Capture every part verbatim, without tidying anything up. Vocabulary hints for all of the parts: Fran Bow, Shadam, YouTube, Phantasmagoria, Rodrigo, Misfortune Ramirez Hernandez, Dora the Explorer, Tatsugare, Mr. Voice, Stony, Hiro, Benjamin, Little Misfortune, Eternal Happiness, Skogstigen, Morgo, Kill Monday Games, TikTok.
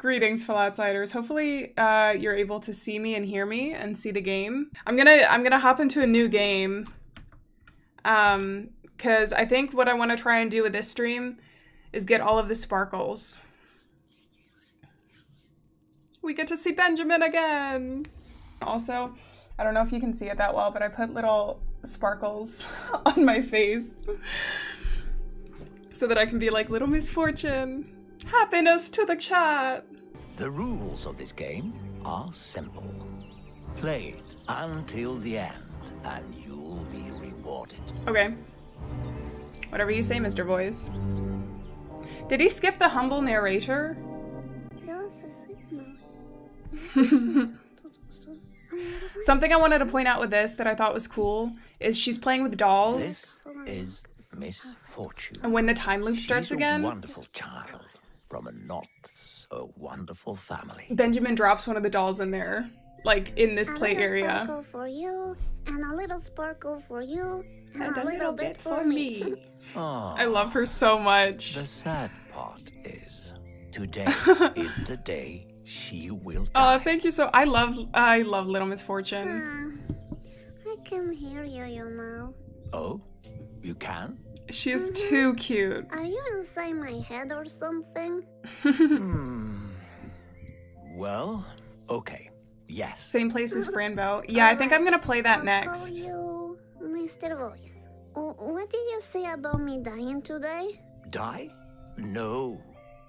Greetings, fellow outsiders. Hopefully uh, you're able to see me and hear me and see the game. I'm gonna I'm gonna hop into a new game, um, because I think what I want to try and do with this stream is get all of the sparkles. We get to see Benjamin again. Also, I don't know if you can see it that well, but I put little sparkles on my face so that I can be like, Little Misfortune. Happiness to the chat! The rules of this game are simple. Play it until the end, and you'll be rewarded. Okay. Whatever you say, Mister Voice. Did he skip the humble narrator? Something I wanted to point out with this that I thought was cool is she's playing with dolls. This is Misfortune. And when the time loop starts She's again... a wonderful child. From a not so wonderful family. Benjamin drops one of the dolls in there, like in this a play area. Sparkle for you, and a little sparkle for you, and, and a, a little, little bit, bit for me. me. Oh, I love her so much. The sad part is today is the day she will die. Oh, thank you so. I love, I love Little Misfortune. Uh, I can hear you, you know. Oh, you can. She is mm-hmm. too cute. Are you inside my head or something? hmm. Well, okay. Yes. Same place as Fran Bow. Yeah, I think I'm gonna play that I'll next. Call you Mister Voice. What did you say about me dying today? Die? No.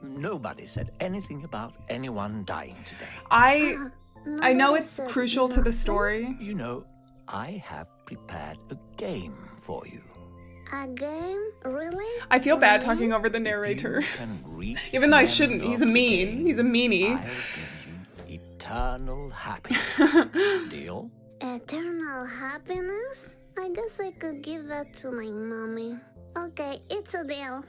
Nobody said anything about anyone dying today. I, uh, I know it's crucial nothing. to the story. You know, I have prepared a game for you. A game? Really? I feel really? bad talking over the narrator. Even though I shouldn't. He's a mean. He's a meanie. I'll give you eternal happiness. Deal? Eternal happiness? I guess I could give that to my mommy. Okay, it's a deal.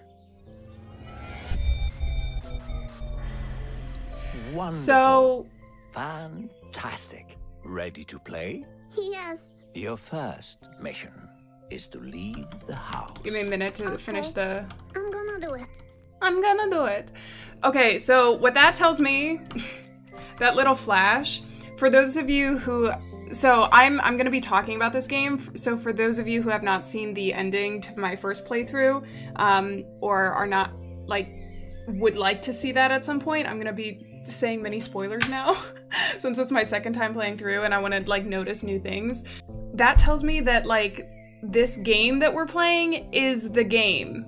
Wonderful. So... Fantastic. Ready to play? Yes. Your first mission is to leave the house. Give me a minute to okay. finish the... I'm gonna do it. I'm gonna do it. Okay, so what that tells me, that little flash, for those of you who... So I'm, I'm gonna be talking about this game, so for those of you who have not seen the ending to my first playthrough, um, or are not, like, would like to see that at some point, I'm gonna be saying many spoilers now, since it's my second time playing through and I wanna, like, notice new things. That tells me that, like, this game that we're playing is the game,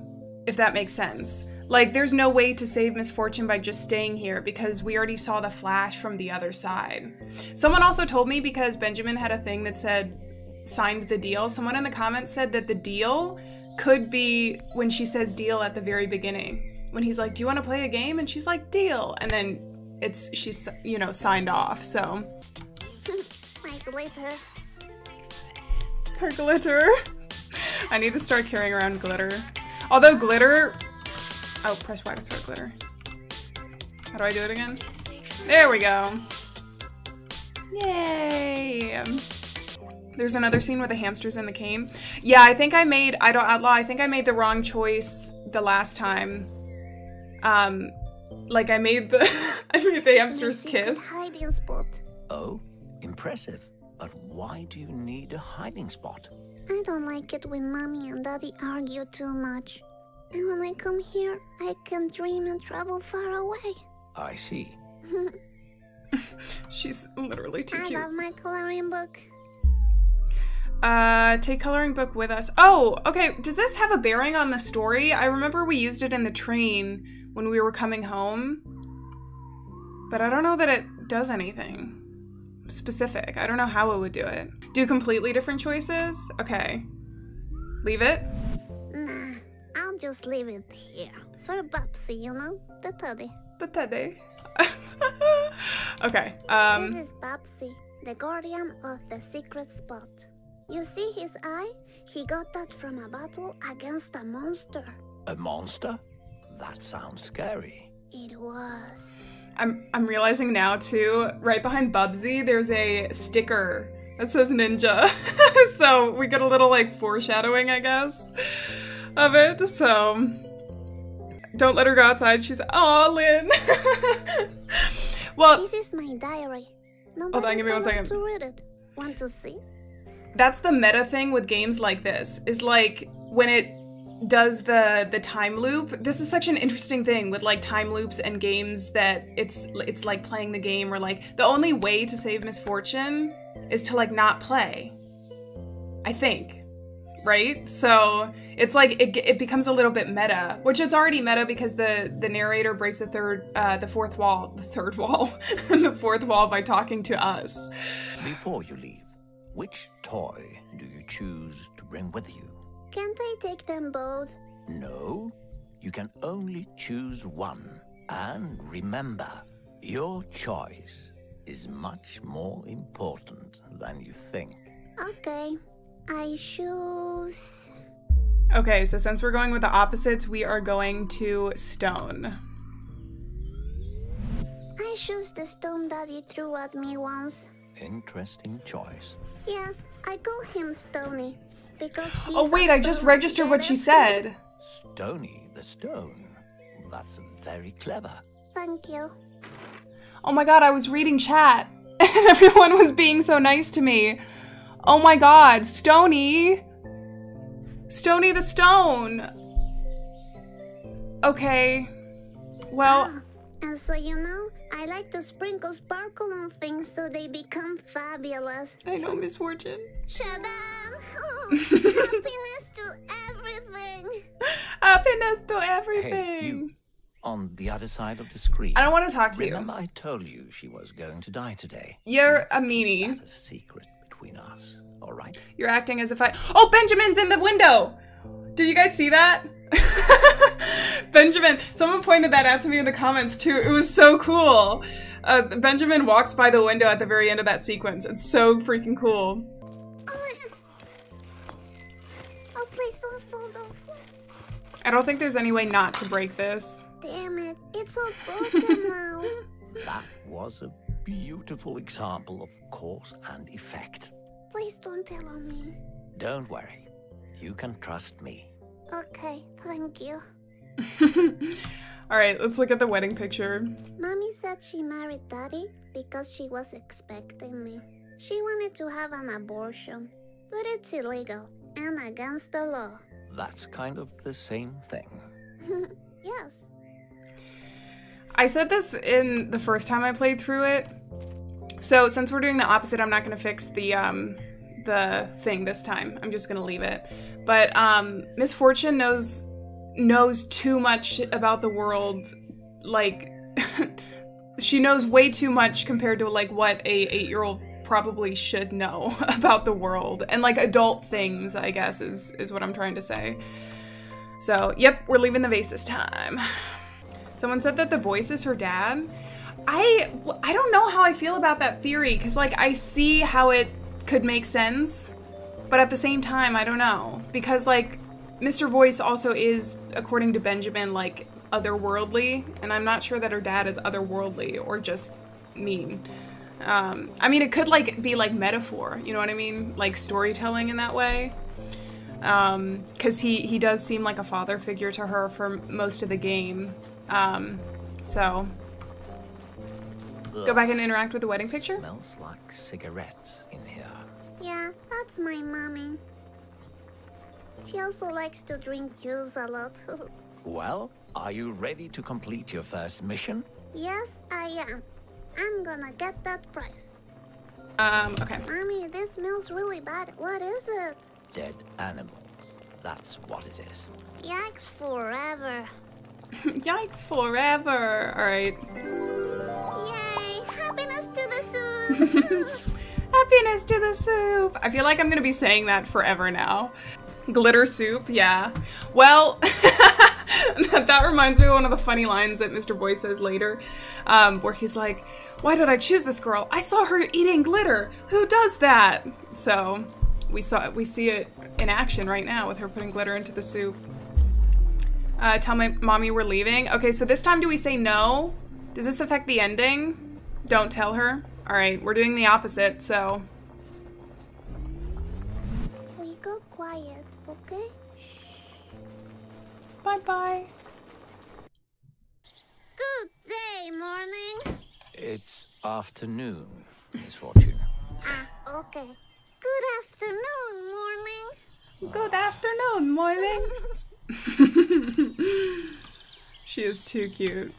if that makes sense. Like, there's no way to save Misfortune by just staying here because we already saw the flash from the other side. Someone also told me, because Benjamin had a thing that said, signed the deal, someone in the comments said that the deal could be when she says deal at the very beginning. When he's like, do you want to play a game? And she's like, deal. And then it's, she's, you know, signed off, so. My glitter. Her glitter. I need to start carrying around glitter. Although glitter... Oh, press Y to throw glitter. How do I do it again? There we go. Yay! There's another scene where the hamster's in the cane. Yeah, I think I made... I don't outlaw. I think I made the wrong choice the last time. Um, like I made the... I made the hamster's kiss. Oh, impressive. But why do you need a hiding spot? I don't like it when Mommy and Daddy argue too much. And when I come here, I can dream and travel far away. I see. She's literally too I cute. I love my coloring book. Uh, take coloring book with us. Oh, okay. Does this have a bearing on the story? I remember we used it in the train when we were coming home. But I don't know that it does anything specific. I don't know how it would do it. Do completely different choices? Okay. Leave it? Nah, I'll just leave it here. For Bubsy, you know? The teddy. The teddy. Okay, um... This is Bubsy, the guardian of the secret spot. You see his eye? He got that from a battle against a monster. A monster? That sounds scary. It was... I'm, I'm realizing now, too, right behind Bubsy, there's a sticker that says ninja. So we get a little, like, foreshadowing, I guess, of it. So don't let her go outside. She's, aw, Lynn. What? This is my diary. Nobody Hold on, give me one second. To read it. Want to see? That's the meta thing with games like this. Is like when it does the the time loop. This is such an interesting thing with like time loops and games that it's it's like playing the game, or like the only way to save Misfortune is to like not play. I think. Right? So it's like it, it becomes a little bit meta, which it's already meta because the the narrator breaks the third uh the fourth wall, the third wall, the fourth wall by talking to us. Before you leave, which toy do you choose to bring with you? Can't I take them both? No, you can only choose one. And remember, your choice is much more important than you think. Okay. I choose... Okay, so since we're going with the opposites, we are going to stone. I choose the stone that he threw at me once. Interesting choice. Yeah, I call him Stony because he's Oh wait, I just registered what she said. Stony the stone. That's very clever. Thank you. Oh my god, I was reading chat and everyone was being so nice to me. Oh my god, Stony! Stony the Stone! Okay. Well. Ah, and so you know, I like to sprinkle sparkle on things so they become fabulous. I know, Misfortune. Shadam! Oh, happiness to everything! Happiness to everything! Hey, you, on the other side of the screen. I don't want to talk to Remember you. Remember I told you she was going to die today. You're Let's a meanie. That's a secret. Us, all right. You're acting as if I. Oh, Benjamin's in the window. Did you guys see that? Benjamin. Someone pointed that out to me in the comments too. It was so cool. Uh, Benjamin walks by the window at the very end of that sequence. It's so freaking cool. Oh, oh please don't fall, don't fall. I don't think there's any way not to break this. Damn it! It's all broken now. That was a beautiful example of cause and effect. Please don't tell on me. Don't worry. You can trust me. Okay, thank you. Alright, let's look at the wedding picture. Mommy said she married Daddy because she was expecting me. She wanted to have an abortion, but it's illegal and against the law. That's kind of the same thing. Yes. I said this in the first time I played through it. So since we're doing the opposite, I'm not gonna fix the um, the thing this time. I'm just gonna leave it. But um, Misfortune knows knows too much about the world. Like she knows way too much compared to like what a eight-year-old probably should know about the world and like adult things. I guess is is what I'm trying to say. So yep, we're leaving the vase this time. Someone said that the voice is her dad. I, I don't know how I feel about that theory, because like I see how it could make sense, but at the same time, I don't know. Because like Mister Voice also is, according to Benjamin, like otherworldly, and I'm not sure that her dad is otherworldly or just mean. Um, I mean, it could like be like metaphor, you know what I mean? Like storytelling in that way. Um, because he, he does seem like a father figure to her for most of the game. Um, so go back and interact with the wedding picture. Smells like cigarettes in here. Yeah, that's my mommy. She also likes to drink juice a lot. Well, are you ready to complete your first mission? Yes, I am. I'm gonna get that prize. Um, okay. Mommy, this smells really bad. What is it? Dead animals. That's what it is. Yikes forever. Yikes forever! Alright. Yay! Happiness to the soup! Happiness to the soup! I feel like I'm gonna be saying that forever now. Glitter soup, yeah. Well, that reminds me of one of the funny lines that Mister Boy says later, um, where he's like, why did I choose this girl? I saw her eating glitter! Who does that? So, we saw it, we see it in action right now with her putting glitter into the soup. Uh, tell my mommy we're leaving. Okay, so this time do we say no? Does this affect the ending? Don't tell her. All right, we're doing the opposite, so. We go quiet, okay? Bye-bye. Good day, morning. It's afternoon, Misfortune. Ah, okay. Good afternoon, morning. Good afternoon, morning. She is too cute.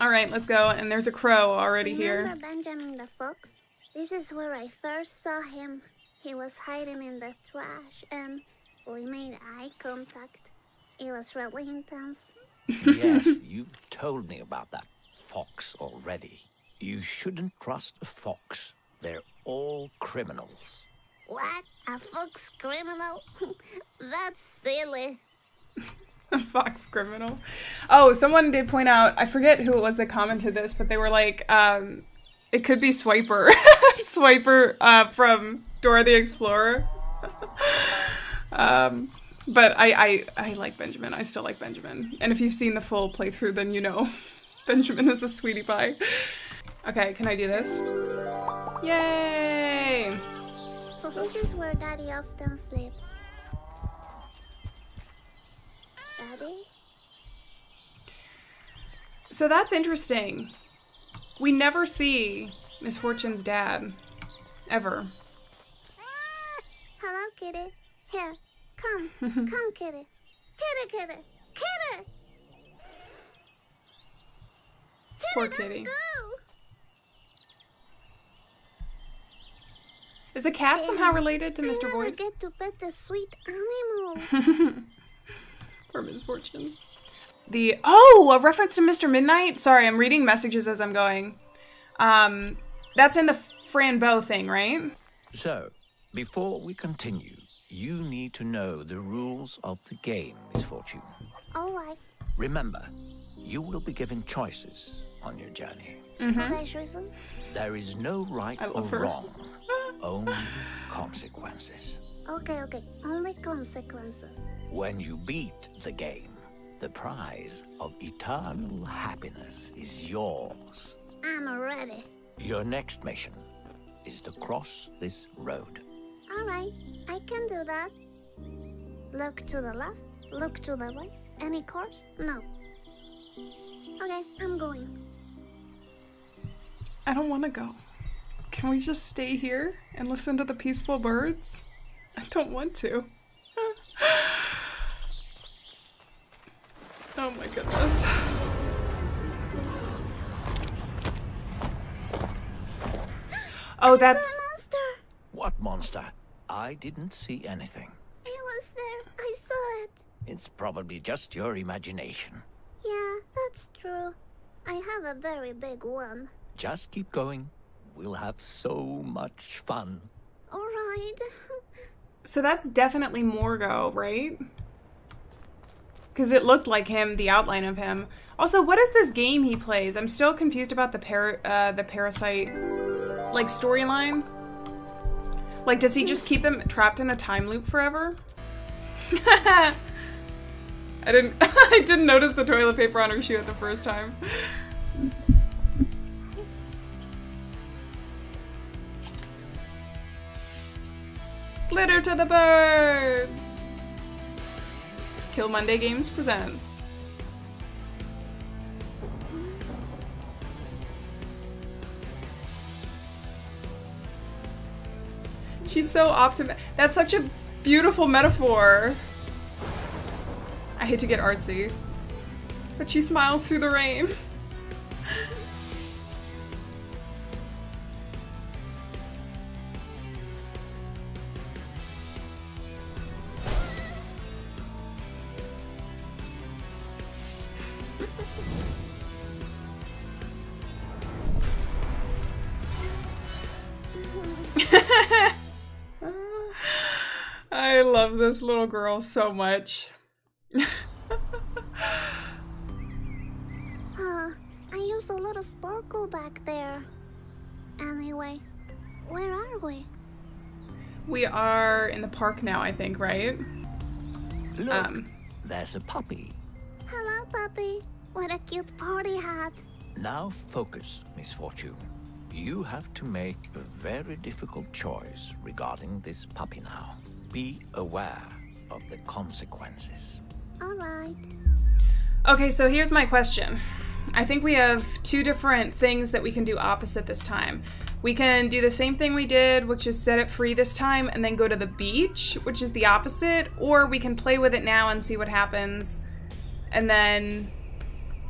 All right, let's go. And there's a crow already here. Remember Benjamin the fox? This is where I first saw him. He was hiding in the trash, and we made eye contact. It was really intense. Yes, you told me about that fox already. You shouldn't trust a fox. They're all criminals. What? A fox criminal? That's silly. A fox criminal? Oh, someone did point out, I forget who it was that commented this, but they were like, um, it could be Swiper. Swiper uh, from Dora the Explorer. um... But I, I, I like Benjamin. I still like Benjamin. And if you've seen the full playthrough, then you know Benjamin is a sweetie pie. Okay, can I do this? Yay! This is where Daddy often sleeps. Daddy? So that's interesting. We never see Misfortune's dad. Ever. Hello, kitty. Here. Come, come, kitty. Kitty, kitty, kitty. Poor kitty. Go. Is the cat yeah. somehow related to I Mister Never Voice? Get to pet the sweet animals. Poor Misfortune. The oh, a reference to Mister Midnight. Sorry, I'm reading messages as I'm going. Um, that's in the Fran Bow thing, right? So, before we continue. You need to know the rules of the game, Misfortune. All right. Remember, you will be given choices on your journey. Mm-hmm. There is no right or her. wrong, only consequences. Okay, okay, only consequences. When you beat the game, the prize of eternal happiness is yours. I'm ready. Your next mission is to cross this road. Alright, I can do that. Look to the left, look to the right. Any cars? No. Okay, I'm going. I don't want to go. Can we just stay here and listen to the peaceful birds? I don't want to. Oh my goodness. Oh, that's... What monster? I didn't see anything. It was there. I saw it. It's probably just your imagination. Yeah, that's true. I have a very big one. Just keep going. We'll have so much fun. All right. So that's definitely Morgo, right? Because it looked like him, the outline of him. Also, what is this game he plays? I'm still confused about the par uh, the parasite, like, storyline. Like, does he just keep them trapped in a time loop forever? I didn't I didn't notice the toilet paper on her shoe at the first time. Glitter to the birds! Kill Monday Games presents. She's so optimistic. That's such a beautiful metaphor. I hate to get artsy, but she smiles through the rain. I love this little girl so much. uh, I used a little sparkle back there. Anyway, where are we? We are in the park now, I think, right? Look, um, there's a puppy. Hello, puppy. What a cute party hat. Now focus, Misfortune. You have to make a very difficult choice regarding this puppy now. Be aware of the consequences. All right. Okay, so here's my question. I think we have two different things that we can do opposite this time. We can do the same thing we did, which is set it free this time and then go to the beach, which is the opposite, or we can play with it now and see what happens. And then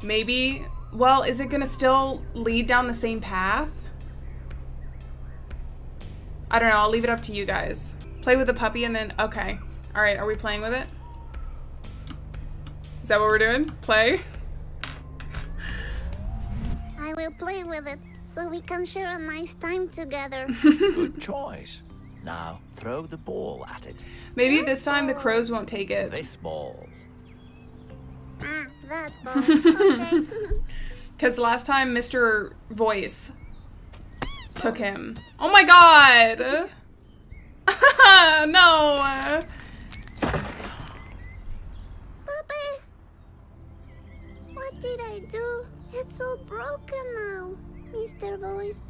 maybe, well, is it gonna still lead down the same path? I don't know, I'll leave it up to you guys. Play with the puppy and then, okay. All right, are we playing with it? Is that what we're doing? Play? I will play with it so we can share a nice time together. Good choice. Now throw the ball at it. Maybe this time the crows won't take it. This ball. Ah, that ball. Okay. Because last time Mister Voice took him. Oh my god! No! Puppy! What did I do? It's all broken now. Mister Voice,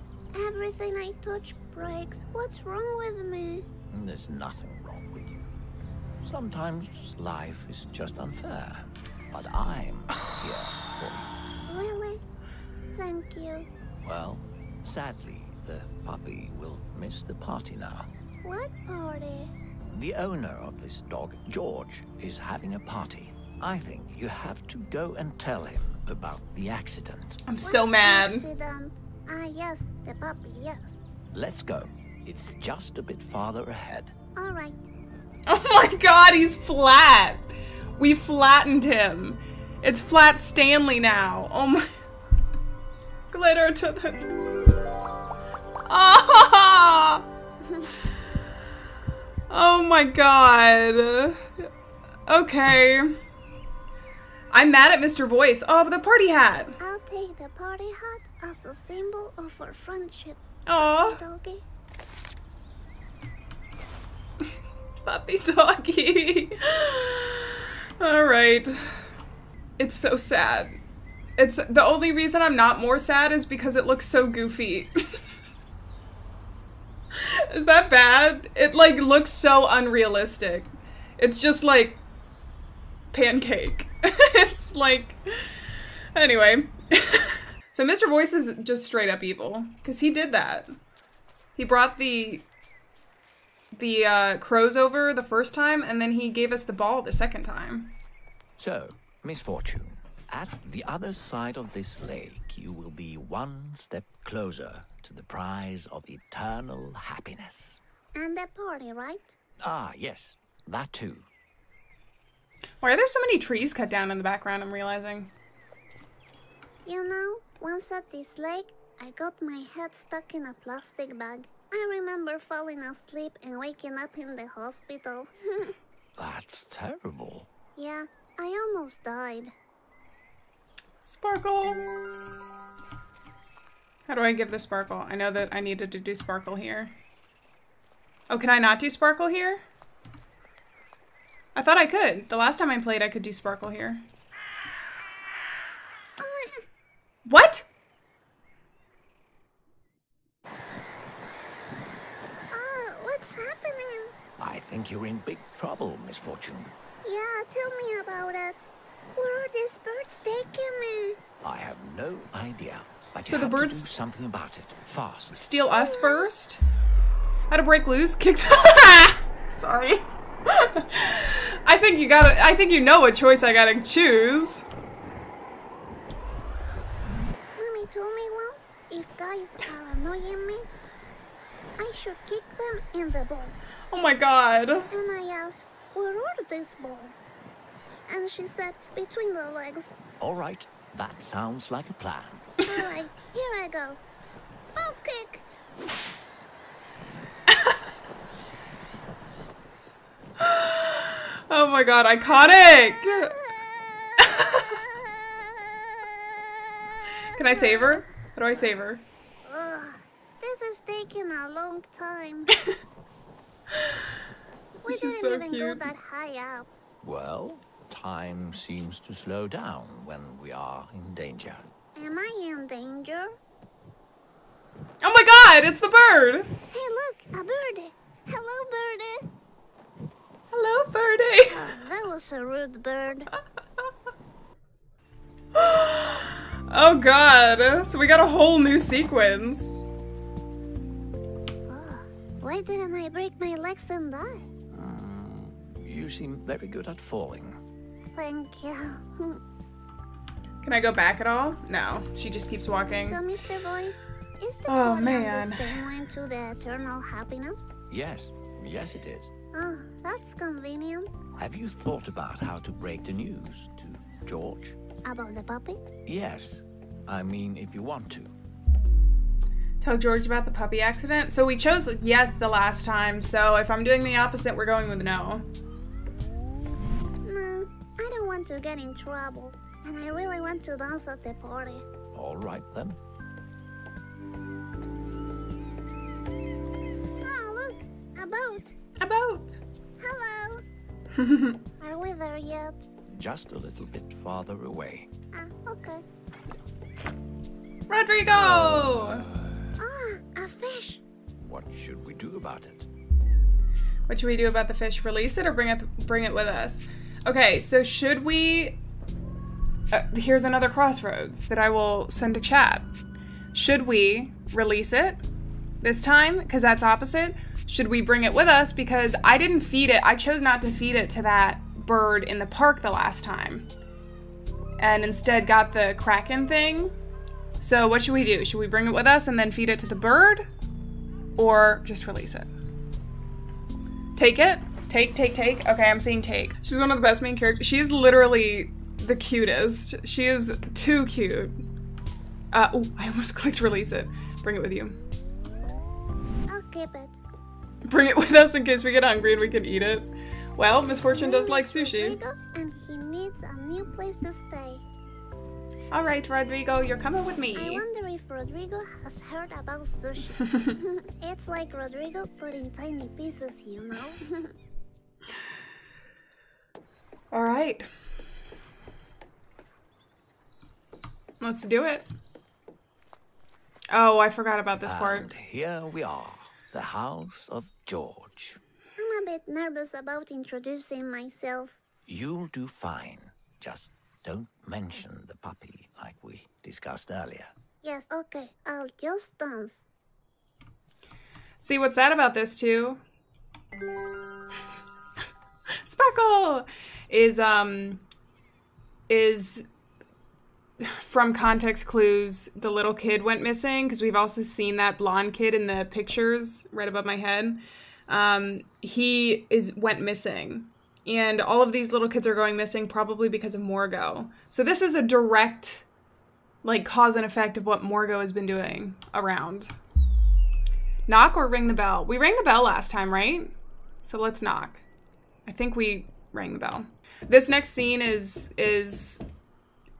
everything I touch breaks. What's wrong with me? There's nothing wrong with you. Sometimes life is just unfair. But I'm here for you. Really? Thank you. Well, sadly, the puppy will miss the party now. What party? The owner of this dog, George, is having a party. I think you have to go and tell him about the accident. I'm so mad. Accident? Ah, yes, the puppy, yes. Let's go. It's just a bit farther ahead. All right. Oh my god, he's flat. We flattened him. It's Flat Stanley now. Oh my. Glitter to the. Oh! Oh my god. Okay. I'm mad at Mister Voice. Oh, but the party hat. I'll take the party hat as a symbol of our friendship. Aww. Doggy. Puppy doggy. Alright. It's so sad. It's the only reason I'm not more sad is because it looks so goofy. Is that bad? It like looks so unrealistic. It's just like pancake. It's like, anyway. So Mister Voice is just straight up evil because he did that. He brought the the uh, crows over the first time and then he gave us the ball the second time. So, Misfortune, at the other side of this lake, you will be one step closer to the prize of eternal happiness. And the party, right? Ah, yes, that too. Why are there so many trees cut down in the background, I'm realizing? You know, once at this lake, I got my head stuck in a plastic bag. I remember falling asleep and waking up in the hospital. That's terrible. Yeah, I almost died. Sparkle! How do I give the sparkle? I know that I needed to do sparkle here. Oh, can I not do sparkle here? I thought I could. The last time I played, I could do sparkle here. Uh, what? Uh, what's happening? I think you're in big trouble, Misfortune. Yeah, tell me about it. Where are these birds taking me? I have no idea. But so you the have birds to do something about it fast. Steal us first? How to break loose? Kick the Sorry. I think you gotta. I think you know what choice I gotta choose. Mommy told me once if guys are annoying me, I should kick them in the balls. Oh my god! And I asked, "Where are these balls?" And she said, "Between the legs." All right, that sounds like a plan. All right, here I go. Ball kick. Oh my god, iconic! Can I save her? How do I save her? Ugh, this is taking a long time. We She's didn't so even cute. go that high up. Well, time seems to slow down when we are in danger. Am I in danger? Oh my god, it's the bird! Hey look, a birdie! Hello, birdie! Hello, birdie. Oh, that was a rude bird. Oh god, so we got a whole new sequence. Oh, why didn't I break my legs and die? Mm, you seem very good at falling. Thank you. Can I go back at all? No, she just keeps walking. So, Mister Voice, is the oh, man. the same one to the Eternal Happiness? Yes, yes it is. Oh, that's convenient. Have you thought about how to break the news to George? About the puppy? Yes. I mean, if you want to. Tell George about the puppy accident? So we chose yes the last time, so if I'm doing the opposite, we're going with no. No, I don't want to get in trouble, and I really want to dance at the party. All right, then. Oh, look, a boat. A boat. Hello. Are we there yet? Just a little bit farther away. Ah, okay. Rodrigo! Ah, oh, a fish! What should we do about it? What should we do about the fish? Release it or bring it, bring it with us? Okay, so should we... Uh, here's another crossroads that I will send to chat. Should we release it this time? Because that's opposite. Should we bring it with us? Because I didn't feed it. I chose not to feed it to that bird in the park the last time and instead got the kraken thing. So what should we do? Should we bring it with us and then feed it to the bird, or just release it? Take it? Take, take, take. Okay, I'm seeing take. She's one of the best main characters. She is literally the cutest. She is too cute. Uh, oh, I almost clicked release it. Bring it with you. I'll keep it. Bring it with us in case we get hungry and we can eat it. Well, Misfortune does like sushi. And he needs a new place to stay. All right, Rodrigo, you're coming with me. I wonder if Rodrigo has heard about sushi. It's like Rodrigo put in tiny pieces, you know. All right. Let's do it. Oh, I forgot about this and part. Here we are, the house of George. I'm a bit nervous about introducing myself. You'll do fine. Just don't mention the puppy like we discussed earlier. Yes, okay. I'll just dance. See what's sad about this too. Sparkle is um is from context clues. The little kid went missing because we've also seen that blonde kid in the pictures right above my head. Um, he is went missing, and all of these little kids are going missing probably because of Morgo. So this is a direct, like, cause and effect of what Morgo has been doing around. Knock or ring the bell? We rang the bell last time, right? So let's knock. I think we rang the bell. This next scene is, is,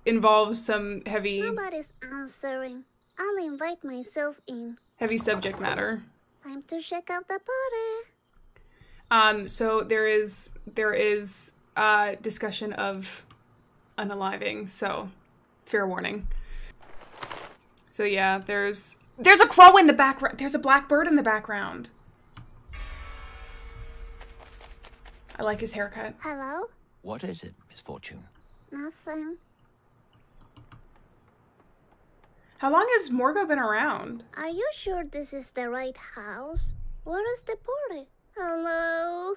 involves some heavy... Nobody's answering. I'll invite myself in. Heavy subject matter. Time to check out the party. Um, so there is there is uh, discussion of unaliving, so fair warning. So yeah, there's there's a crow in the background. There's a black bird in the background. I like his haircut. Hello? What is it, Misfortune? Nothing. How long has Morgo been around? Are you sure this is the right house? Where is the party? Hello?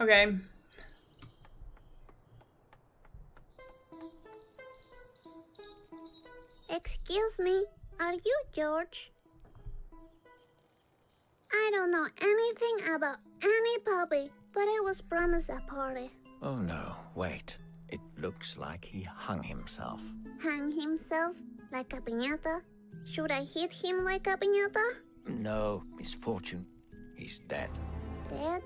Okay. Excuse me, are you George? I don't know anything about any puppy, but I was promised a party. Oh no, wait. It looks like he hung himself. Hung himself? Like a piñata? Should I hit him like a piñata? No, Misfortune. He's dead. Dead?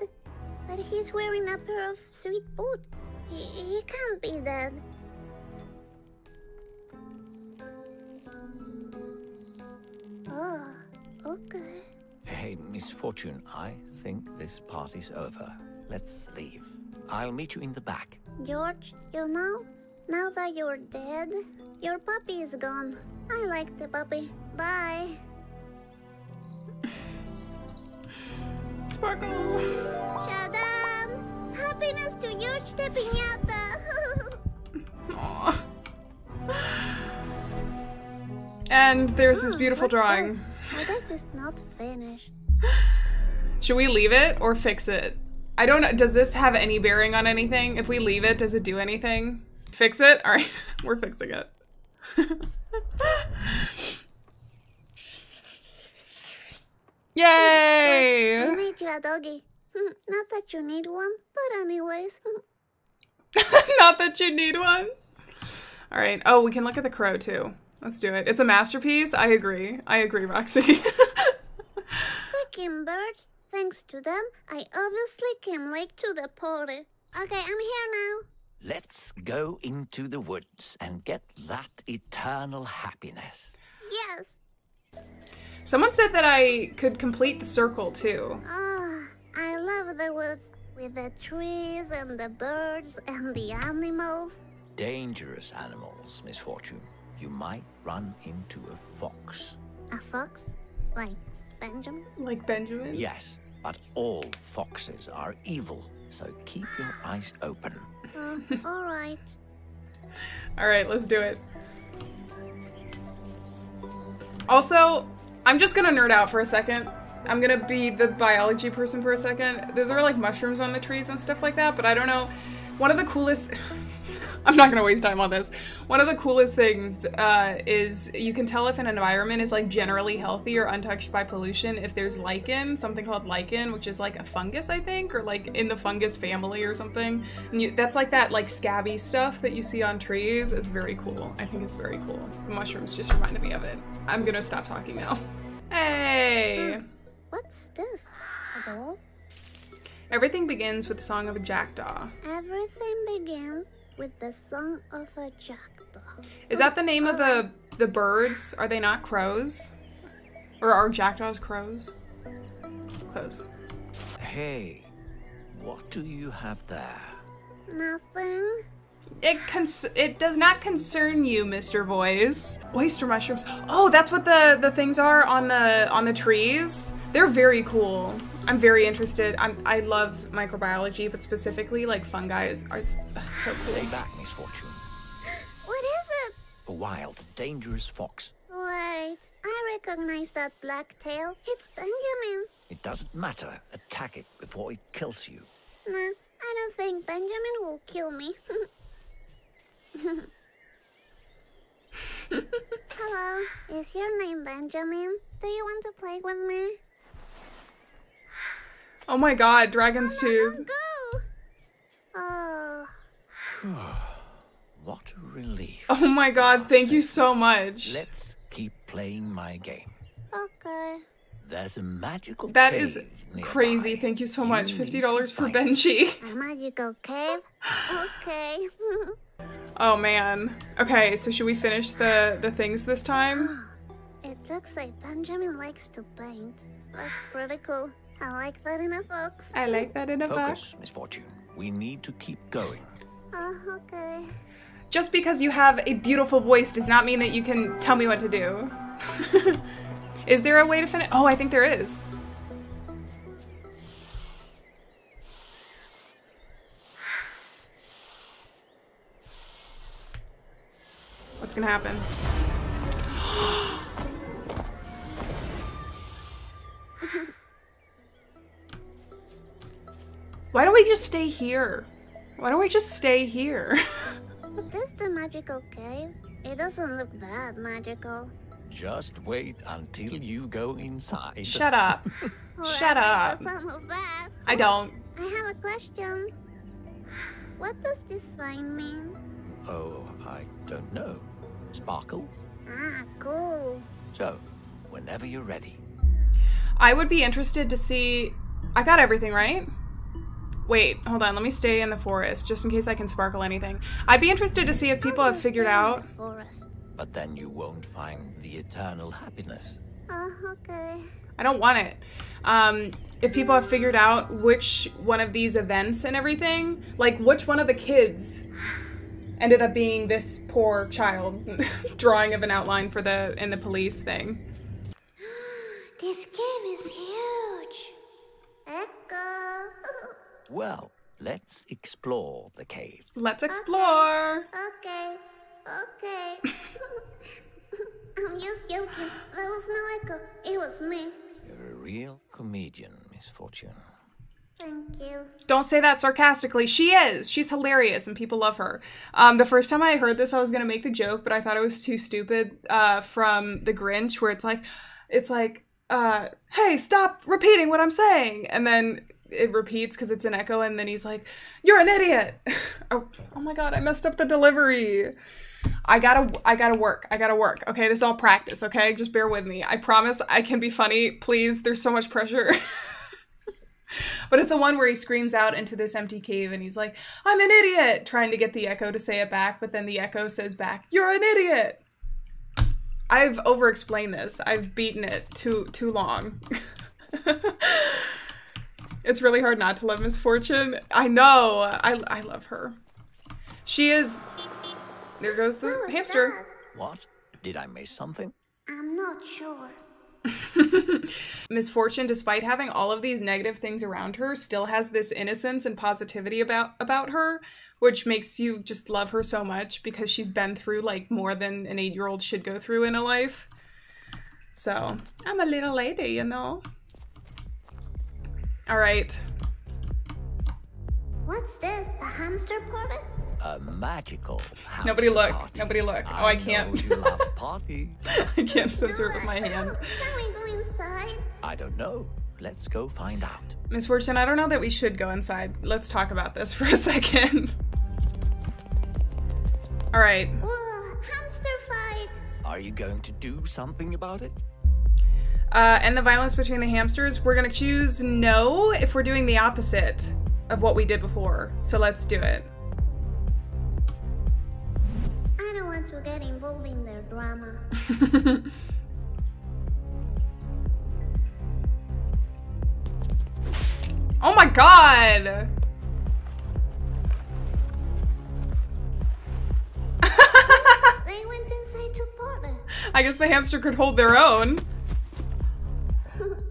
But he's wearing a pair of sweet boots. He, he can't be dead. Oh, okay. Hey, Misfortune, I think this party's over. Let's leave. I'll meet you in the back. George, you know, now that you're dead, your puppy is gone. I like the puppy. Bye. Sparkle. Shadam! Happiness to George the Piñata. Aww. And there's this beautiful drawing. I guess it's not finished. Should we leave it or fix it? I don't know. Does this have any bearing on anything? If we leave it, does it do anything? Fix it? All right. We're fixing it. Yay! I made you a doggy. Not that you need one, but anyways. Not that you need one. All right. Oh, we can look at the crow too. Let's do it. It's a masterpiece. I agree. I agree, Roxy. Freaking birds. Thanks to them, I obviously came late to the party. Okay, I'm here now. Let's go into the woods and get that eternal happiness. Yes. Someone said that I could complete the circle too. Ah, oh, I love the woods with the trees and the birds and the animals. Dangerous animals, Misfortune. You might run into a fox. A fox? Like Benjamin? Like Benjamin? Yes, but all foxes are evil, so keep your eyes open. Uh, all right. All right, let's do it. Also, I'm just gonna nerd out for a second. I'm gonna be the biology person for a second. Those are like mushrooms on the trees and stuff like that, but I don't know. One of the coolest... I'm not gonna waste time on this. One of the coolest things uh, is you can tell if an environment is like generally healthy or untouched by pollution if there's lichen, something called lichen, which is like a fungus, I think, or like in the fungus family or something. And you, that's like that like scabby stuff that you see on trees. It's very cool. I think it's very cool. The mushrooms just reminded me of it. I'm gonna stop talking now. Hey! Uh, what's this? A doll? Everything begins with the song of a jackdaw. Everything begins with the song of a jackdaw. Is that the name oh, of the the birds? Are they not crows? Or are jackdaws crows? Crows. Hey, what do you have there? Nothing. It cons it does not concern you, Mister Voice. Oyster mushrooms. Oh, that's what the the things are on the on the trees. They're very cool. I'm very interested. I'm, I love microbiology, but specifically, like, fungi is, are, is so cool. Stay back, Misfortune. What is it? A wild, dangerous fox. Wait, I recognize that black tail. It's Benjamin. It doesn't matter. Attack it before it kills you. No, nah, I don't think Benjamin will kill me. Hello, is your name Benjamin? Do you want to play with me? Oh my god, Dragon's Tooth. Oh, no, no, oh. What a relief. Oh my god, thank you so much. Let's keep playing my game. Okay. There's a magical that cave is crazy. Nearby. Thank you so much. You fifty dollars for Benji. A magical cave? Okay. Oh man. Okay, so should we finish the, the things this time? It looks like Benjamin likes to paint. That's pretty cool. I like that in a box. I like that in a box. Focus, Misfortune. We need to keep going. Oh, uh, okay. Just because you have a beautiful voice does not mean that you can tell me what to do. Is there a way to finish? Oh, I think there is. What's gonna happen? Why don't we just stay here? Why don't we just stay here? This the magical cave? It doesn't look that magical. Just wait until you go inside. Shut up. Shut up. I don't. I have a question. What does this sign mean? Oh, I don't know. Sparkle? Ah, cool. So, whenever you're ready. I would be interested to see... I got everything, right? Wait, hold on, let me stay in the forest, just in case I can sparkle anything. I'd be interested to see if people have figured out... But then you won't find the eternal happiness. Oh, okay. I don't want it. Um, if people have figured out which one of these events and everything, like which one of the kids ended up being this poor child drawing of an outline for the in the police thing. This game is huge. Echo. Well, let's explore the cave. Let's explore. Okay, okay. okay. I'm just joking. There was no echo. It was me. You're a real comedian, Misfortune. Thank you. Don't say that sarcastically. She is. She's hilarious and people love her. Um, the first time I heard this, I was going to make the joke, but I thought it was too stupid uh, from The Grinch, where it's like, it's like, uh, hey, stop repeating what I'm saying. And then it repeats because it's an echo. And then he's like, you're an idiot. oh, oh my God, I messed up the delivery. I gotta, I gotta work. I gotta work. Okay, this is all practice. Okay, just bear with me. I promise I can be funny. Please, there's so much pressure. But it's the one where he screams out into this empty cave and he's like, I'm an idiot, trying to get the echo to say it back, but then the echo says back, you're an idiot. I've over-explained this. I've beaten it too too long. It's really hard not to love Misfortune. I know. I, I love her. She is... There goes the hamster. That? What? Did I miss something? I'm not sure. Misfortune, despite having all of these negative things around her, still has this innocence and positivity about about her, which makes you just love her so much because she's been through like more than an eight-year-old should go through in a life. So I'm a little lady, you know. All right. What's this? A hamster party? A magical hamster Nobody look. Party. Nobody look. I oh, I can't. You love parties. I can't censor it with my hand. Can we go inside? I don't know. Let's go find out. Misfortune, I don't know that we should go inside. Let's talk about this for a second. All right. Ugh, hamster fight. Are you going to do something about it? Uh, and the violence between the hamsters. We're gonna choose no if we're doing the opposite of what we did before. So let's do it. I don't want to get involved in their drama. Oh my God! They went inside to party. I guess the hamster could hold their own.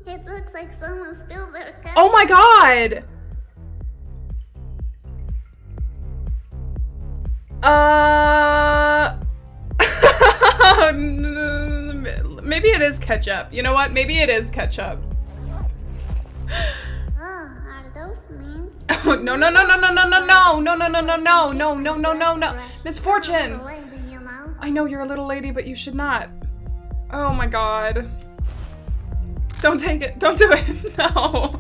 It looks like someone spilled their cup. Oh my God! Uh, maybe it is ketchup. You know what? Maybe it is ketchup. Oh, are those memes? no, no, no, no, no, no, no, no, no, no, no, no, no, no, no, no, no, no, Misfortune. I know you're a little lady, but you should not. Oh my God. Don't take it. Don't do it. No.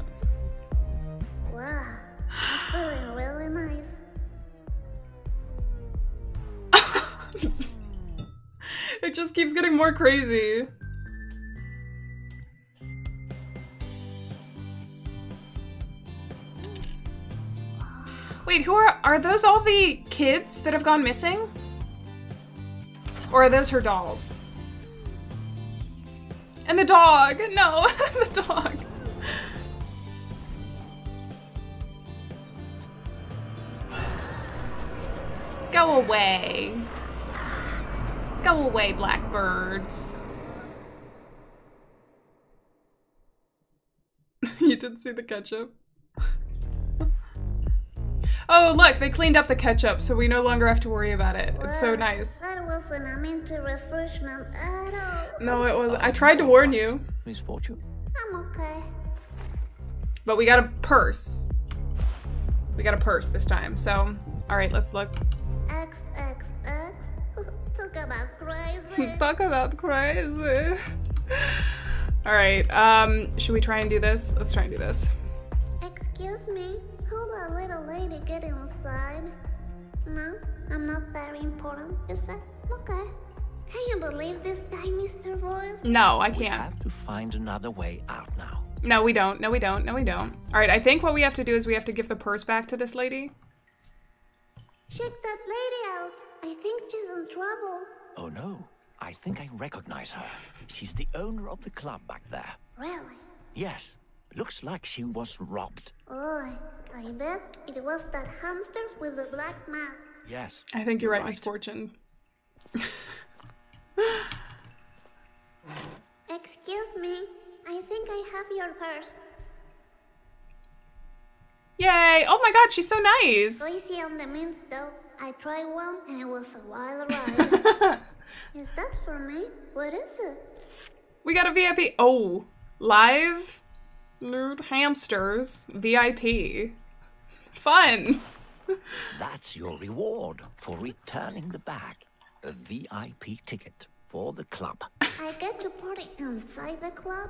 Wow. That's feeling really nice. It just keeps getting more crazy. Wait, who are- are those all the kids that have gone missing? Or are those her dolls? And the dog! No, the dog. Go away. Go away, blackbirds. You didn't see the ketchup? Oh, look, they cleaned up the ketchup, so we no longer have to worry about it. Well, it's so nice. That wasn't a mint refreshment at all. No, it wasn't. I tried to warn you. Misfortune. I'm okay. But we got a purse. We got a purse this time, so... Alright, let's look. X, X, X. Talk about crazy. Talk about crazy. Alright, um, should we try and do this? Let's try and do this. Excuse me, could a little lady get inside? No, I'm not very important, you say? Okay. Can you believe this guy, Mister Voice? No, I can't. We have to find another way out now. No, we don't. No, we don't. No, we don't. Alright, I think what we have to do is we have to give the purse back to this lady. Check that lady out. I think she's in trouble. Oh no, I think I recognize her. She's the owner of the club back there. Really? Yes. Looks like she was robbed. Oh, I bet it was that hamster with the black mask. Yes. I think you're right, right. Misfortune. Excuse me. I think I have your purse. Yay! Oh my God, she's so nice! Easy on the mints though. I tried one and it was a wild ride. Is that for me? What is it? We got a V I P. Oh, live nude hamsters V I P. Fun. That's your reward for returning the bag. A V I P ticket for the club. I get to put it inside the club?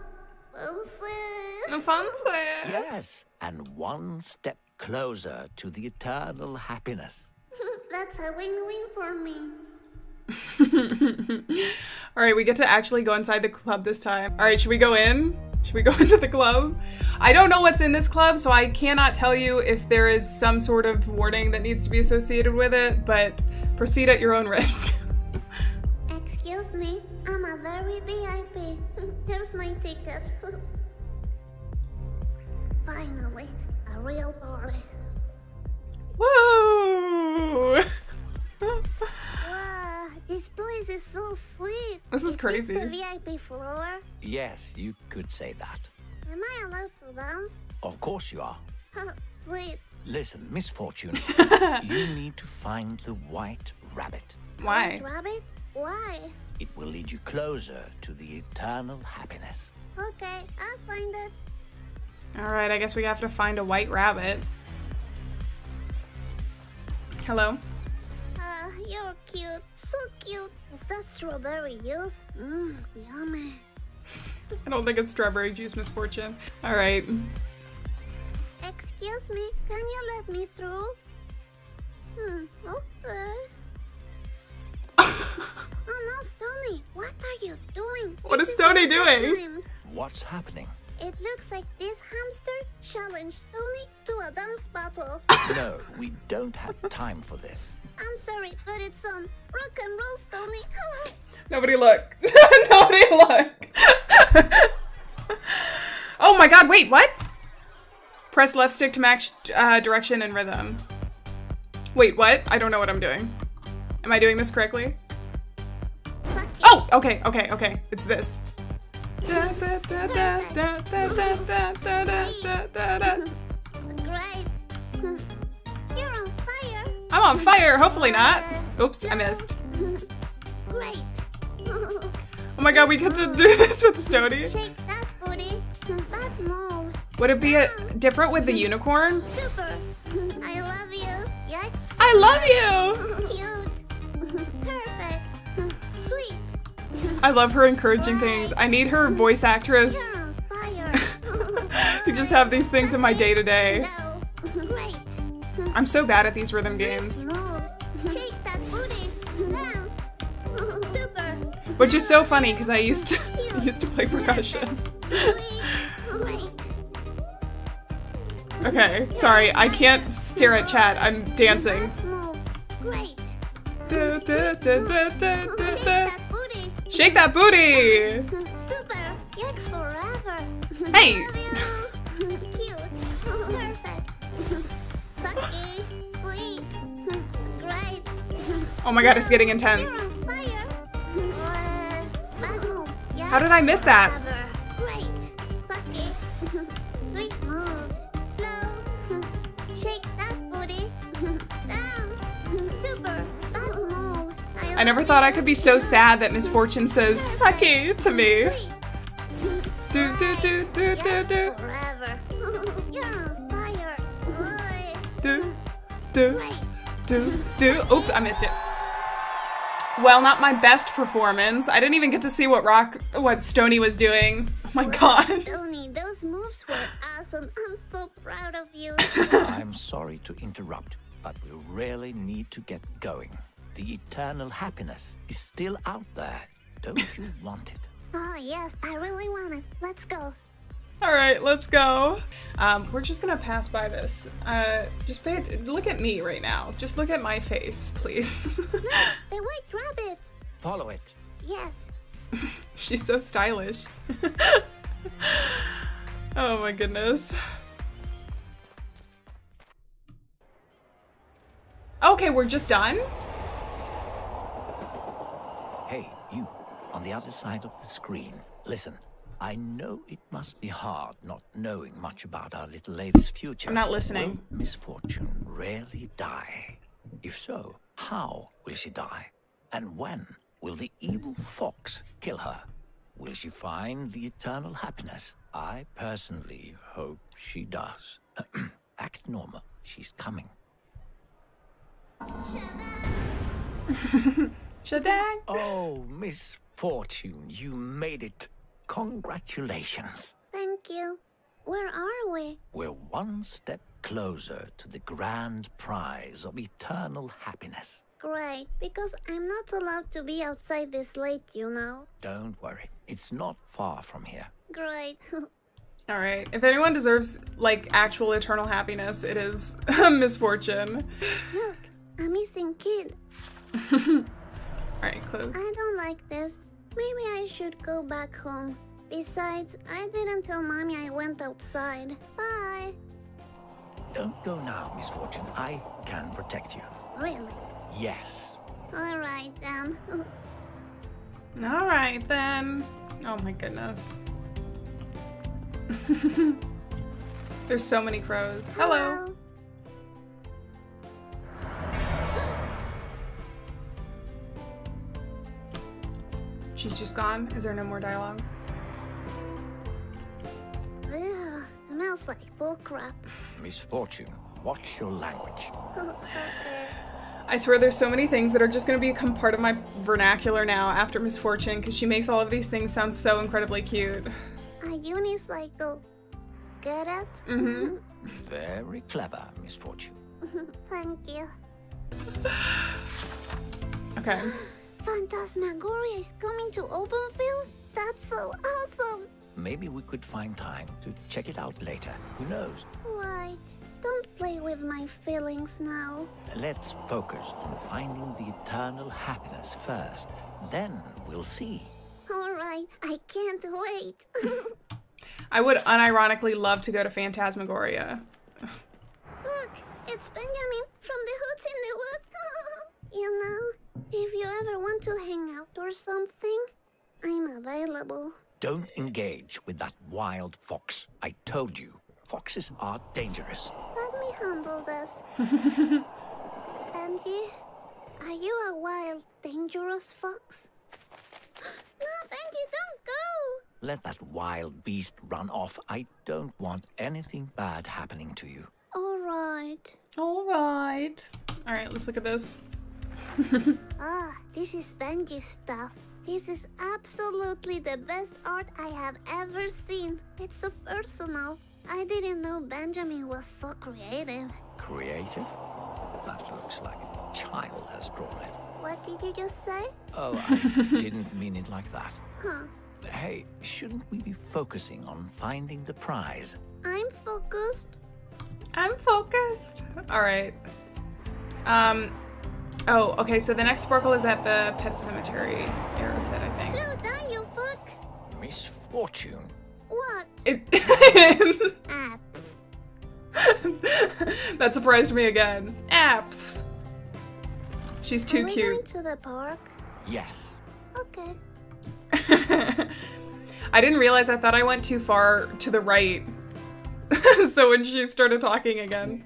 Yes, and one step closer to the eternal happiness. That's a win-win for me. All right, we get to actually go inside the club this time. All right, should we go in? Should we go into the club? I don't know what's in this club, so I cannot tell you if there is some sort of warning that needs to be associated with it, but proceed at your own risk. Excuse me, I'm a very V I P. Here's my ticket. Finally, a real party. Whoa! Wow, this place is so sweet. This is crazy. Is this the V I P floor? Yes, you could say that. Am I allowed to dance? Of course you are. Sweet. Listen, Misfortune, you need to find the white rabbit. Why? White rabbit? Why? It will lead you closer to the eternal happiness. Okay, I'll find it. All right, I guess we have to find a white rabbit. Hello. Ah, uh, you're cute. So cute. Is that strawberry juice? Mmm, yummy. I don't think it's strawberry juice, Misfortune. All right. Excuse me, can you let me through? Hmm, okay. Oh no, Stony, what are you doing? What is Stony doing? What's happening? It looks like this hamster challenged Stony to a dance battle. No, we don't have time for this. I'm sorry, but it's on. Rock and roll, Stony. Hello. Nobody look. Nobody look. Oh my god, wait, what? Press left stick to match uh, direction and rhythm. Wait, what? I don't know what I'm doing. Am I doing this correctly? Oh, okay, okay, okay. It's this. Great. You're on fire. I'm on fire. Hopefully not. Oops, I missed. Great. Oh my god, we get to do this with Stony. Shake that booty. That move. Would it be a different with the unicorn? Super. I love you. Yes. I love you. I love her encouraging things. I need her voice actress to just have these things in my day to day. I'm so bad at these rhythm games. Which is so funny because I used to used to play percussion. Okay, sorry, I can't stare at chat. I'm dancing. Shake that booty! Super! Yikes forever! Hey! Cute! Perfect! Sucky! Sweet! Great! Oh my god, it's getting intense. How did I miss that? Great! Sucky! Sweet moves! Slow! Shake that booty! Super! I never thought I could be so sad that Misfortune says sucky to me. Do do do do do do. Do do do do. Oops, I missed it. Well, not my best performance. I didn't even get to see what rock, what Stony was doing. Oh my god. Stony, those moves were awesome. I'm so proud of you. I'm sorry to interrupt, but we really need to get going. The eternal happiness is still out there. Don't you want it? Oh, yes, I really want it. Let's go. All right, let's go. Um, we're just gonna pass by this. Uh, just pay it, look at me right now. Just look at my face, please. Look, the white rabbit. Follow it. Yes. She's so stylish. Oh my goodness. Okay, we're just done? On the other side of the screen. Listen, I know it must be hard not knowing much about our little lady's future. I'm not listening. Will Misfortune really die? If so, how will she die? And when? Will the evil fox kill her? Will she find the eternal happiness? I personally hope she does. Act normal. She's coming. Shadang! Shadang! Oh, Misfortune, you made it. Congratulations. Thank you. Where are we? We're one step closer to the grand prize of eternal happiness. Great, because I'm not allowed to be outside this late, you know. Don't worry, it's not far from here. Great. All right, if anyone deserves, like, actual eternal happiness, it is Misfortune. Look, a missing kid. All right, close. I don't like this. Maybe I should go back home. Besides, I didn't tell Mommy I went outside. Bye. Don't go now, Misfortune. I can protect you. Really? Yes. All right, then. All right, then. Oh, my goodness. There's so many crows. Hello. Hello. She's just gone? Is there no more dialogue? Ugh, smells like bull crap. Misfortune, watch your language. Okay. I swear there's so many things that are just going to become part of my vernacular now after Misfortune, because she makes all of these things sound so incredibly cute. A unicycle. Get it? Mm-hmm. Very clever, Misfortune. Thank you. Okay. Phantasmagoria is coming to Openfield? That's so awesome! Maybe we could find time to check it out later. Who knows? Right. Don't play with my feelings now. Let's focus on finding the eternal happiness first. Then we'll see. All right. I can't wait. I would unironically love to go to Phantasmagoria. Look, it's Benjamin from the Hoots in the Woods. You know, if you ever want to hang out or something, I'm available. Don't engage with that wild fox. I told you, foxes are dangerous. Let me handle this. Benji, are you a wild, dangerous fox? No, Benji, don't go! Let that wild beast run off. I don't want anything bad happening to you. All right. All right. All right, let's look at this. Ah, oh, this is Benji's stuff. This is absolutely the best art I have ever seen. It's so personal. I didn't know Benjamin was so creative. Creative? That looks like a child has drawn it. What did you just say? Oh, I didn't mean it like that. Huh. Hey, shouldn't we be focusing on finding the prize? I'm focused. I'm focused. All right. Um... Oh, okay, so the next sparkle is at the pet cemetery, Arrow said, I think. Slow down, you fuck! Misfortune. What? It ah, that surprised me again. Ah, pff. She's too cute. Are we going to the park? Yes. Okay. I didn't realize, I thought I went too far to the right. So when she started talking again.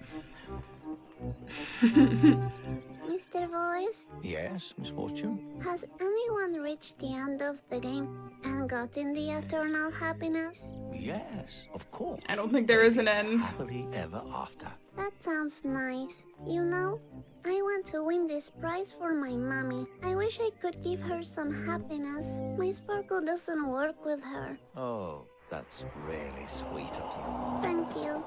Mister Voice? Yes, Misfortune? Has anyone reached the end of the game and gotten the eternal happiness? Yes, of course. I don't think there is an end. Happily ever after. That sounds nice. You know, I want to win this prize for my mommy. I wish I could give her some happiness. My sparkle doesn't work with her. Oh, that's really sweet of you. Thank you.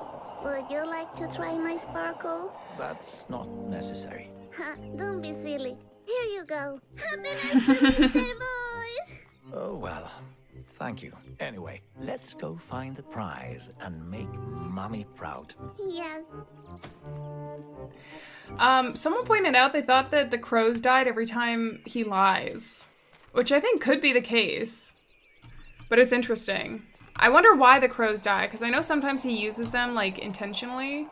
Would you like to try my sparkle? That's not necessary. Ha, don't be silly. Here you go. Happiness to Mister Voice! Oh, well. Thank you. Anyway, let's go find the prize and make Mommy proud. Yes. Um, someone pointed out they thought that the crows died every time he lies. Which I think could be the case. But it's interesting. I wonder why the crows die, because I know sometimes he uses them, like, intentionally.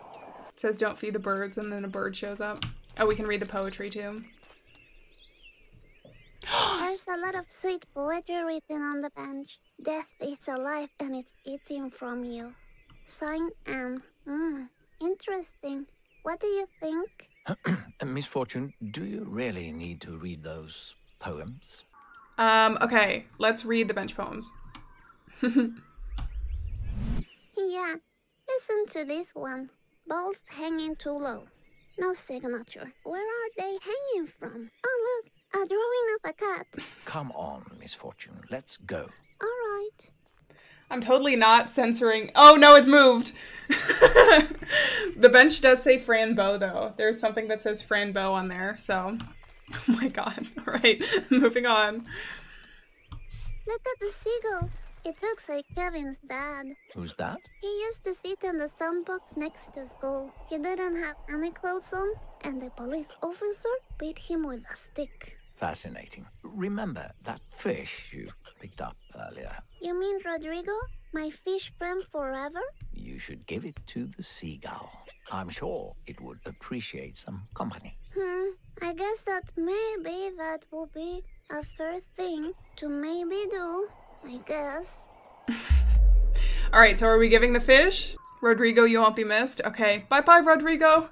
It says, don't feed the birds, and then a bird shows up. Oh, we can read the poetry, too. There's a lot of sweet poetry written on the bench. Death is alive and it's eating from you. Signed Anne. Mm, interesting. What do you think? Misfortune, do you really need to read those poems? Um, okay, let's read the bench poems. Yeah, listen to this one. Both hanging too low. No signature. Where are they hanging from? Oh, look, a drawing of a cat. Come on, Misfortune, let's go. All right. I'm totally not censoring. Oh, no, it's moved. The bench does say Fran Bow, though. There's something that says Fran Bow on there, so. Oh, my God. All right, moving on. Look at the seagull. It looks like Kevin's dad. Who's that? He used to sit in the sandbox next to school. He didn't have any clothes on, and the police officer beat him with a stick. Fascinating. Remember that fish you picked up earlier? You mean Rodrigo? My fish friend forever? You should give it to the seagull. I'm sure it would appreciate some company. Hmm. I guess that maybe that would be a fair thing to maybe do. I guess. All right, so are we giving the fish? Rodrigo, you won't be missed. Okay, bye-bye, Rodrigo.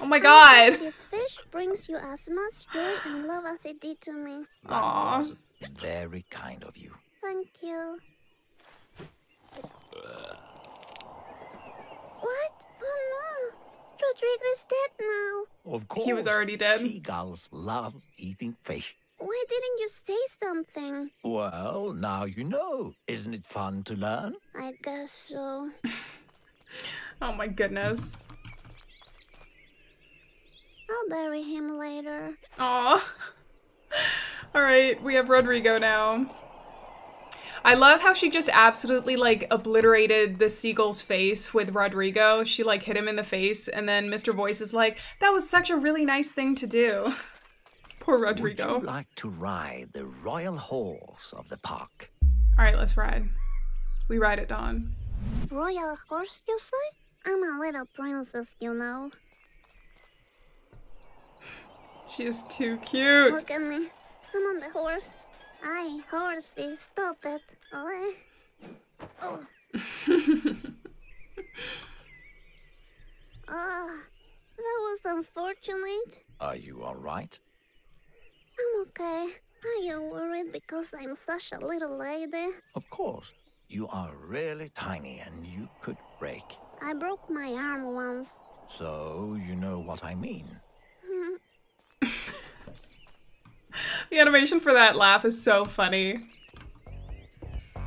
Oh my God. This fish brings you as much joy and love as it did to me. Aw. Very kind of you. Thank you. What? Oh no. Rodrigo's dead now. Of course. He was already dead. Seagulls love eating fish. Why didn't you say something? Well, now you know. Isn't it fun to learn? I guess so. Oh my goodness. I'll bury him later. Aw. Alright, we have Rodrigo now. I love how she just absolutely, like, obliterated the seagull's face with Rodrigo. She, like, hit him in the face, and then Mister Voice is like, that was such a really nice thing to do. Poor Rodrigo. Would you like to ride the royal horse of the park? All right, let's ride. We ride at dawn. Royal horse, you say? I'm a little princess, you know. She is too cute. Look at me. I'm on the horse. Aye, horsey, stop it. Oh. Oh. Oh, that was unfortunate. Are you all right? I'm okay. Are you worried because I'm such a little lady? Of course. You are really tiny and you could break. I broke my arm once. So you know what I mean. The animation for that laugh is so funny.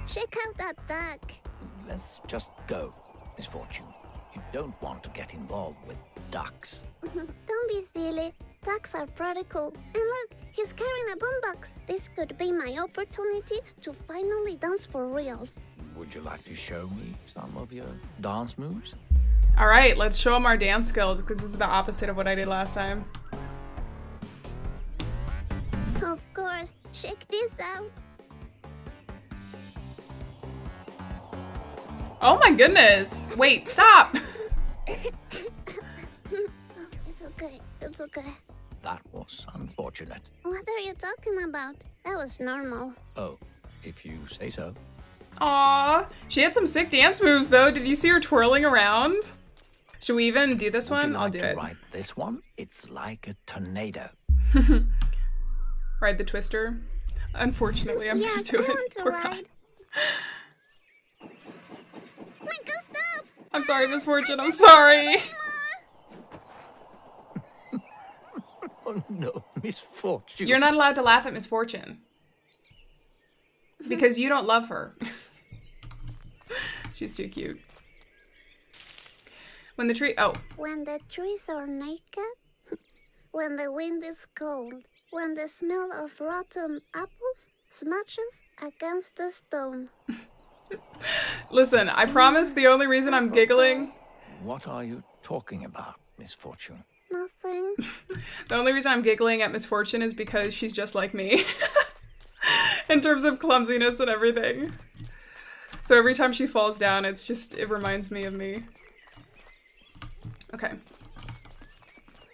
Check out that duck. Let's just go, Misfortune. You don't want to get involved with ducks. Don't be silly. Ducks are pretty cool. And look, he's carrying a boombox. This could be my opportunity to finally dance for reals. Would you like to show me some of your dance moves? All right, let's show him our dance skills, because this is the opposite of what I did last time. Of course, check this out. Oh my goodness. Wait, stop. It's okay, it's okay. That was unfortunate. What are you talking about? That was normal. Oh, if you say so. Aw, she had some sick dance moves though. Did you see her twirling around? Should we even do this one? I'll do it. Right, this one? It's like a tornado. Ride the twister. Unfortunately, I'm yeah, gonna do it. To Poor ride. God. Michael, stop! I'm sorry, Misfortune. I'm sorry. Oh no, Misfortune. You're not allowed to laugh at Misfortune. Because you don't love her. She's too cute. When the tree oh. When the trees are naked, when the wind is cold. When the smell of rotten apples smashes against the stone. Listen, I promise the only reason I'm giggling... What are you talking about, Misfortune? Nothing. The only reason I'm giggling at Misfortune is because she's just like me. In terms of clumsiness and everything. So every time she falls down, it's just, it reminds me of me. Okay.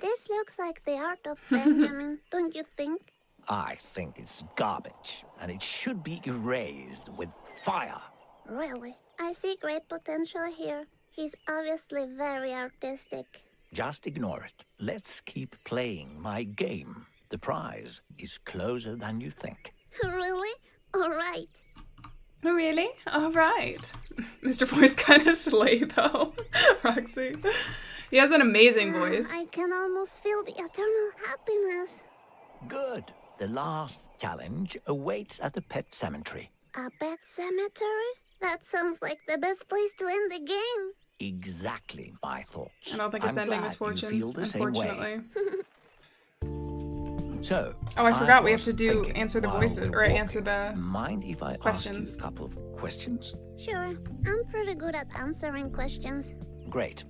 This looks like the art of Benjamin, don't you think? I think it's garbage, and it should be erased with fire. Really? I see great potential here. He's obviously very artistic. Just ignore it. Let's keep playing my game. The prize is closer than you think. Really? All right. Really? All right. Mister Voice kind of slay, though. Roxy. He has an amazing uh, voice. I can almost feel the eternal happiness. Good. The last challenge awaits at the pet cemetery. A pet cemetery? That sounds like the best place to end the game. Exactly my thoughts. I don't think it's I'm ending Misfortune, you feel the unfortunately. Same way. So, oh, I forgot I we have to do answer the voices or walking. answer the Mind if I questions. Ask you a couple of questions? Sure. I'm pretty good at answering questions. Great.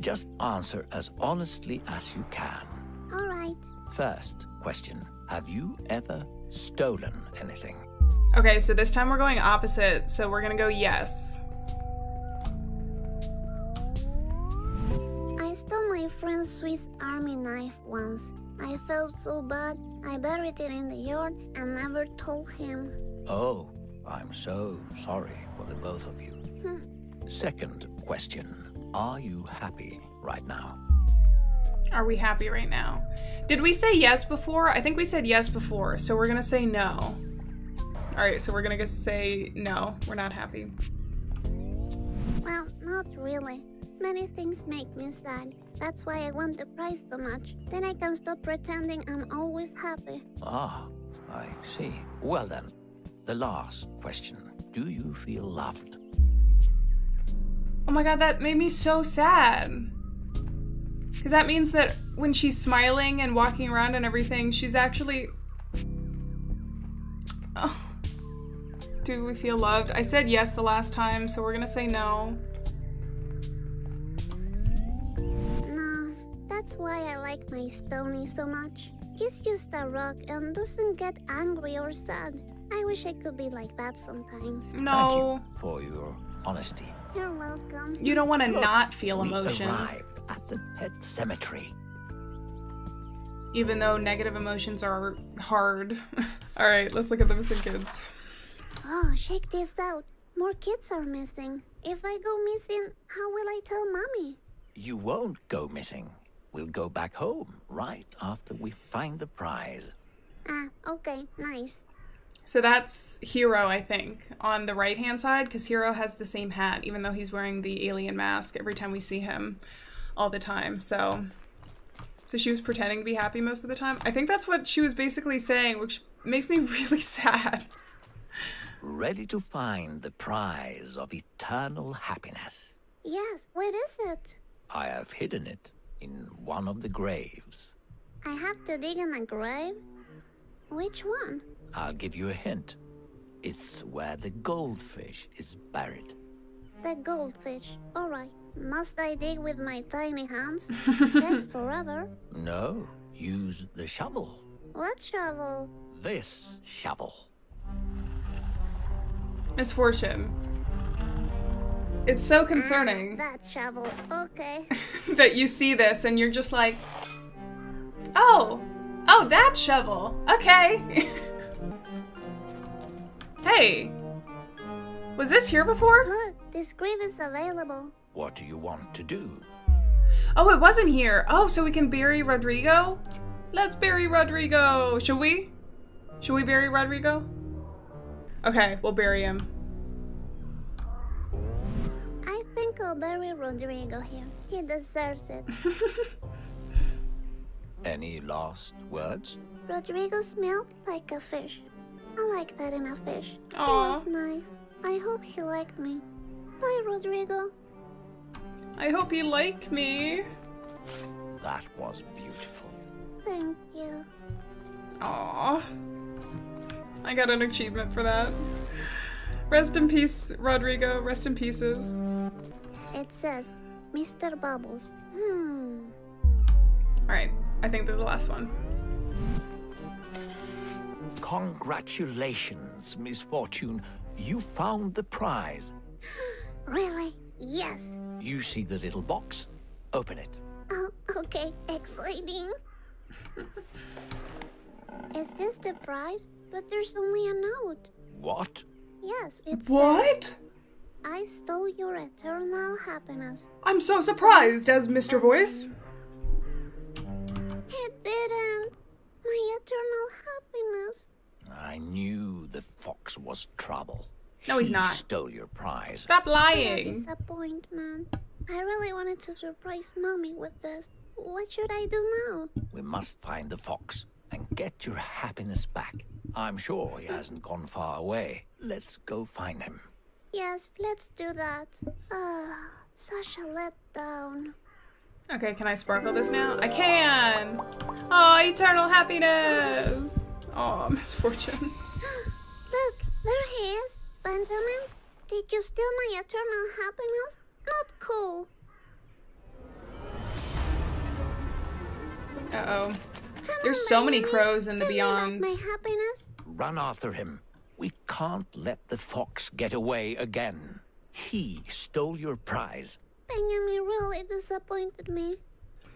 Just answer as honestly as you can. All right. First question. Have you ever stolen anything? Okay, so this time we're going opposite, so we're gonna go yes. I stole my friend's Swiss Army knife once. I felt so bad, I buried it in the yard and never told him. Oh, I'm so sorry for the both of you. Hmm. Second question, are you happy right now? Are we happy right now? Did we say yes before? I think we said yes before, so we're gonna say no. All right, so we're gonna say no, we're not happy. Well, not really. Many things make me sad. That's why I want the prize so much. Then I can stop pretending I'm always happy. Ah, I see. Well then, the last question. Do you feel loved? Oh my God, that made me so sad. Because that means that when she's smiling and walking around and everything, she's actually... Oh. Do we feel loved? I said yes the last time, so we're gonna say no. Nah, that's why I like my Stony so much. He's just a rock and doesn't get angry or sad. I wish I could be like that sometimes. No. Thank you for your honesty. You're welcome. You don't want to not feel emotion. We arrived at the pet cemetery. Even though negative emotions are hard. All right, let's look at the missing kids. Oh, check this out. More kids are missing. If I go missing, how will I tell Mommy? You won't go missing. We'll go back home right after we find the prize. Ah, okay, nice. So that's Hiro, I think, on the right-hand side, because Hiro has the same hat, even though he's wearing the alien mask every time we see him all the time, so... So she was pretending to be happy most of the time. I think that's what she was basically saying, which makes me really sad. Ready to find the prize of eternal happiness. Yes, what is it? I have hidden it in one of the graves. I have to dig in a grave? Which one? I'll give you a hint. It's where the goldfish is buried. The goldfish, all right. Must I dig with my tiny hands? That's forever. No, use the shovel. What shovel? This shovel. Misfortune. It's so concerning. Ah, that shovel, okay. That you see this and you're just like, oh, oh, that shovel, okay. Hey, was this here before? Look, this grave is available. What do you want to do? Oh, it wasn't here. Oh, so we can bury Rodrigo? Let's bury Rodrigo. Should we? Should we bury Rodrigo? Okay, we'll bury him. I think I'll bury Rodrigo here. He deserves it. Any last words? Rodrigo smelled like a fish. I like that in a fish. Aww. It was nice. I hope he liked me. Bye, Rodrigo. I hope he liked me. That was beautiful. Thank you. Aww. I got an achievement for that. Rest in peace, Rodrigo. Rest in pieces. It says, Mister Bubbles. Hmm. Alright, I think they're the last one. Congratulations, Misfortune. You found the prize. Really? Yes. You see the little box? Open it. Oh, okay. Exciting. Is this the prize? But there's only a note. What? Yes, it's... What? Says, I stole your eternal happiness. I'm so surprised, as Mister Voice. didn't. My eternal happiness. I knew the fox was trouble. No, he's he not. Stole your prize. Stop lying. What a disappointment. I really wanted to surprise Mommy with this. What should I do now? We must find the fox and get your happiness back. I'm sure he hasn't gone far away. Let's go find him. Yes, let's do that. Ah, such a letdown. Okay, can I sparkle this now? I can! Oh, eternal happiness! Oh, misfortune. Look, there he is. Benjamin, did you steal my eternal happiness? Not cool. Uh-oh. There's so many crows in the beyond. My happiness? Run after him. We can't let the fox get away again. He stole your prize. Benjamin really disappointed me.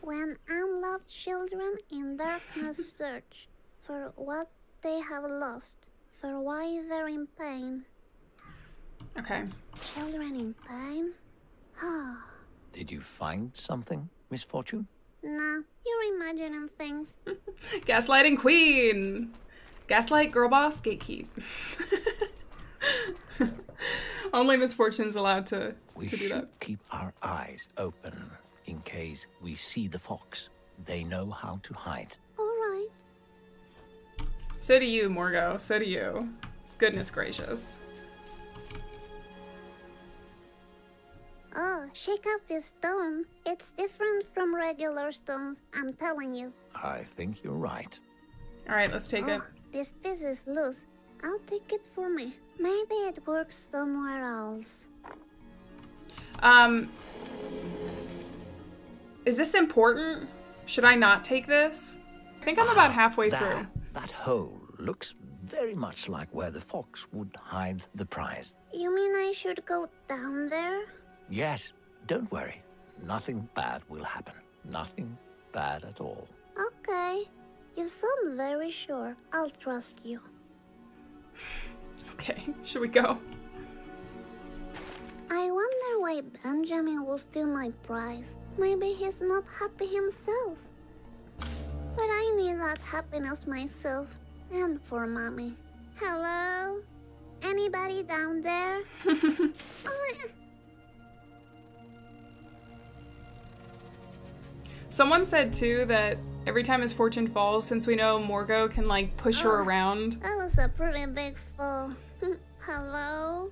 When unloved children in darkness search for what they have lost, for why they're in pain. Okay. Children in pain? Oh. Did you find something, Misfortune? Nah, you're imagining things. Gaslighting queen! Gaslight girl boss gatekeep. Only Misfortune's allowed to, we to do that. We should keep our eyes open in case we see the fox. They know how to hide. All right. So do you, Morgo. So do you. Goodness gracious. Oh, shake out this stone. It's different from regular stones, I'm telling you. I think you're right. All right, let's take oh, it. This piece is loose. I'll take it for me. Maybe it works somewhere else. Um... Is this important? Should I not take this? I think I'm about halfway that, through. That hole looks very much like where the fox would hide the prize. You mean I should go down there? Yes, don't worry. Nothing bad will happen. Nothing bad at all. Okay. You sound very sure. I'll trust you. Okay, should we go? I wonder why Benjamin will steal my prize. Maybe he's not happy himself. But I need that happiness myself and for Mommy. Hello? Anybody down there? Oh, someone said too that every time his fortune falls, since we know Morgo can like push oh, her around. That was a pretty big fall. Hello?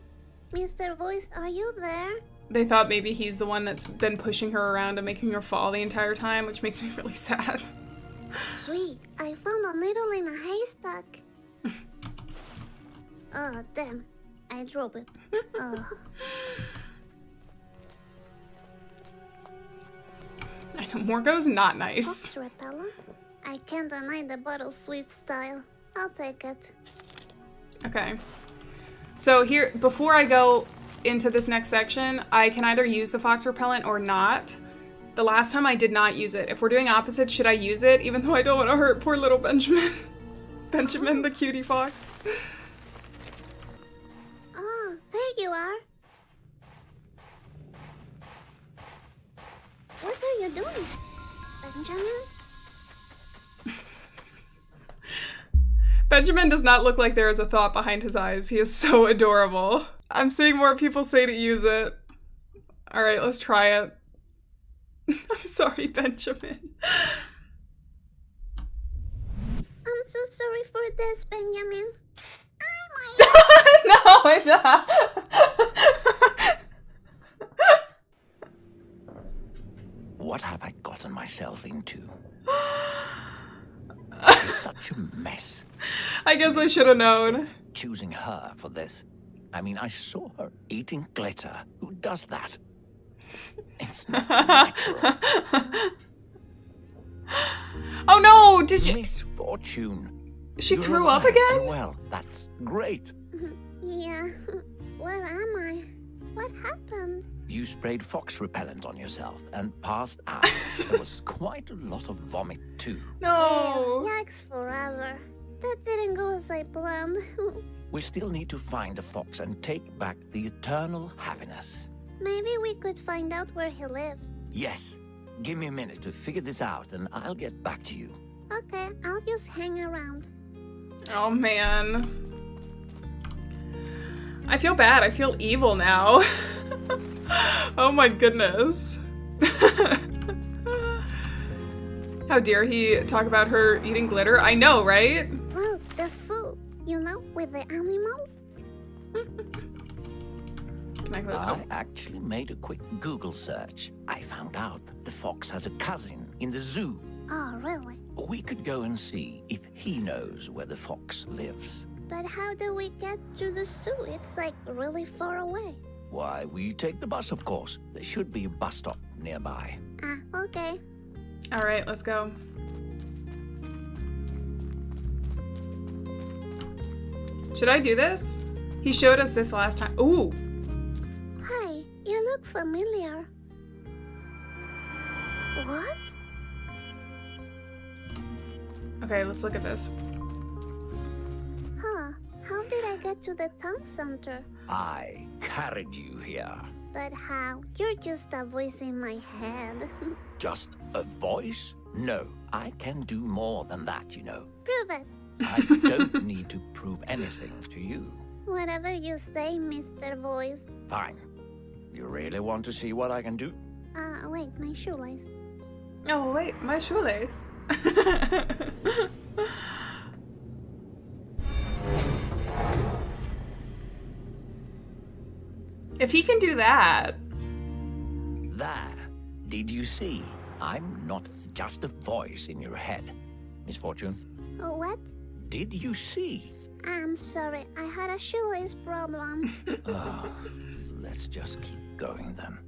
Mister Voice, are you there? They thought maybe he's the one that's been pushing her around and making her fall the entire time, which makes me really sad. Sweet, I found a needle in a haystack. Oh, damn. I dropped it. Oh. I know, Morgo's not nice. Fox repellent? I can't deny the bottle sweet style. I'll take it. Okay. So here, before I go into this next section, I can either use the fox repellent or not. The last time I did not use it. If we're doing opposite, should I use it? Even though I don't want to hurt poor little Benjamin. Benjamin the cutie fox. Oh, there you are. What are you doing, Benjamin? Benjamin does not look like there is a thought behind his eyes. He is so adorable. I'm seeing more people say to use it. All right, let's try it. I'm sorry, Benjamin. I'm so sorry for this, Benjamin. Oh my God. No, it's not. What have I gotten myself into? This is such a mess. I guess I should have known. Choosing her for this. I mean, I saw her eating glitter. Who does that? It's not natural. Oh no, did you? Misfortune. She You're threw alive. Up again? Well, that's great. Yeah, where am I? What happened? You sprayed fox repellent on yourself and passed out. There was quite a lot of vomit, too. No! Yikes forever. That didn't go as I planned. We still need to find the fox and take back the eternal happiness. Maybe we could find out where he lives. Yes. Give me a minute to figure this out and I'll get back to you. Okay, I'll just hang around. Oh man. I feel bad. I feel evil now. Oh my goodness. How dare he talk about her eating glitter? I know, right? Well, the zoo, you know, with the animals. Can I, I actually made a quick Google search. I found out the fox has a cousin in the zoo. Oh, really? We could go and see if he knows where the fox lives. But how do we get to the zoo? It's like really far away. Why, we take the bus, of course. There should be a bus stop nearby. Ah, okay. All right, let's go. Should I do this? He showed us this last time. Ooh. Hi, you look familiar. What? Okay, let's look at this. Huh, how did I get to the town center? I carried you here. But how? You're just a voice in my head. Just a voice? No, I can do more than that, you know. Prove it. I don't need to prove anything to you. Whatever you say, Mister Voice. Fine. You really want to see what I can do? Uh, wait, my shoelace. Oh, wait, my shoelace. If he can do that. There. Did you see? I'm not just a voice in your head, Misfortune. What? Did you see? I'm sorry. I had a shoelace problem. Oh, let's just keep going then.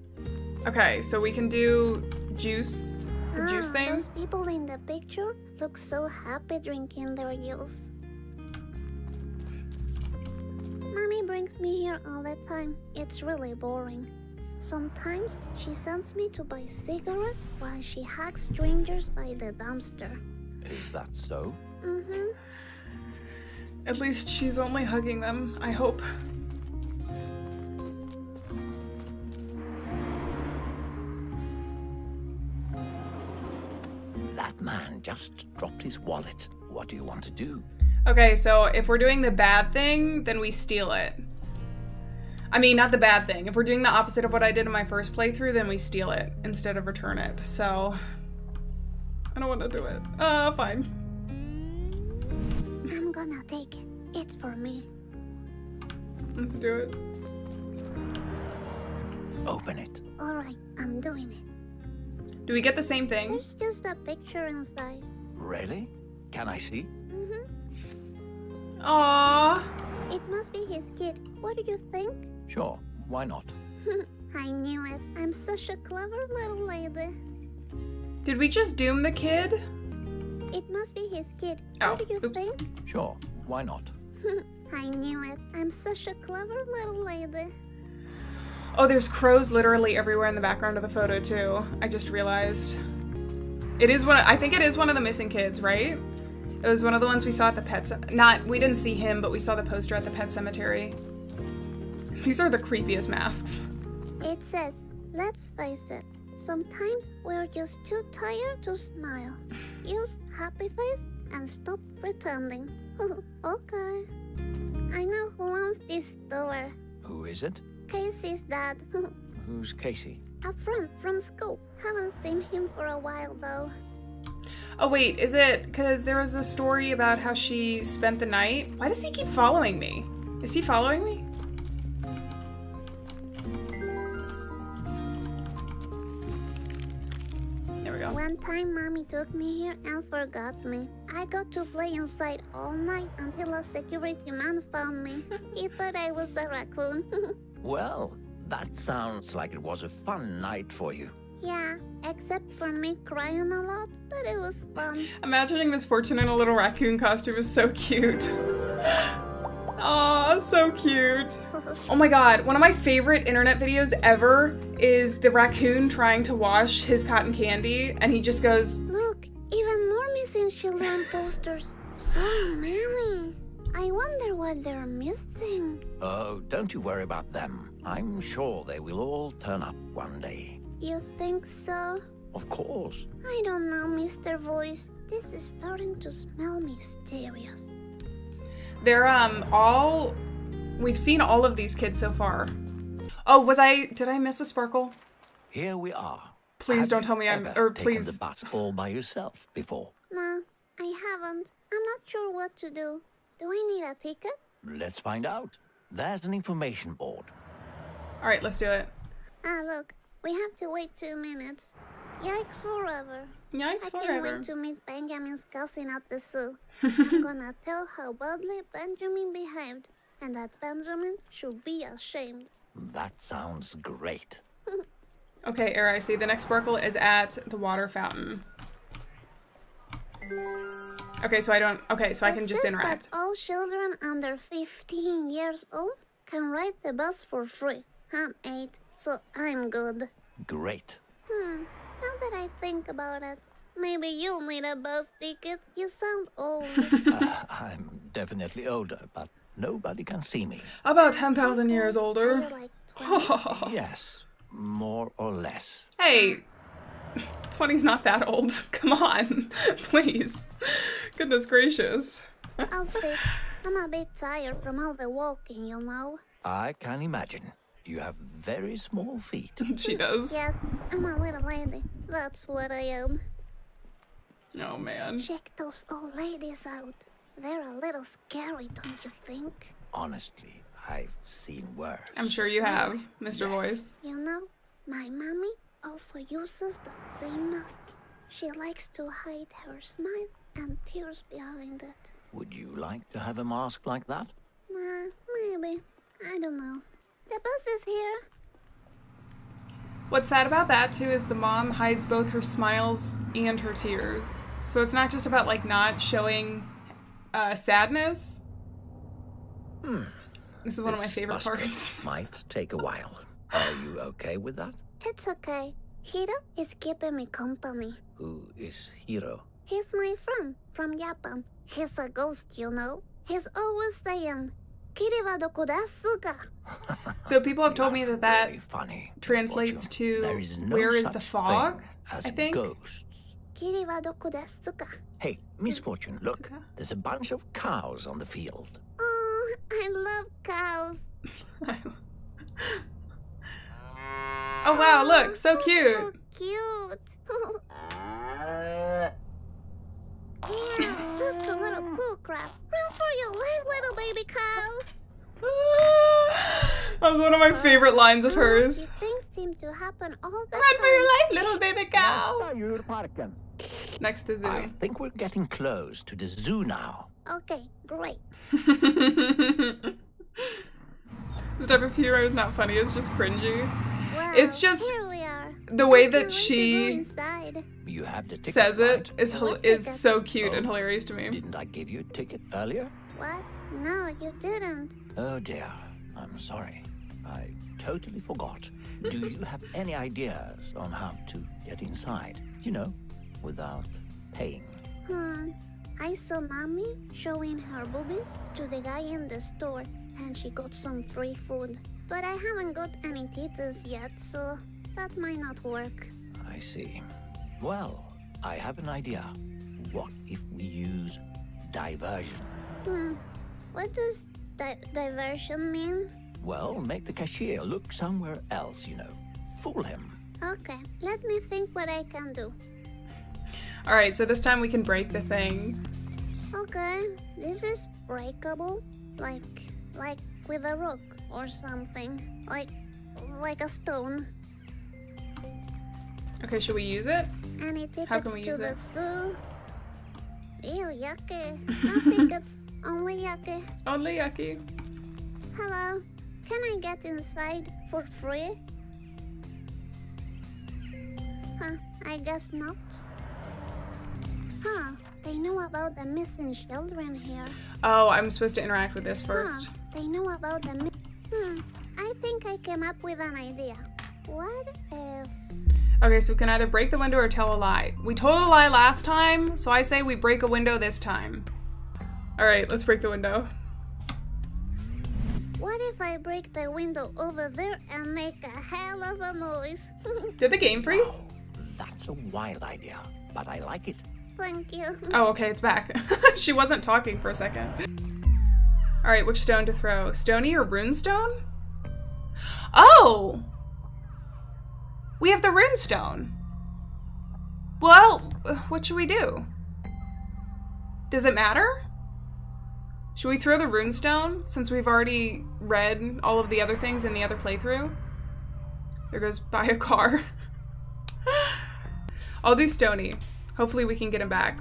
Okay, so we can do juice. The juice oh, thing. Those people in the picture look so happy drinking their juice. Mommy brings me here all the time. It's really boring. Sometimes she sends me to buy cigarettes while she hacks strangers by the dumpster. Is that so? Mm-hmm. At least she's only hugging them, I hope. That man just dropped his wallet. What do you want to do? Okay, so if we're doing the bad thing, then we steal it. I mean, not the bad thing. If we're doing the opposite of what I did in my first playthrough, then we steal it instead of return it. So, I don't want to do it. Uh, fine. I'm gonna take it. It's for me. Let's do it. Open it. Alright, I'm doing it. Do we get the same thing? There's just a picture inside. Really? Can I see? Mm-hmm. Aww. It must be his kid. What do you think? Sure, why not? I knew it. I'm such a clever little lady. Did we just doom the kid? It must be his kid. Oh, what do you oops. think? Sure, why not? I knew it. I'm such a clever little lady. Oh, there's crows literally everywhere in the background of the photo too. I just realized. It is one of, I think it is one of the missing kids, right? It was one of the ones we saw at the pet cemetery. Not, we didn't see him, but we saw the poster at the pet cemetery. These are the creepiest masks. It says, let's face it. Sometimes we're just too tired to smile. Use happy face and stop pretending. Okay. I know who owns this store. Who is it? Casey's dad. Who's Casey? A friend from school. Haven't seen him for a while though. Oh wait, is it because there was a story about how she spent the night? Why does he keep following me? Is he following me? One time mommy took me here and forgot me. I got to play inside all night until a security man found me. He thought I was a raccoon. Well, that sounds like it was a fun night for you. Yeah, except for me crying a lot, but it was fun. Imagining Misfortune in a little raccoon costume is so cute. Aw, so cute. Oh my god, one of my favorite internet videos ever is the raccoon trying to wash his cotton candy, and he just goes, look, even more missing children posters. So many. I wonder what they're missing. Oh, don't you worry about them. I'm sure they will all turn up one day. You think so? Of course. I don't know, Mister Voice. This is starting to smell mysterious. They're um all, we've seen all of these kids so far. Oh, was I, did I miss a sparkle? Here we are. Please have don't tell me I'm, or please. Taken the bus all by yourself before? No, I haven't. I'm not sure what to do. Do I need a ticket? Let's find out. There's an information board. All right, let's do it. Ah, look, we have to wait two minutes. Yikes forever. Yikes I forever. I can't wait to meet Benjamin's cousin at the zoo. I'm gonna tell how badly Benjamin behaved and that Benjamin should be ashamed. That sounds great. Okay, Air, I see. The next sparkle is at the water fountain. Okay, so I don't... Okay, so it I can just interact. That all children under fifteen years old can ride the bus for free. I'm eight, so I'm good. Great. Hmm, now that I think about it, maybe you'll need a bus ticket. You sound old. uh, I'm definitely older, but nobody can see me. About ten thousand years older. Like yes, more or less. Hey, twenty's not that old. Come on, please. Goodness gracious. I'll sit. I'm a bit tired from all the walking, you know. I can imagine. You have very small feet. She does. Yes, I'm a little lady. That's what I am. Oh, man. Check those old ladies out. They're a little scary, don't you think? Honestly, I've seen worse. I'm sure you have, really? Mister Yes. Voice. You know, my mommy also uses the same mask. She likes to hide her smile and tears behind it. Would you like to have a mask like that? Nah, maybe. I don't know. The bus is here. What's sad about that, too, is the mom hides both her smiles and her tears. So it's not just about, like, not showing... Uh, sadness? Hmm. This is one this of my favorite parts. Might take a while. Are you okay with that? It's okay. Hiro is keeping me company. Who is Hiro? He's my friend from Japan. He's a ghost, you know. He's always saying, "Kiriwa doko dasu ka." So people have told me that that really funny, translates to, there is no where is the fog? As I think. Ghosts. Kiriwa doko dasu ka. Hey, Misfortune, look, there's a bunch of cows on the field. Oh, I love cows. Oh, wow, look, so cute. So cute. Yeah, that's a little bull crap. Run for your life, little baby cow. That was one of my favorite lines of hers. These things seem to happen all the time. Run for your life, little baby cow. Next to the zoo. I think we're getting close to the zoo now. Okay, great. This type of humor is not funny, it's just cringy. Well, it's just here we are. The way that she you have the says it is is so cute oh, and hilarious to me. Didn't I give you a ticket earlier? What? No, you didn't. Oh dear, I'm sorry. I totally forgot. Do you have any ideas on how to get inside? You know, without paying. Hmm. I saw mommy showing her boobies to the guy in the store and she got some free food. But I haven't got any titties yet, so that might not work. I see. Well, I have an idea. What if we use diversion? Hmm. What does di diversion mean? Well, make the cashier look somewhere else, you know. Fool him. Okay, let me think what I can do. All right, so this time we can break the thing. Okay, this is breakable, like like with a rock or something, like like a stone. Okay, should we use it? Any tickets How can we to use the it? Zoo? Ew, yucky! No tickets, only yucky. Only yucky. Hello, can I get inside for free? Huh? I guess not. Huh, they know about the missing children here. Oh, I'm supposed to interact with this first. Huh, they know about the mi Hmm, I think I came up with an idea. What if... Okay, so we can either break the window or tell a lie. We told a lie last time, so I say we break a window this time. All right, let's break the window. What if I break the window over there and make a hell of a noise? Did the game freeze? Wow, that's a wild idea, but I like it. Thank you. Oh, okay, it's back. She wasn't talking for a second. All right, which stone to throw? Stony or runestone? Oh! We have the runestone. Well, what should we do? Does it matter? Should we throw the runestone since we've already read all of the other things in the other playthrough? There goes by a car. I'll do Stony. Hopefully we can get him back.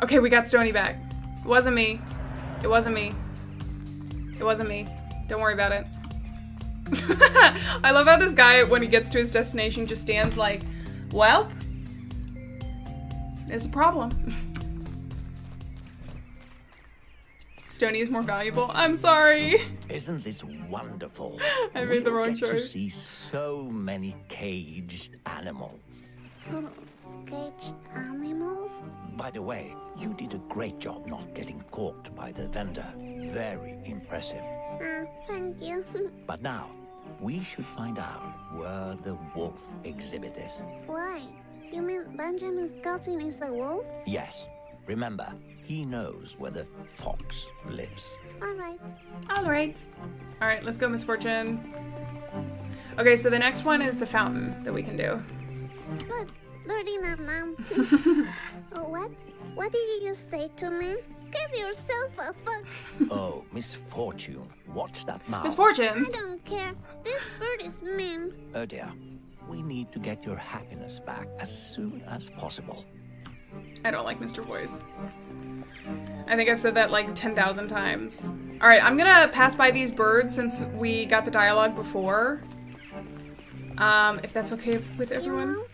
Okay, we got Stony back. It wasn't me. It wasn't me. It wasn't me. Don't worry about it. I love how this guy, when he gets to his destination, just stands like, well, it's a problem. Stony is more valuable. I'm sorry. Isn't this wonderful? I made we'll the wrong choice. To see so many caged animals. Caged animals? By the way, you did a great job not getting caught by the vendor. Very impressive. Uh, thank you. But now, we should find out where the wolf exhibit is. Why? You mean Benjamin's cousin is a wolf? Yes. Remember, he knows where the fox lives. All right. All right. All right, let's go, Misfortune. Okay, so the next one is the fountain that we can do. Look, birding up, Mom. What? What did you just say to me? Give yourself a fuck. Oh, Misfortune. What's that mouth? Misfortune? I don't care. This bird is mean. Oh, dear. We need to get your happiness back as soon as possible. I don't like Mister Voice. I think I've said that like ten thousand times. All right, I'm gonna pass by these birds since we got the dialogue before. Um, if that's okay with everyone. You know,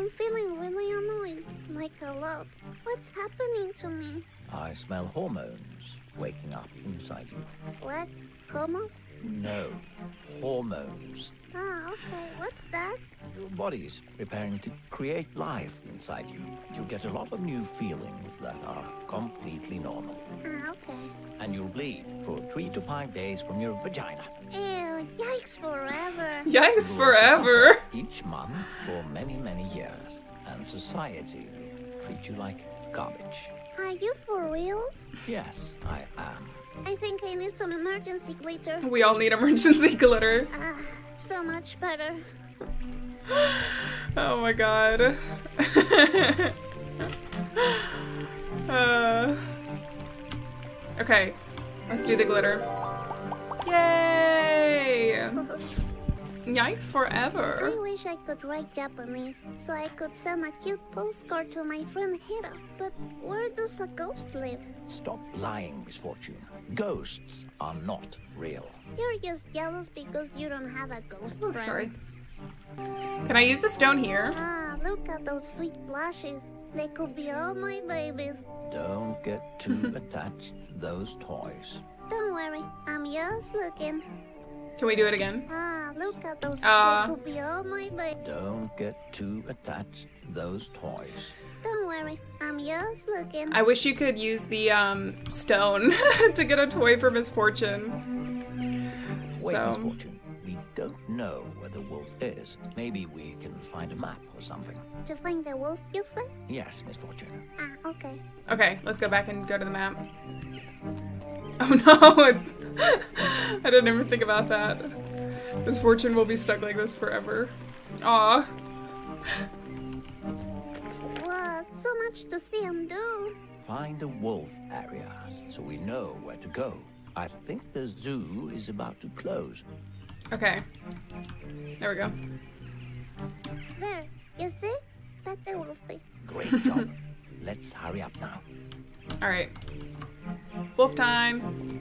I'm feeling really annoyed, like a lot. What's happening to me? I smell hormones waking up inside you. What? Hormones? No, hormones. Ah, okay. What's that? Your body's preparing to create life inside you. You'll get a lot of new feelings that are completely normal. Ah, okay. And you'll bleed for three to five days from your vagina. Ew, yikes forever. Yikes forever. Each month for many, many years. And society will treat you like garbage. Are you for real? Yes, I am. I think I need some emergency glitter. We all need emergency glitter. Ah, so much better. Oh my god. uh, okay, let's do the glitter. Yay! Yikes forever. I wish I could write Japanese so I could send a cute postcard to my friend Hiro. But where does a ghost live? Stop lying, Misfortune. Ghosts are not real. You're just jealous because you don't have a ghost oh, friend. Sorry. Can I use the stone here? Ah, look at those sweet blushes. They could be all my babies. Don't get too attached to those toys. Don't worry, I'm just looking. Can we do it again? Ah, look at those. Uh, they could be all my babies. Don't get too attached to those toys. Don't worry, I'm just looking. I wish you could use the um stone to get a toy for Misfortune. Wait, so. Misfortune. We don't know where the wolf is. Maybe we can find a map or something. To find the wolf, you say? Yes, Misfortune. Ah, okay. Okay, let's go back and go to the map. Oh no! I didn't even think about that. Misfortune will be stuck like this forever. Aww. What? So much to see and do. Find the wolf area so we know where to go. I think the zoo is about to close. Okay. There we go. There. You see? That's the wolfie. Great job. Let's hurry up now. Alright. Wolf time.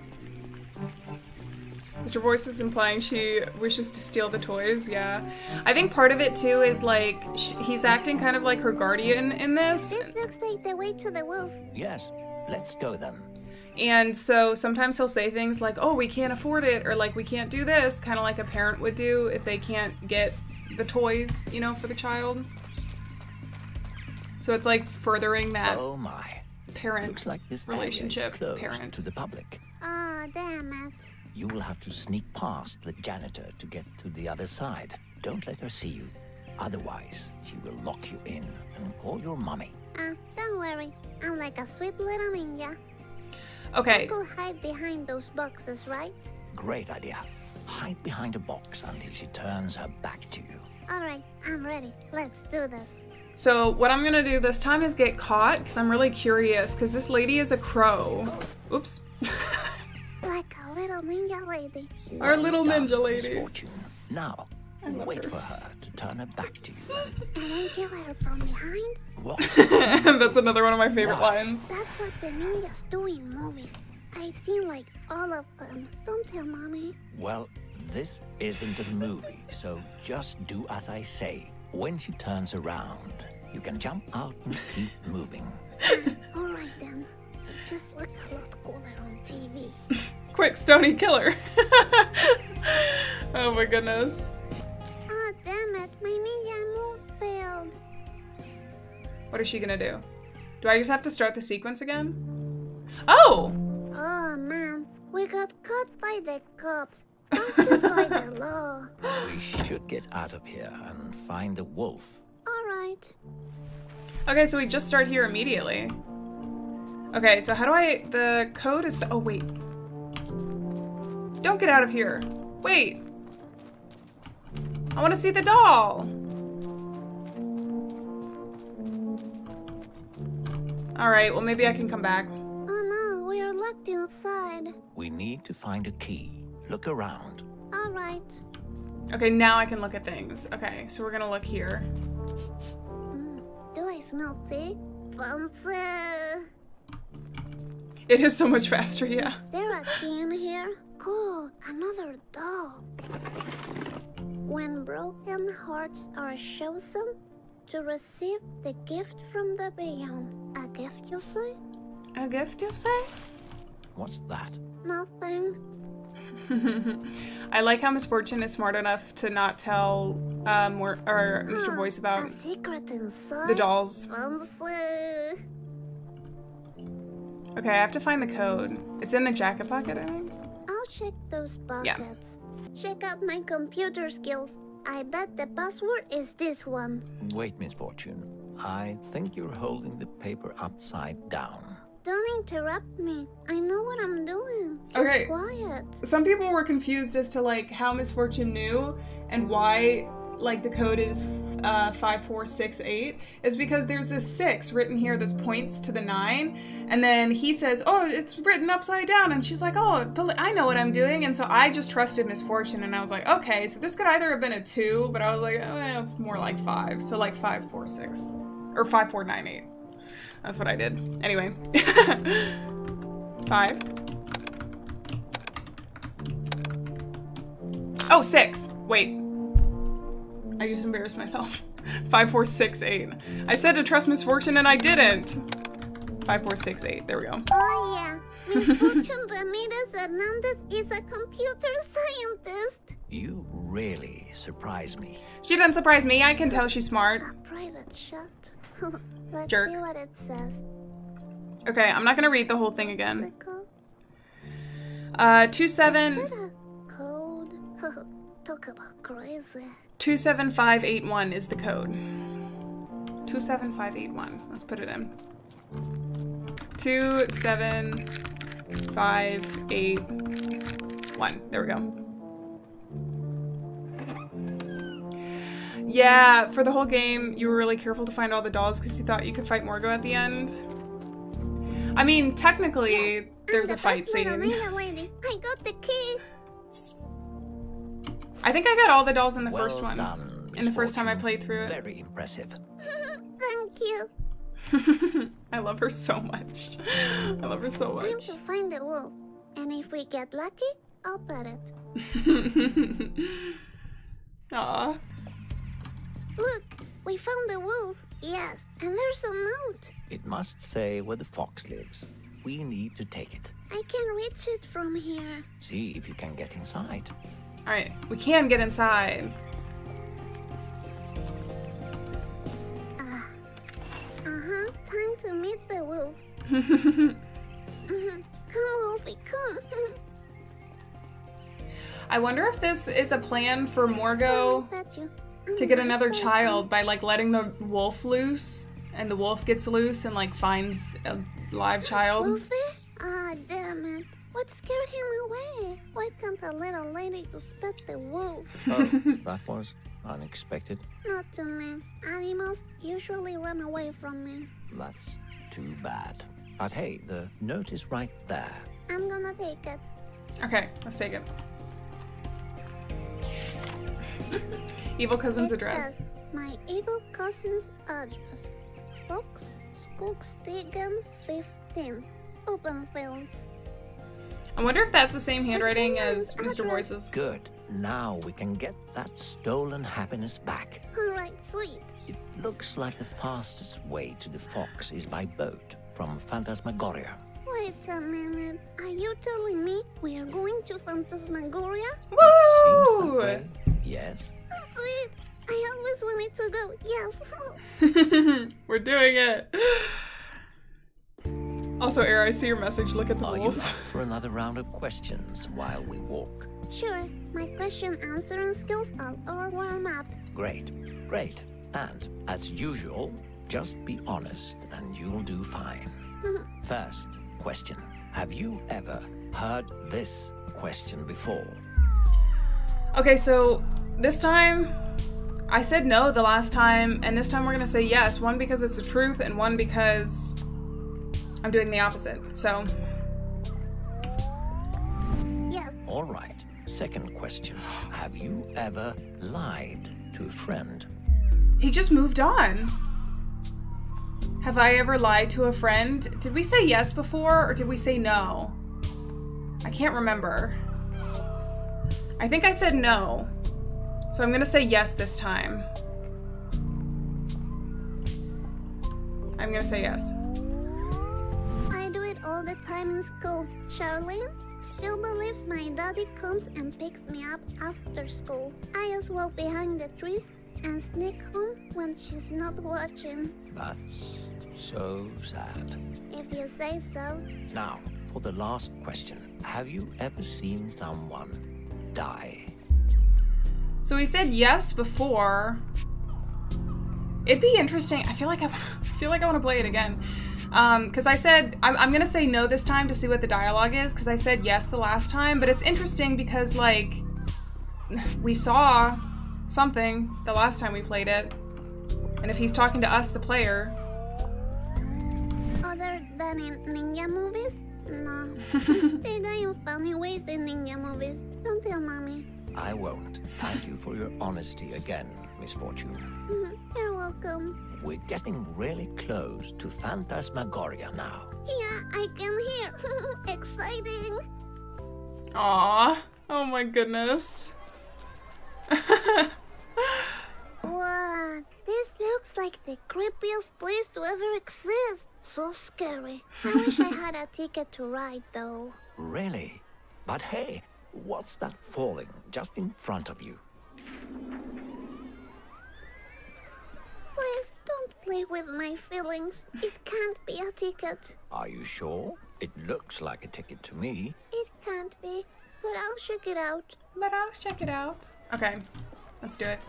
Mister Voice is implying she wishes to steal the toys, yeah. I think part of it too is like, sh he's acting kind of like her guardian in this. This looks like the way to the wolf. Yes, let's go then. And so sometimes he'll say things like, oh, we can't afford it, or like, we can't do this, kind of like a parent would do if they can't get the toys, you know, for the child. So it's like furthering that oh my. parent looks like this relationship, parent to the public. Oh, damn it. You will have to sneak past the janitor to get to the other side. Don't let her see you. Otherwise, she will lock you in and call your mommy. Uh, don't worry. I'm like a sweet little ninja. Okay. You could hide behind those boxes, right? Great idea. Hide behind a box until she turns her back to you. Alright, I'm ready. Let's do this. So what I'm gonna do this time is get caught, because I'm really curious, because this lady is a crow. Oh. Oops. Like a little ninja lady. Our little ninja lady. Misfortune. Now, wait her. for her to turn her back to you. And then kill her from behind? What? That's another one of my favorite what? lines. That's what the ninjas do in movies. I've seen like all of them. Don't tell mommy. Well, this isn't a movie, so just do as I say. When she turns around, you can jump out and keep moving. All right then. It just looked a lot cooler on T V. Quick, Stony, killer. Oh my goodness. Oh damn it! My ninja move failed. What is she gonna do? Do I just have to start the sequence again? Oh. Oh man, we got caught by the cops. Busted by the law. We should get out of here and find the wolf. Alright. Okay, so we just start here immediately. Okay, so how do I... The code is... Oh, wait. Don't get out of here. Wait. I want to see the doll. Alright, well maybe I can come back. Oh no, we are locked inside. We need to find a key. Look around. All right. Okay, now I can look at things. Okay, so we're gonna look here. Mm, do I smell tea? Fancy. It is so much faster, yeah. Is there a key in here? Cool, another doll. When broken hearts are chosen to receive the gift from the beyond. A gift, you say? A gift, you say? What's that? Nothing. I like how Misfortune is smart enough to not tell um, or, or Mister Voice about the dolls. Okay, I have to find the code. It's in the jacket pocket, I think. I'll check those pockets. Yeah. Check out my computer skills. I bet the password is this one. Wait, Misfortune. I think you're holding the paper upside down. Don't interrupt me. I know what I'm doing. Keep okay. quiet. Some people were confused as to like how Misfortune knew and why like the code is uh, five four six eight. It's because there's this six written here that points to the nine, and then he says, "Oh, it's written upside down," and she's like, "Oh, I know what I'm doing," and so I just trusted Misfortune, and I was like, "Okay, so this could either have been a two, but I was like, oh, it's more like five, so like five four six or five four nine eight." That's what I did. Anyway. Five. Oh, six. Wait. I just embarrassed myself. Five, four, six, eight. I said to trust Misfortune and I didn't. Five, four, six, eight. There we go. Oh, yeah. Misfortune Ramirez Hernandez is a computer scientist. You really surprise me. She didn't surprise me. I can tell she's smart. A private shot. Let's Jerk. see what it says. Okay, I'm not gonna read the whole thing again. Uh, two seven. Is that a code? Talk about crazy. Two seven five eight one is the code. Two seven five eight one. Let's put it in. Two seven five eight one. There we go. Yeah, for the whole game, you were really careful to find all the dolls because you thought you could fight Morgo at the end. I mean, technically, yes, there's the a fight scene. Lady. I got the key. I think I got all the dolls in the well first one. Done, in the first time I played through it. Very impressive. Thank you. I love her so much. I love her so much. Time to find the wolf, and if we get lucky, I'll pet it. Aww. Look, we found the wolf. Yes, and there's a note. It must say where the fox lives. We need to take it. I can reach it from here. See if you can get inside. All right, we can get inside. Uh, uh-huh, time to meet the wolf. Come, Wolfie, come. I wonder if this is a plan for Morgo to get another child by like letting the wolf loose, and the wolf gets loose and like finds a live child. Wolfie? Ah, damn it. What scared him away? Why can't a little lady respect the wolf? Oh, that was unexpected. Not to me. Animals usually run away from me. That's too bad. But hey, the note is right there. I'm gonna take it. Okay, let's take it. Evil cousin's it address. Says, my evil cousin's address. Box Skogstigen fifteen. Open fields. I wonder if that's the same handwriting as Mister Voice's. Good. Now we can get that stolen happiness back. All right, sweet. It looks like the fastest way to the fox is by boat from Phantasmagoria. Wait a minute. Are you telling me we are going to Phantasmagoria? Woo! It seems that way. Yes. Sweet. I always wanted to go. Yes. We're doing it. Also, Air, I see your message. Look at the wolf. Are you up for another round of questions while we walk? Sure. My question answering skills are all warm up. Great. Great. And, as usual, just be honest and you'll do fine. First question. Have you ever heard this question before? Okay, so this time I said no the last time, and this time we're going to say yes. One because it's the truth, and one because I'm doing the opposite, so. Yeah. All right. Second question. Have you ever lied to a friend? He just moved on. Have I ever lied to a friend? Did we say yes before, or did we say no? I can't remember. I think I said no. So I'm gonna say yes this time. I'm gonna say yes. All the time in school. Charlene still believes my daddy comes and picks me up after school. I just walk behind the trees and sneak home when she's not watching. That's so sad. If you say so. Now, for the last question. Have you ever seen someone die? So we said yes before. It'd be interesting. I feel like I, I feel like I want to play it again. Um, cause I said, I'm, I'm gonna say no this time to see what the dialogue is, cause I said yes the last time, but it's interesting because like, we saw something the last time we played it, and if he's talking to us, the player. Other than in ninja movies? No. They die in funny ways in ninja movies. Don't tell mommy. I won't. Thank you for your honesty again, Misfortune. You're welcome. We're getting really close to Phantasmagoria now. Yeah, I can hear. Exciting. Aww. Oh my goodness. Wow, this looks like the creepiest place to ever exist. So scary. I wish I had a ticket to ride, though. Really? But hey, what's that falling just in front of you? Please don't play with my feelings. It can't be a ticket. Are you sure? It looks like a ticket to me. It can't be, but I'll check it out. But I'll check it out. Okay, let's do it.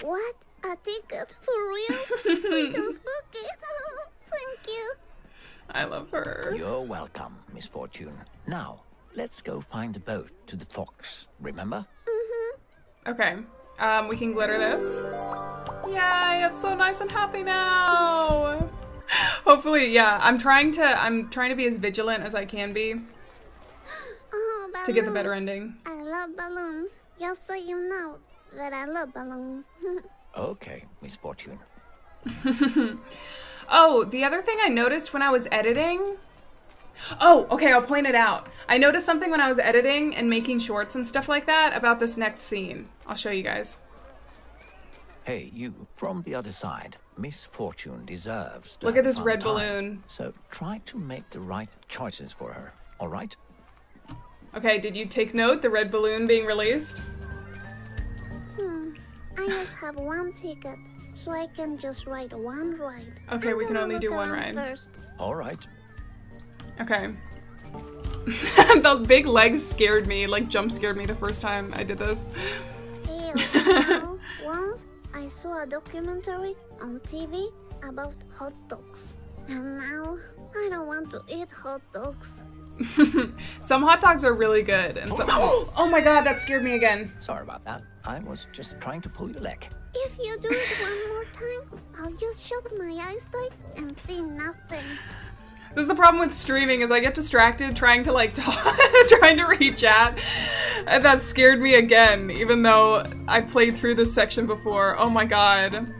What? A ticket? For real? Sweet and spooky. Thank you. I love her. You're welcome, Misfortune. Now, let's go find a boat to the fox, remember? Mm-hmm. Okay, um, we can glitter this. Yay, it's so nice and happy now! Hopefully, yeah, I'm trying to, I'm trying to be as vigilant as I can be. Oh, to get the better ending. I love balloons, just so you know that I love balloons. Okay, Misfortune. Oh, the other thing I noticed when I was editing. Oh, okay, I'll point it out. I noticed something when I was editing and making shorts and stuff like that about this next scene. I'll show you guys. Hey, you, from the other side, Misfortune deserves to have a fun time. Look at this red balloon. So try to make the right choices for her, all right? Okay, did you take note, the red balloon being released? Hmm, I just have one ticket, so I can just ride one ride. Okay, we can only do one ride. All right. Okay. The big legs scared me, like jump scared me the first time I did this. Once I saw a documentary on T V about hot dogs, and now I don't want to eat hot dogs. Some hot dogs are really good, and some. Oh my god, that scared me again. Sorry about that. I was just trying to pull your leg. If you do it one more time, I'll just shut my eyes tight and see nothing. This is the problem with streaming, is I get distracted trying to like talk, trying to read chat, and that scared me again, even though I played through this section before. Oh my god.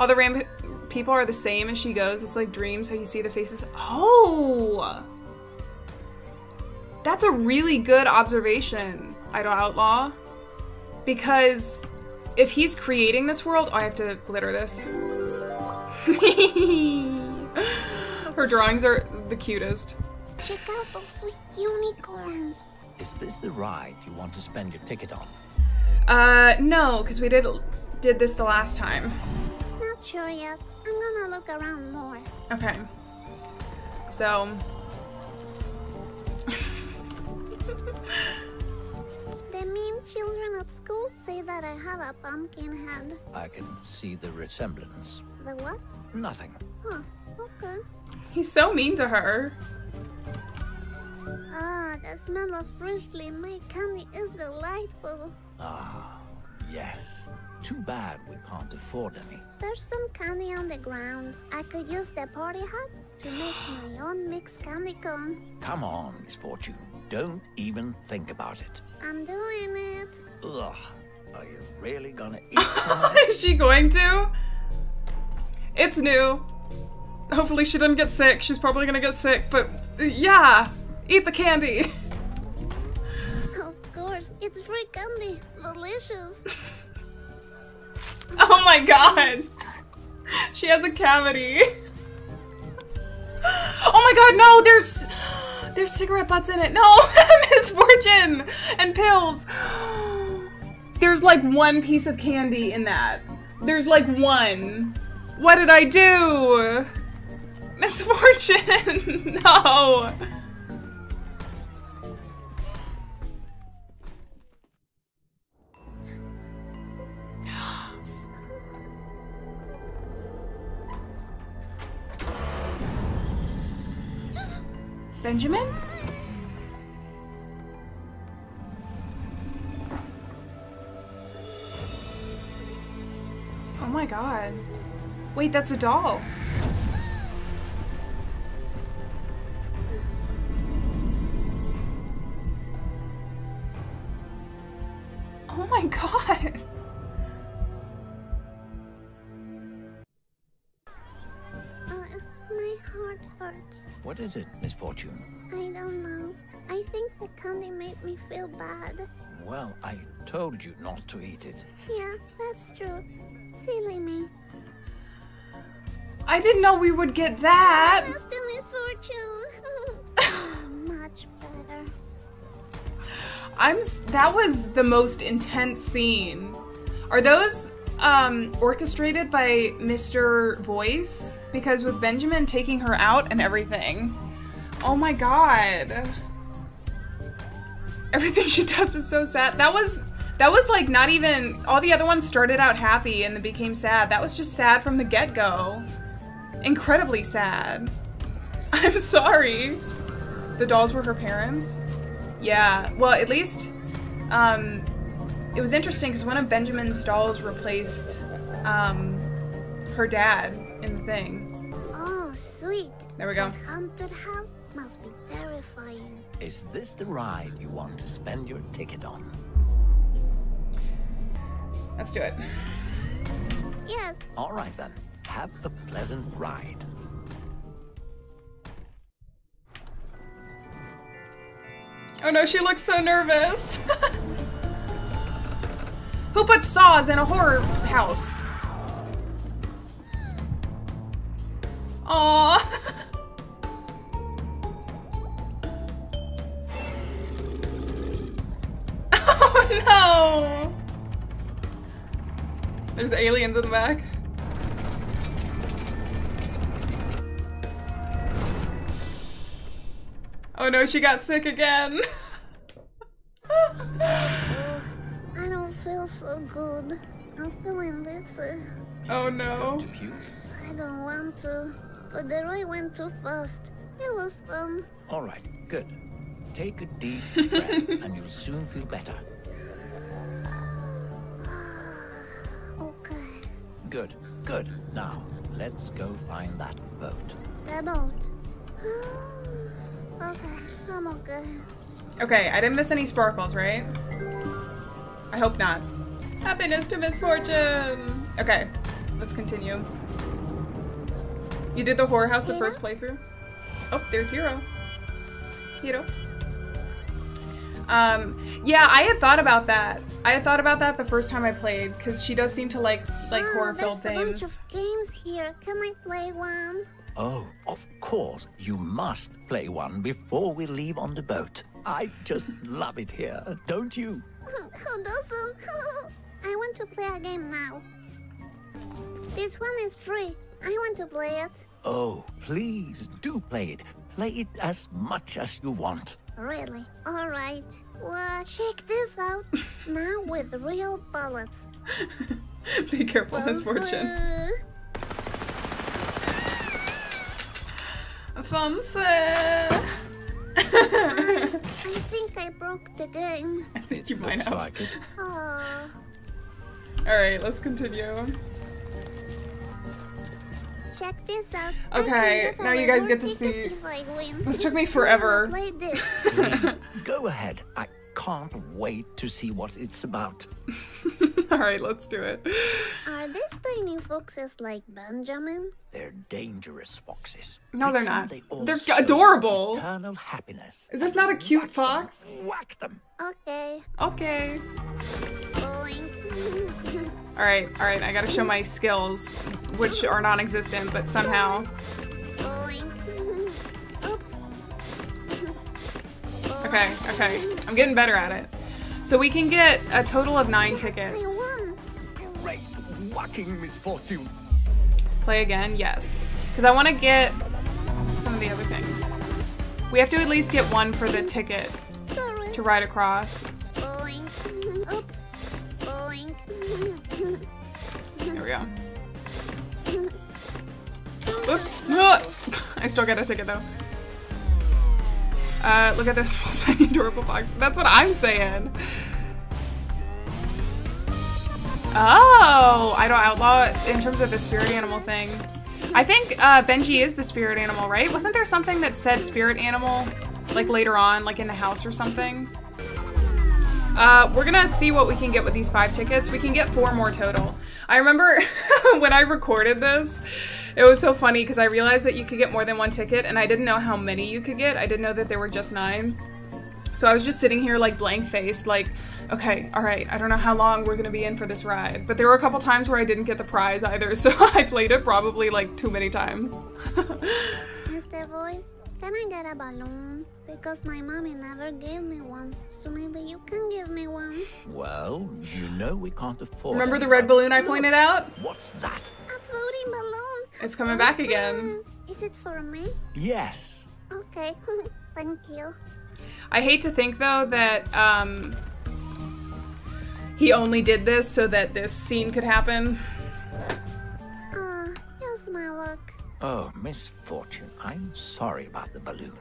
All the ram people are the same as she goes. It's like dreams, how you see the faces. Oh! That's a really good observation, Idle Outlaw. Because if he's creating this world, oh, I have to glitter this. Her drawings are the cutest. Check out those sweet unicorns. Is this the ride you want to spend your ticket on? Uh, no, because we did did this the last time. Not sure yet. I'm gonna look around more. Okay. So. The mean children at school say that I have a pumpkin head. I can see the resemblance. The what? Nothing. Huh, okay. He's so mean to her. Ah, the smell of freshly made candy is delightful. Ah, yes. Too bad we can't afford any. There's some candy on the ground. I could use the party hat to make my own mixed candy cone. Come on, Misfortune. Don't even think about it. I'm doing it. Ugh. Are you really gonna eat some? Is she going to? It's new. Hopefully she didn't get sick. She's probably gonna get sick, but yeah. Eat the candy. Of course. It's free candy. Delicious. Oh my god! She has a cavity. Oh my god, no! There's there's cigarette butts in it. No! Misfortune! And pills! There's like one piece of candy in that. There's like one. What did I do? Misfortune! No! Benjamin? Oh my god. Wait, that's a doll. Oh my god. What is it, Misfortune? I don't know. I think the candy made me feel bad. Well, I told you not to eat it. Yeah, that's true. Silly me. I didn't know we would get that. That's the Misfortune. Oh, much better. I'm. S that was the most intense scene. Are those? Um, orchestrated by Mister Voice, because with Benjamin taking her out and everything. Oh my god. Everything she does is so sad. That was, that was like not even, all the other ones started out happy and then became sad. That was just sad from the get-go. Incredibly sad. I'm sorry. The dolls were her parents? Yeah, well at least, um, it was interesting because one of Benjamin's dolls replaced um, her dad in the thing. Oh, sweet. There we go. That haunted house must be terrifying. Is this the ride you want to spend your ticket on? Let's do it. Yes. All right, then. Have a pleasant ride. Oh, no, she looks so nervous. Who put saws in a horror house? Aww. Oh no! There's aliens in the back. Oh no, she got sick again. I don't feel so good. I'm feeling dizzy. Oh no. I don't want to, but the ride went too fast. It was fun. All right, good. Take a deep breath and you'll soon feel better. Okay. Good, good. Now, let's go find that boat. That boat? Okay, I'm okay. Okay, I didn't miss any sparkles, right? I hope not. Happiness to misfortune! Okay, let's continue. You did the horror house the Hiro? First playthrough? Oh, there's Hiro. Hiro. Um, yeah, I had thought about that. I had thought about that the first time I played, because she does seem to like like oh, horror film things. There's a bunch of games here. Can I play one? Oh, of course. You must play one before we leave on the boat. I just love it here, don't you? Who doesn't? I want to play a game now. This one is free. I want to play it. Oh, please do play it. Play it as much as you want. Really? All right. Well, check this out. Now with real bullets. Be careful, misfortune. Fonse. I, I think I broke the game. I think you might have. Like it. All right, let's continue. Check this out. Okay, now you guys get to see. This took me forever. Please, go ahead. I can't wait to see what it's about. All right, let's do it. Are these tiny foxes like Benjamin? They're dangerous foxes. No, they're not. They they're adorable. Eternal happiness. Is this not a cute whack fox? Them. Whack them. Okay. Okay. All right, all right, I gotta show my skills, which are non-existent, but somehow. Okay, okay, I'm getting better at it. So we can get a total of nine tickets. Great whacking misfortune. Play again, yes. Because I wanna get some of the other things. We have to at least get one for the ticket to ride across. Oops. There we go. Oops! I still got a ticket though. Uh, look at this small, tiny, adorable box. That's what I'm saying. Oh! I don't outlaw it in terms of the spirit animal thing. I think uh, Benji is the spirit animal, right? Wasn't there something that said spirit animal, like later on, like in the house or something? Uh, we're gonna see what we can get with these five tickets. We can get four more total. I remember when I recorded this, it was so funny because I realized that you could get more than one ticket and I didn't know how many you could get. I didn't know that there were just nine. So I was just sitting here like blank-faced, like, okay, all right, I don't know how long we're gonna be in for this ride. But there were a couple times where I didn't get the prize either, so I played it probably like too many times. Mister Voice, can I get a balloon? Because my mommy never gave me one, so maybe you can give me one. Well, you know we can't afford. Remember the red balloon I pointed out? What's that? A floating balloon. It's coming back again. Is it for me? Yes. Okay, thank you. I hate to think though that um, he only did this so that this scene could happen. Ah, uh, here's my luck. Oh, misfortune. I'm sorry about the balloon.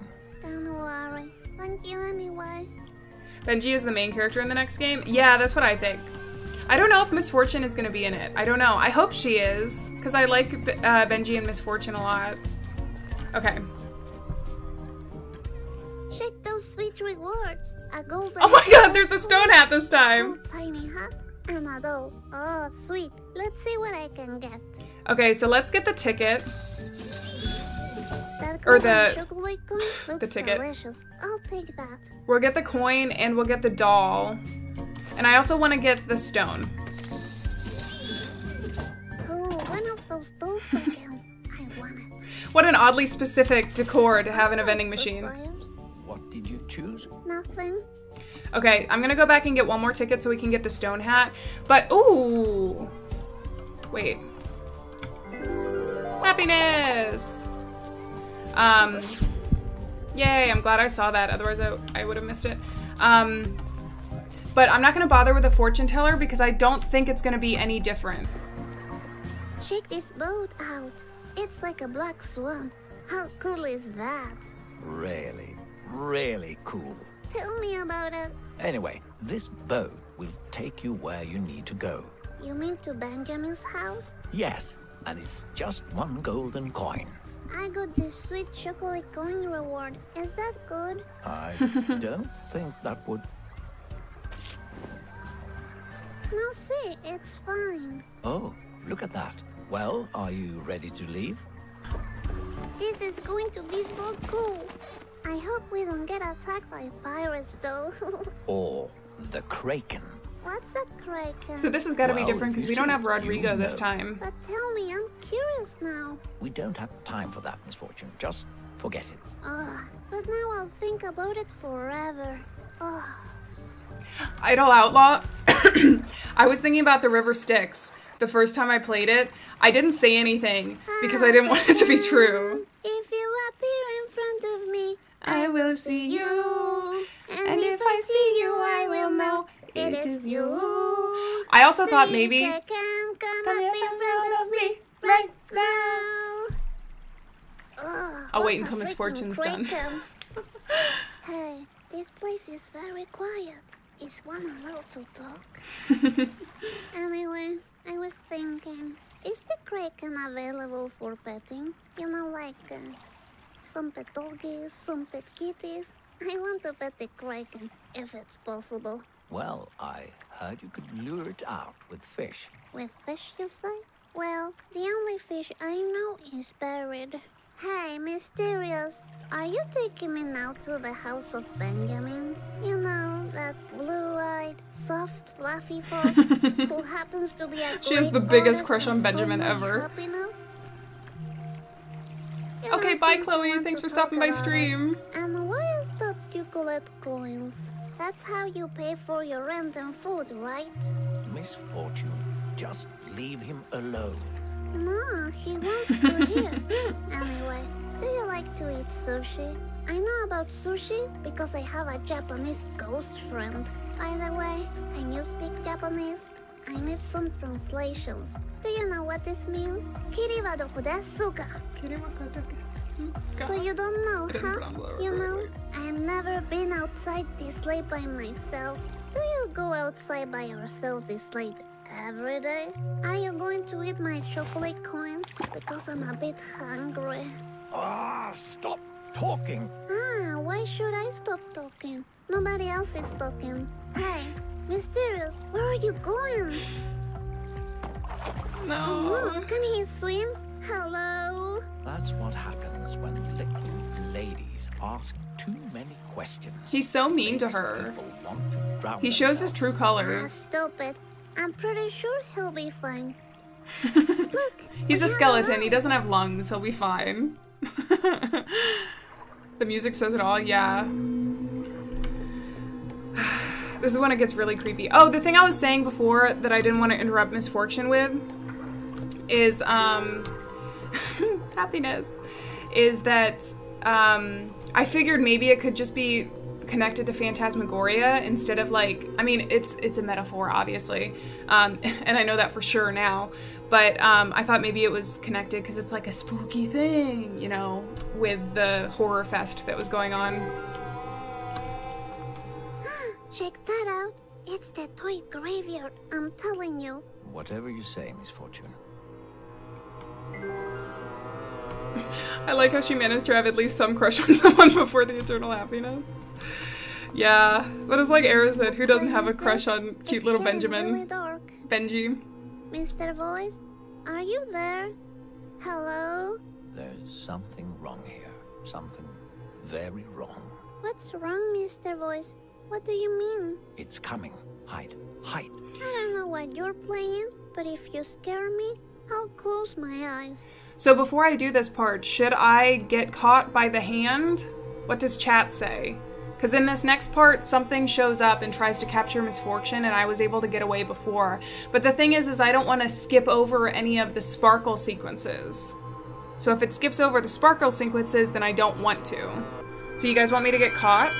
Don't worry. Thank you anyway. Benji is the main character in the next game? Yeah, that's what I think. I don't know if Misfortune is going to be in it. I don't know. I hope she is, because I like uh, Benji and Misfortune a lot. Okay. Check those sweet rewards. A golden. Oh my god, there's a stone hat this time. A tiny hat and a doll. Oh, sweet. Let's see what I can get. Okay, so let's get the ticket. Or the, the ticket. Delicious. I'll take that. We'll get the coin and we'll get the doll. And I also want to get the stone. Oh, one of those dolls again. I want it. What an oddly specific decor to have in a vending machine. What did you choose? Nothing. Okay, I'm going to go back and get one more ticket so we can get the stone hat. But, ooh. Wait. Happiness! Um, Yay, I'm glad I saw that. Otherwise, I, I would have missed it. Um, but I'm not going to bother with a fortune teller because I don't think it's going to be any different. Check this boat out. It's like a black swan. How cool is that? Really, really cool. Tell me about it. Anyway, this boat will take you where you need to go. You mean to Benjamin's house? Yes, and it's just one golden coin. I got this sweet chocolate coin reward. Is that good? I don't think that would... No, see, it's fine. Oh, look at that. Well, are you ready to leave? This is going to be so cool. I hope we don't get attacked by pirates, though. Or the Kraken. What's a Kraken? So this has got to well, be different because we don't have Rodrigo you know. this time. But tell me, I'm curious now. We don't have time for that, Misfortune. Just forget it. Ugh, but now I'll think about it forever. Ugh. Idle Outlaw. I was thinking about the River Styx the first time I played it. I didn't say anything because I didn't want it to be true. If you appear in front of me, I will see you. And, and if I see you, I will know. It, it is you. I also so thought maybe can come come up in front of me right now. Oh, I'll wait until Misfortune's done. Hey, this place is very quiet. Is one allowed to talk? Anyway, I was thinking, is the Kraken available for petting? You know, like uh, some pet doggies, some pet kitties. I want to pet the Kraken if it's possible. Well, I heard you could lure it out with fish. With fish, you say? Well, the only fish I know is buried. Hey, Mysterious, are you taking me now to the house of Benjamin? You know, that blue-eyed, soft, fluffy fox who happens to be a She has the biggest crush on Benjamin ever. Okay, bye, Chloe. Thanks for stopping by stream. And why is that you collect coins? That's how you pay for your rent and food, right? Misfortune, just leave him alone. No, he wants to hear. Anyway, do you like to eat sushi? I know about sushi because I have a Japanese ghost friend. By the way, can you speak Japanese? I need some translations. Do you know what this means? Kiriwa doku desu ka? Kiriwa doku desu ka? So you don't know, huh? You know, I've never been outside this late by myself. Do you go outside by yourself this late every day? Are you going to eat my chocolate coin? Because I'm a bit hungry. Ah, stop talking! Ah, why should I stop talking? Nobody else is talking. Hey! Mysterious, where are you going? No. Oh, look, can he swim? Hello. That's what happens when little ladies ask too many questions. He's so mean to her. To he shows his true colors. Ah, stop it. I'm pretty sure he'll be fine. Look. He's a skeleton. He doesn't have lungs. He'll be fine. The music says it all. Yeah. This is when it gets really creepy. Oh, the thing I was saying before that I didn't want to interrupt Misfortune with is, um, happiness, is that um, I figured maybe it could just be connected to Phantasmagoria instead of like, I mean, it's it's a metaphor, obviously, um, and I know that for sure now, but um, I thought maybe it was connected because it's like a spooky thing, you know, with the horror fest that was going on. Check that out. It's the toy graveyard, I'm telling you. Whatever you say, Misfortune. I like how she managed to have at least some crush on someone before the Eternal Happiness. Yeah, but it's like Era said, who doesn't have a crush on cute little Benjamin? Really dark. Benji. Mister Voice, are you there? Hello? There's something wrong here. Something very wrong. What's wrong, Mister Voice? What do you mean? It's coming. Hide. Hide. I don't know what you're playing, but if you scare me, I'll close my eyes. So before I do this part, should I get caught by the hand? What does chat say? Because in this next part, something shows up and tries to capture Misfortune, and I was able to get away before. But the thing is, is I don't want to skip over any of the sparkle sequences. So if it skips over the sparkle sequences, then I don't want to. So you guys want me to get caught?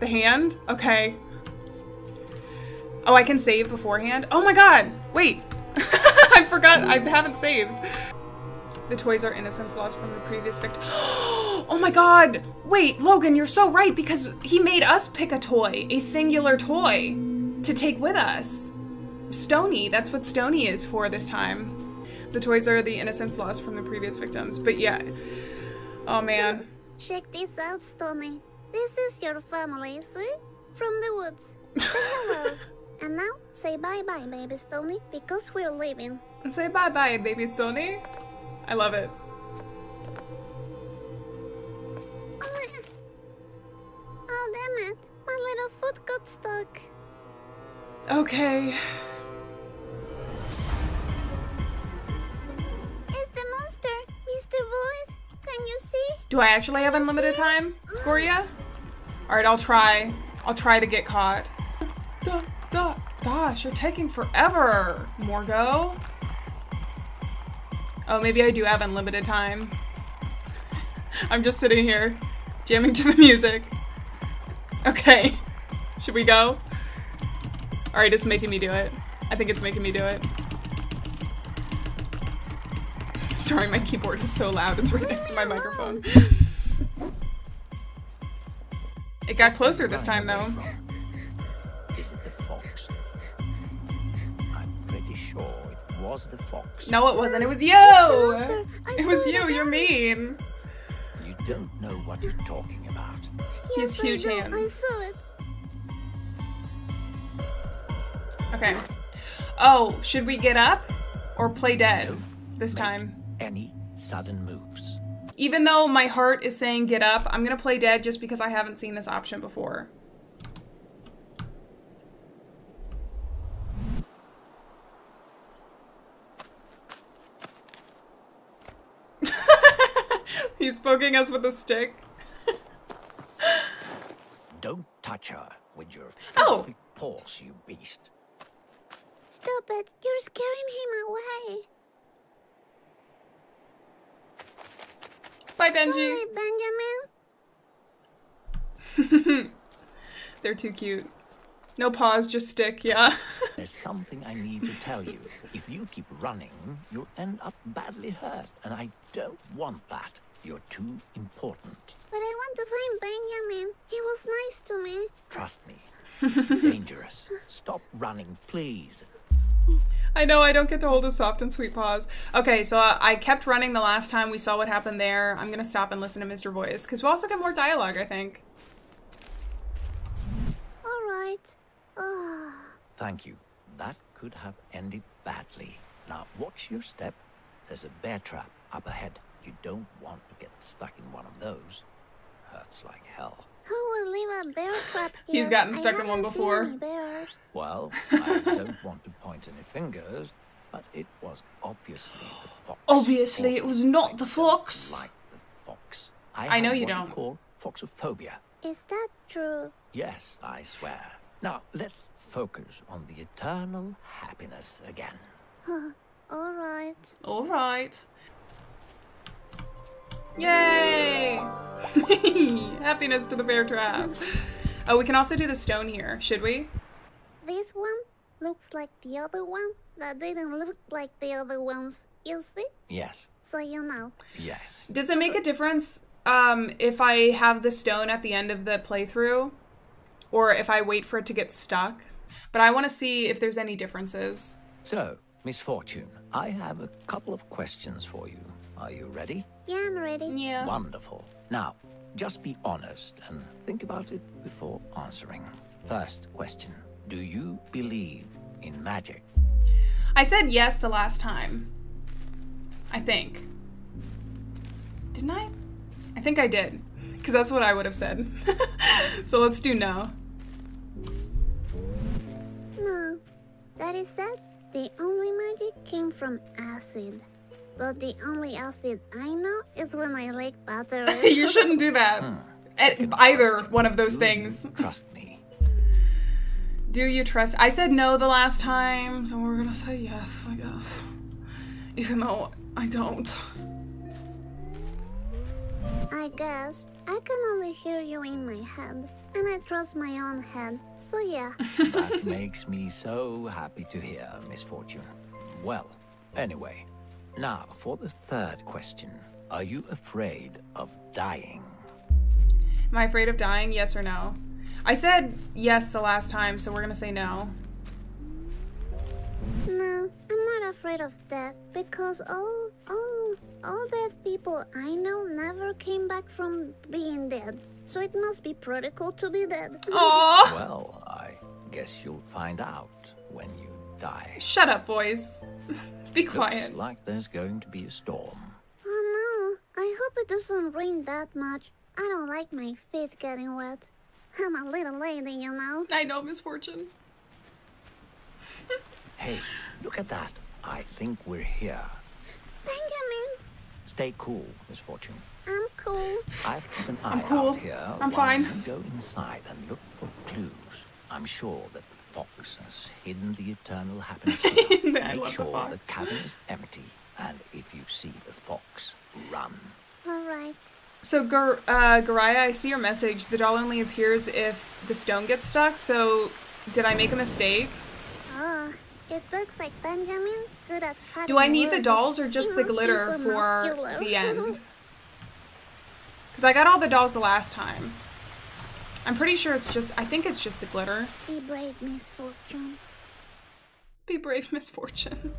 The hand? Okay. Oh, I can save beforehand? Oh my god! Wait! I forgot. I haven't saved. The toys are innocence lost from the previous victim. Oh my god! Wait, Logan, you're so right, because he made us pick a toy. A singular toy to take with us. Stony. That's what Stony is for this time. The toys are the innocence lost from the previous victims. But yeah. Oh man. Check this out, Stony. This is your family, see? From the woods. Say hello. And now, say bye-bye, baby Stony, because we're leaving. And say bye-bye, baby Stony. I love it. Oh, damn it. My little foot got stuck. Okay. It's the monster, Mister Voice. Can you see? Do I actually have unlimited time, Goria? Alright, I'll try. I'll try to get caught. Duh, duh. Gosh, you're taking forever, Morgo. Oh, maybe I do have unlimited time. I'm just sitting here, jamming to the music. Okay. Should we go? Alright, it's making me do it. I think it's making me do it. Sorry, my keyboard is so loud. It's right next to my microphone. It got closer this time, though. Is it the fox? I'm pretty sure it was the fox. No, it wasn't. It was you! It was you. You're mean. You don't know what you're talking about. He has huge hands. I saw it. Okay. Oh, should we get up or play dead this time? Any sudden moves. Even though my heart is saying get up, I'm gonna play dead just because I haven't seen this option before. He's poking us with a stick. Don't touch her with your filthy oh. paws, you beast. Stop it, you're scaring him away. Bye, Benji. Hi, Benjamin. They're too cute. No paws, just stick, yeah. There's something I need to tell you. If you keep running, you'll end up badly hurt, and I don't want that. You're too important. But I want to find Benjamin. He was nice to me. Trust me. It's dangerous. Stop running, please. I know, I don't get to hold a soft and sweet pause. Okay, so I, I kept running the last time. We saw what happened there. I'm gonna stop and listen to Mister Voice, because we'll also get more dialogue, I think. All right. Oh. Thank you. That could have ended badly. Now, watch your step. There's a bear trap up ahead. You don't want to get stuck in one of those. Hurts like hell. Who will leave a bear trap here? He's gotten stuck I in one before. Well, I don't want to point any fingers, but it was obviously the fox. Obviously, it was not the fox. Like the fox. I, I know you don't. Call foxophobia. Is that true? Yes, I swear. Now let's focus on the eternal happiness again. All right. All right. Yay! Happiness to the bear trap. Oh, we can also do the stone here, should we? This one looks like the other one that didn't look like the other ones, you see? Yes. So you know. Yes. Does it make a difference um, if I have the stone at the end of the playthrough? Or if I wait for it to get stuck? But I want to see if there's any differences. So, Misfortune, I have a couple of questions for you. Are you ready? Yeah, I'm ready. Yeah. Wonderful. Now, just be honest and think about it before answering. First question. Do you believe in magic? I said yes the last time. I think. Didn't I? I think I did. Because that's what I would have said. So let's do no. No. That is said, the only magic came from acid. But the only acid I know is when I lick butter. You shouldn't do that. Hmm. At either one of those things. Trust me. Do you trust? I said no the last time, so we're gonna say yes, I guess. Even though I don't. I guess. I can only hear you in my head. And I trust my own head, so yeah. That makes me so happy to hear, Misfortune. Well, anyway. Now, for the third question. Are you afraid of dying? Am I afraid of dying? Yes or no? I said yes the last time, so we're gonna say no. No, I'm not afraid of death because all, all, all dead people I know never came back from being dead. So it must be pretty cool to be dead. Aww. Well, I guess you'll find out when you die. Shut up, Voice. Be quiet. Looks like there's going to be a storm. Oh no, I hope it doesn't rain that much. I don't like my feet getting wet. I'm a little lady, you know. I know, Misfortune. Hey, look at that. I think we're here. Benjamin! Stay cool, Misfortune. I'm cool. I've kept an eye I'm cool. out here. I'm fine. You go inside and look for clues. I'm sure that Fox has hidden the Eternal Happiness. Make sure the, the cabin is empty. And if you see the fox, run. All right. So, Gar uh, Garaya, I see your message. The doll only appears if the stone gets stuck, so did I make a mistake? Oh, it looks like Benjamin's good at cutting Do I need wood. the dolls or just he the glitter so for muscular. the end? Because I got all the dolls the last time. I'm pretty sure it's just, I think it's just the glitter. Be brave, Misfortune. Be brave, Misfortune.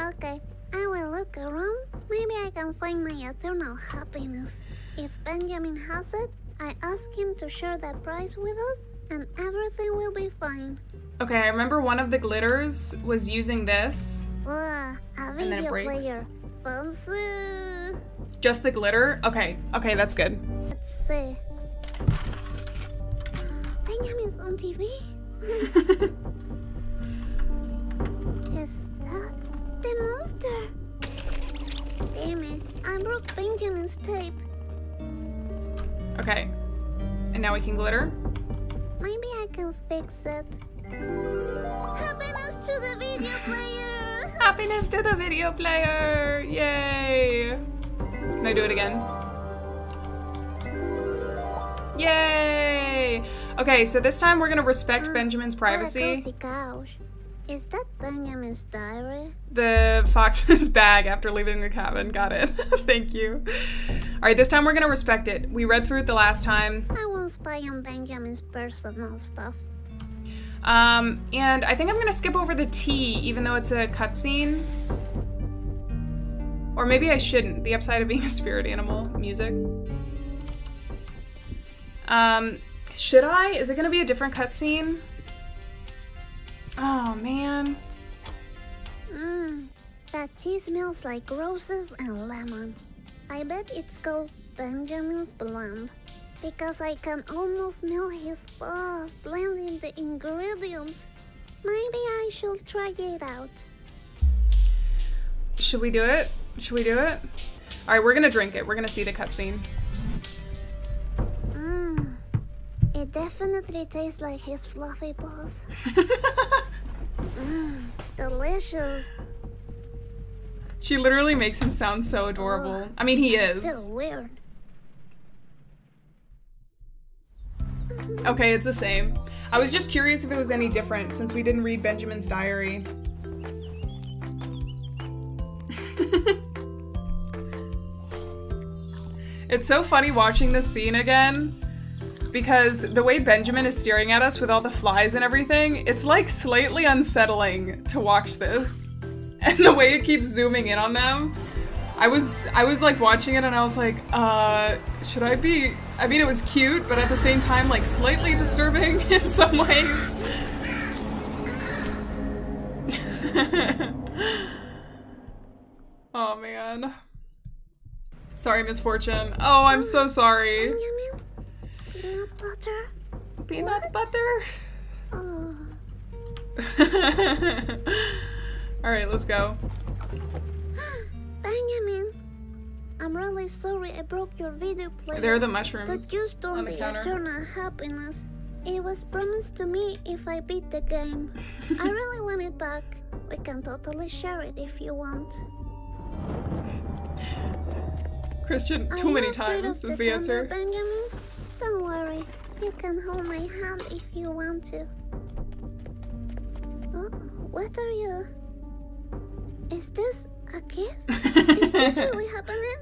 Okay, I will look around. Maybe I can find my Eternal Happiness. If Benjamin has it, I ask him to share that prize with us, and everything will be fine. Okay, I remember one of the glitters was using this. Whoa, a video player. Fancy. Just the glitter? Okay, okay, that's good. Let's see. Benjamin's on T V? Is that the monster? Damn it, I broke Benjamin's tape. Okay, and now we can glitter. Maybe I can fix it. Happiness to the video player! Happiness to the video player! Yay! Can I do it again? Yay! Okay, so this time we're gonna respect uh, Benjamin's privacy. Couch. Is that Benjamin's diary? The fox's bag after leaving the cabin. Got it. Thank you. All right, this time we're gonna respect it. We read through it the last time. I will spy on Benjamin's personal stuff. Um, and I think I'm gonna skip over the tea, even though it's a cutscene. Or maybe I shouldn't. The upside of being a spirit animal. Music. Um, should I? Is it gonna be a different cutscene? Oh man. Mmm, that tea smells like roses and lemon. I bet it's called Benjamin's Blend, because I can almost smell his paws blending the ingredients. Maybe I should try it out. Should we do it? Should we do it? Alright, we're gonna drink it. We're gonna see the cutscene. Mmm, it definitely tastes like his fluffy paws. Mmm, delicious. She literally makes him sound so adorable. I mean, he is. It's so weird. Okay, it's the same. I was just curious if it was any different since we didn't read Benjamin's diary. It's so funny watching this scene again because the way Benjamin is staring at us with all the flies and everything, it's like slightly unsettling to watch this. And the way it keeps zooming in on them, I was, I was like watching it and I was like, uh, should I be, I mean it was cute, but at the same time like slightly disturbing in some ways. Oh man. Sorry, Misfortune. Oh, I'm um, so sorry. Yum, yum, yum. Peanut butter? Peanut what? butter? Oh. All right, let's go. Benjamin, I'm really sorry I broke your video player. There are the mushrooms. But you stole the Eternal Happiness. It was promised to me if I beat the game. I really want it back. We can totally share it if you want. Christian too I'm many times is the answer. Benjamin, don't worry. You can hold my hand if you want to. Oh, what are you? Is this a kiss? Is this really happening?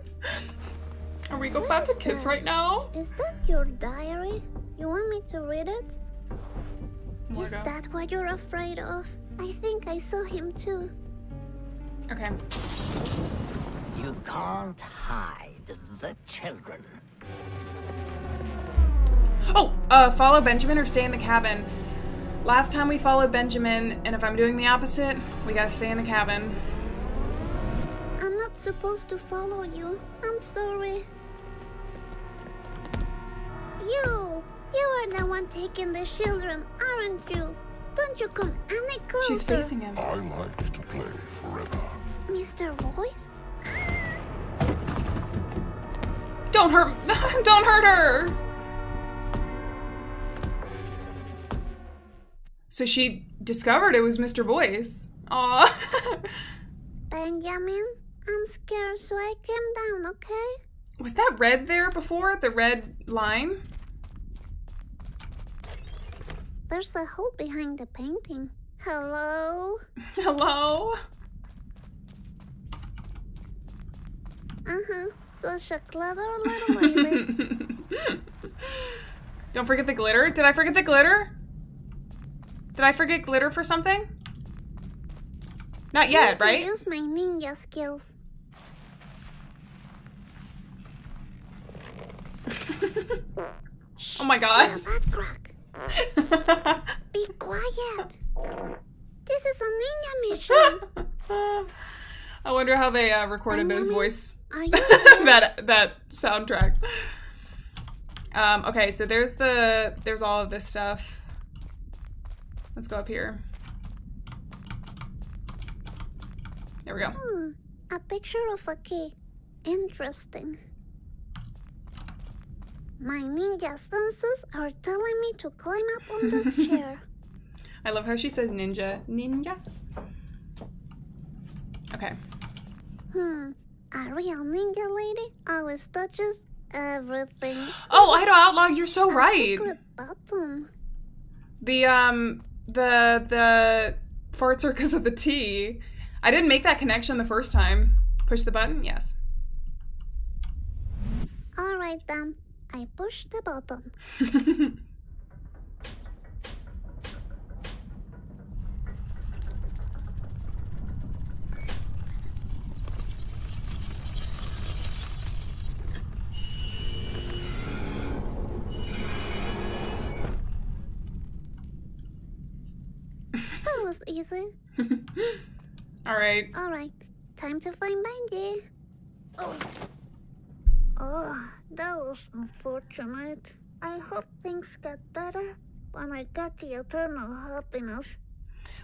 Are we about to kiss that? right now? Is that your diary? You want me to read it? Morgo. Is that what you're afraid of? I think I saw him too. Okay. You can't hide the children. Oh, uh, follow Benjamin or stay in the cabin. Last time we followed Benjamin, and if I'm doing the opposite, we gotta stay in the cabin. I'm not supposed to follow you. I'm sorry. You! You are the one taking the children, aren't you? Don't you come any closer. She's facing him. I like to play forever. Mister Voice? Don't hurt don't hurt her. So she discovered it was Mister Voice. Aw. Benjamin, I'm scared, so I came down, okay? Was that red there before? The red line? There's a hole behind the painting. Hello? Hello? Uh-huh. Such a clever little lady. Don't forget the glitter. Did I forget the glitter? Did I forget glitter for something? Not yet, right? I use my ninja skills. Oh my god. Be quiet. This is a ninja mission. I wonder how they uh, recorded those voice that that soundtrack. Um, okay, so there's the there's all of this stuff. Let's go up here. There we go. Hmm, a picture of a key. Interesting. My ninja senses are telling me to climb up on this chair. I love how she says ninja. Ninja? Okay. Hmm. A real ninja lady always touches everything. Oh, Ido Outlaw, you're so a right. Secret button. The, um, the, the farts are because of the tea. I didn't make that connection the first time. Push the button? Yes. Alright then. I push the button. That was easy. Alright. Alright. Time to find Benji. Oh. Oh. That was unfortunate. I hope things get better when I get the eternal happiness.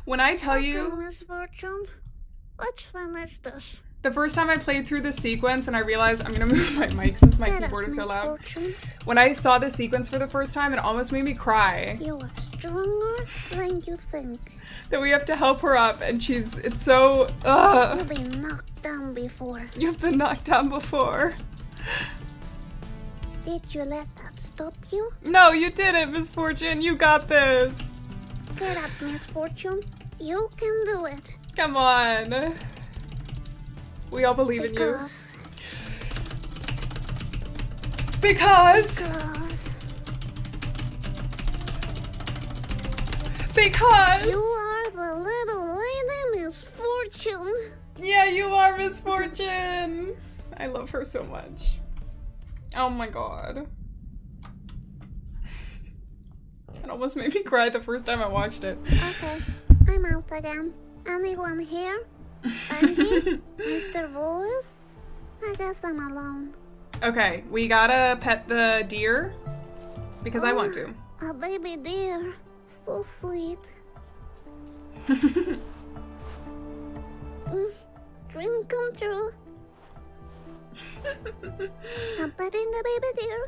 When I tell okay, you... Misfortune, let's finish this. The first time I played through this sequence and I realized... I'm going to move my mic since my get keyboard up, is so loud. Fortune. When I saw this sequence for the first time, it almost made me cry. You are stronger than you think. That we have to help her up and she's... It's so... Uh, You've been knocked down before. You've been knocked down before. Did you let that stop you? No, you didn't, Misfortune. You got this. Get up, Misfortune. You can do it. Come on. We all believe because... in you. Because. Because. Because. You are the little lady, Misfortune. Yeah, you are, Misfortune. I love her so much. Oh my god. It almost made me cry the first time I watched it. Okay, I'm out again. Anyone here? Benji? Mister Voice? I guess I'm alone. Okay, we gotta pet the deer. Because oh, I want to. A baby deer. So sweet. mm, dream come true. I'm petting the baby deer.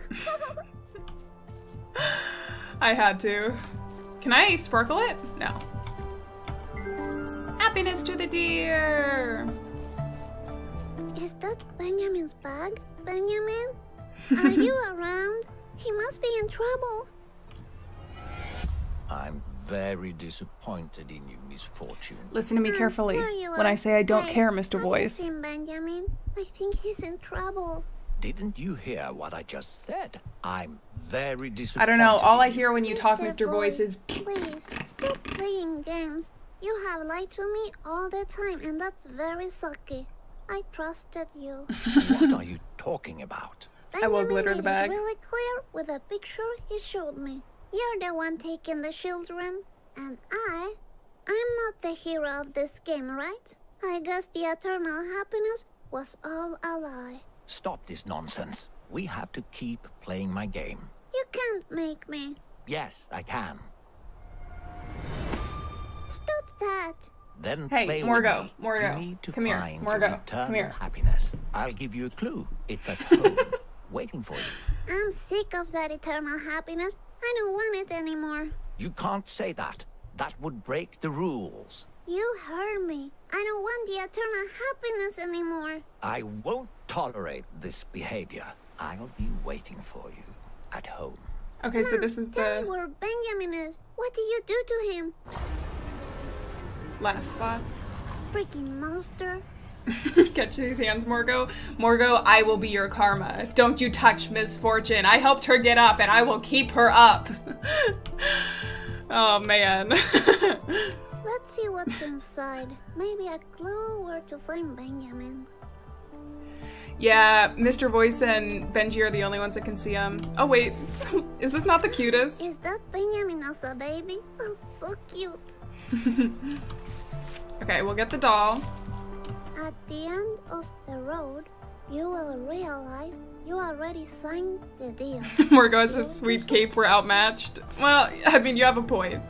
I had to. Can I sparkle it? No. Happiness to the deer. Is that Benjamin's bag? Benjamin? Are you around? He must be in trouble. I'm very disappointed in you, Misfortune. Listen to me carefully when I say I don't care, Mister Voice. Have you seen Benjamin? I think he's in trouble. Didn't you hear what I just said? I'm very disappointed. I don't know. All I hear when you talk, Mister Voice, is... Please, stop playing games. You have lied to me all the time, and that's very sucky. I trusted you. What are you talking about? I will glitter the bag. Really clear with a picture he showed me. You're the one taking the children, and I... I'm not the hero of this game, right? I guess the eternal happiness was all a lie. Stop this nonsense. We have to keep playing my game. You can't make me. Yes, I can. Stop that. Then hey, play Morgo, with me. Morgo, you need to come here. Morgo, come here. Happiness. I'll give you a clue. It's at home, waiting for you. I'm sick of that eternal happiness. I don't want it anymore. You can't say that. That would break the rules. You heard me. I don't want the eternal happiness anymore. I won't tolerate this behavior. I'll be waiting for you at home. Okay, Mom, so this is tell the... me where Benjamin is. What did you do to him? Last spot. Freaking monster. Catch these hands, Morgo. Morgo, I will be your karma. Don't you touch Misfortune. I helped her get up and I will keep her up. Oh, man. Let's see what's inside. Maybe a clue where to find Benjamin. Yeah, Mister Voice and Benji are the only ones that can see him. Oh, wait. Is this not the cutest? Is that Benjamin as a baby? Oh, so cute. Okay, we'll get the doll. At the end of the road, you will realize you already signed the deal. Morgo has his sweet cape. We're outmatched. Well, I mean, you have a point.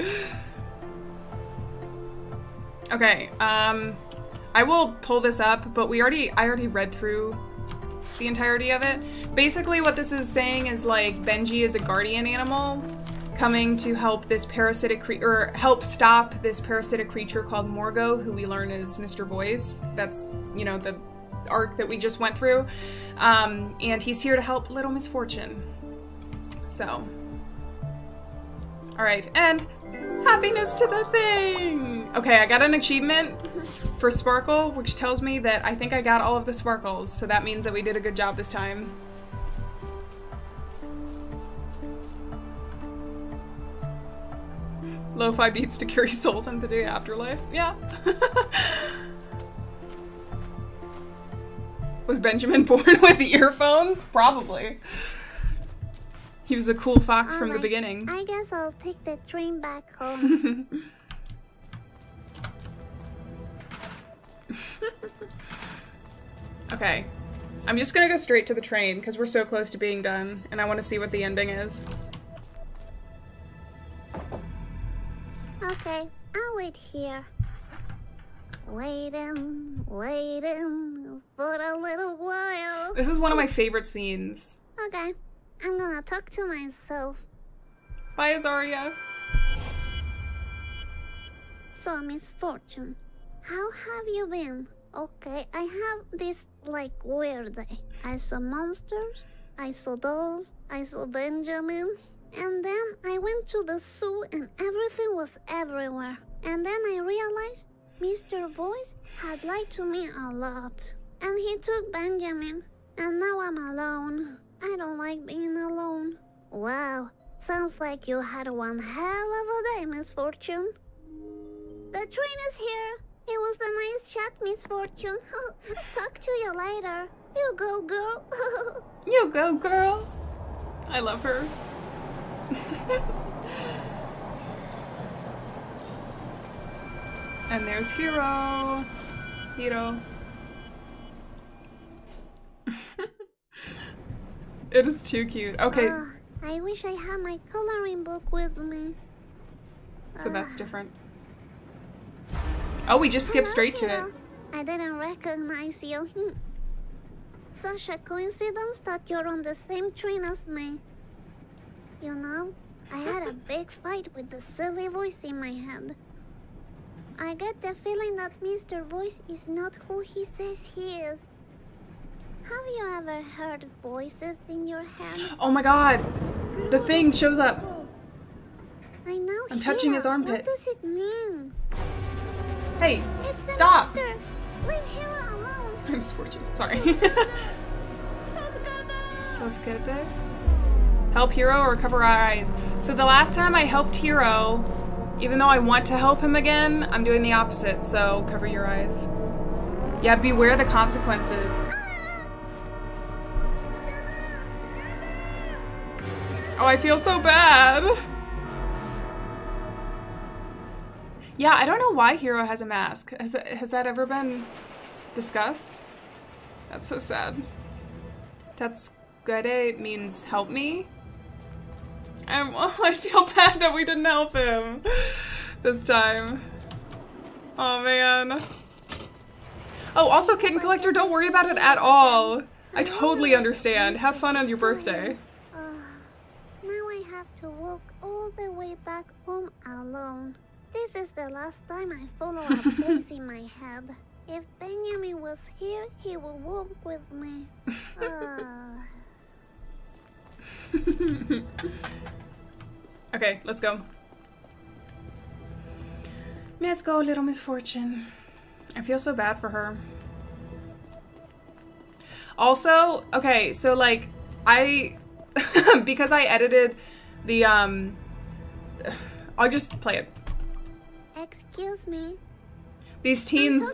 Okay, um, I will pull this up, but we already, I already read through the entirety of it. Basically, what this is saying is like Benji is a guardian animal, coming to help this parasitic cre- or help stop this parasitic creature called Morgo, who we learn is Mister Voice. That's, you know, the arc that we just went through. Um, and he's here to help Little Misfortune. So. All right, and happiness to the thing! Okay, I got an achievement for Sparkle, which tells me that I think I got all of the Sparkles, so that means that we did a good job this time. Lo-fi beats to carry souls into the afterlife. Yeah. Was Benjamin born with earphones? Probably. He was a cool fox All from right. the beginning. I guess I'll take the train back home. Okay. I'm just gonna go straight to the train because we're so close to being done and I want to see what the ending is. Okay, I'll wait here. Waiting, waiting for a little while. This is one of my favorite scenes. Okay, I'm gonna talk to myself. Bye, Azaria. So, Misfortune, how have you been? Okay, I have this, like, weird day. I saw monsters, I saw dolls, I saw Benjamin. And then I went to the zoo and everything was everywhere. And then I realized Mister Voice had lied to me a lot. And he took Benjamin. And now I'm alone. I don't like being alone. Wow, sounds like you had one hell of a day, Misfortune. The train is here. It was a nice chat, Misfortune. Talk to you later. You go, girl. You go, girl. I love her. And there's Hiro. Hiro. It is too cute. Okay. Uh, I wish I had my coloring book with me. So uh. that's different. Oh, we just skipped Hello, straight Hiro. to it. I didn't recognize you. Such a coincidence that you're on the same train as me. You know, I had a big fight with the silly voice in my head. I get the feeling that Mister Voice is not who he says he is. Have you ever heard voices in your head? Oh my god! The thing shows up. I know. I'm touching his armpit. What does it mean? Hey, it's the stop! Monster. Leave Hiro alone. I'm misfortune. Sorry. Help Hiro or cover our eyes. So the last time I helped Hiro, even though I want to help him again, I'm doing the opposite. So cover your eyes. Yeah, beware the consequences. Oh, I feel so bad. Yeah, I don't know why Hiro has a mask. Has, has that ever been discussed? That's so sad. Tatsugare means help me. And well, I feel bad that we didn't help him this time. Oh man. Oh, also, kitten collector, don't worry about it at all. I totally understand. Have fun on your birthday. Uh, now I have to walk all the way back home alone. This is the last time I follow a voice in my head. If Benjamin was here, he would walk with me. Uh... okay, let's go. Let's go, Little Misfortune. I feel so bad for her. Also, okay, so like, I... because I edited the, um... I'll just play it. Excuse me. These teens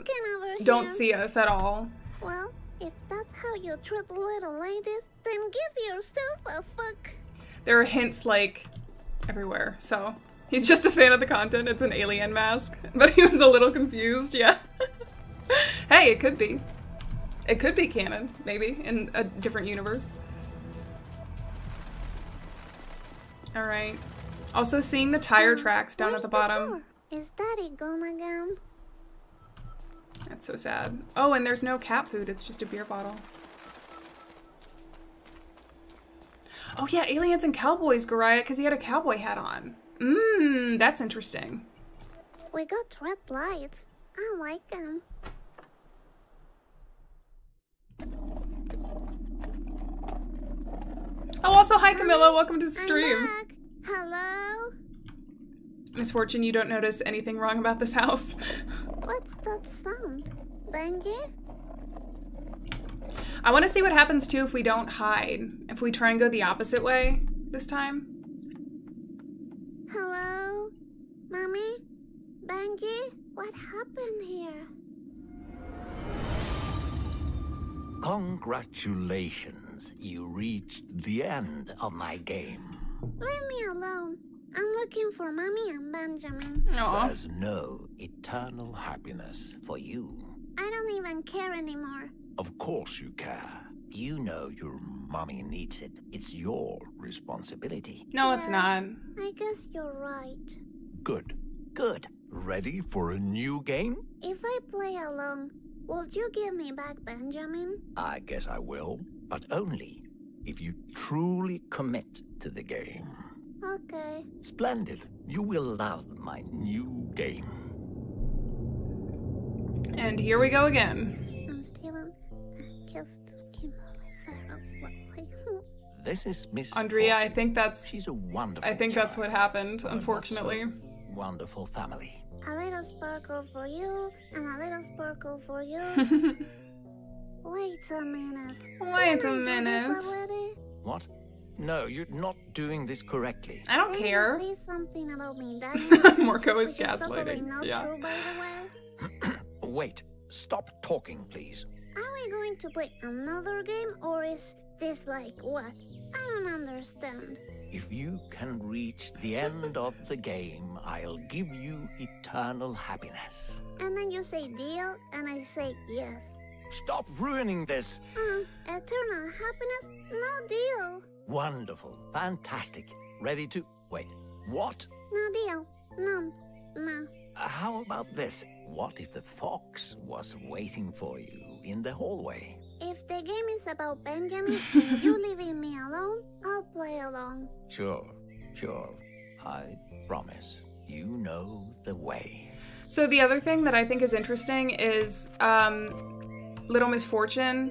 don't see us at all. Well, if that's how you treat little ladies, then give yourself a fuck. There are hints, like, everywhere, so... He's just a fan of the content. It's an alien mask. But he was a little confused, yeah. Hey, it could be. It could be canon, maybe, in a different universe. Alright. Also seeing the tire tracks down at the bottom. Is Daddy gone again? That's so sad. Oh, and there's no cat food. It's just a beer bottle. Oh yeah, aliens and cowboys, Goriah, because he had a cowboy hat on. Mmm, that's interesting. We got red lights. I like them. Oh, also, hi Camilla, hi. Welcome to the stream. Back. Hello? Misfortune, you don't notice anything wrong about this house. What's that sound? Benji? I want to see what happens too if we don't hide. If we try and go the opposite way this time. Hello? Mommy? Benji? What happened here? Congratulations. You reached the end of my game. Leave me alone. I'm looking for Mommy and Benjamin. Aww. There's no eternal happiness for you. I don't even care anymore. Of course you care. You know your mommy needs it. It's your responsibility. No, it's not. I guess you're right. Good. Good. Ready for a new game? If I play along, will you give me back Benjamin? I guess I will, but only if you truly commit to the game. Okay. Splendid. You will love my new game. And here we go again. This is Miss Andrea. I think that's. She's a wonderful. I think that's what happened, unfortunately. Wonderful family. A little sparkle for you, and a little sparkle for you. Wait a minute. Wait a minute. What? No, you're not doing this correctly. I don't care. Say something about me dying. Morgo is gaslighting. Not yeah. True, by the way. Wait. Stop talking, please. Are we going to play another game, or is? This like what? I don't understand. If you can reach the end of the game, I'll give you eternal happiness. And then you say deal, and I say yes. Stop ruining this. Mm, eternal happiness? No deal. Wonderful. Fantastic. Ready to... Wait. What? No deal. No. No. Uh, how about this? What if the fox was waiting for you in the hallway? If the game is about Benjamin and you leaving me alone, I'll play along. Sure, sure. I promise. You know the way. So the other thing that I think is interesting is um, Little Misfortune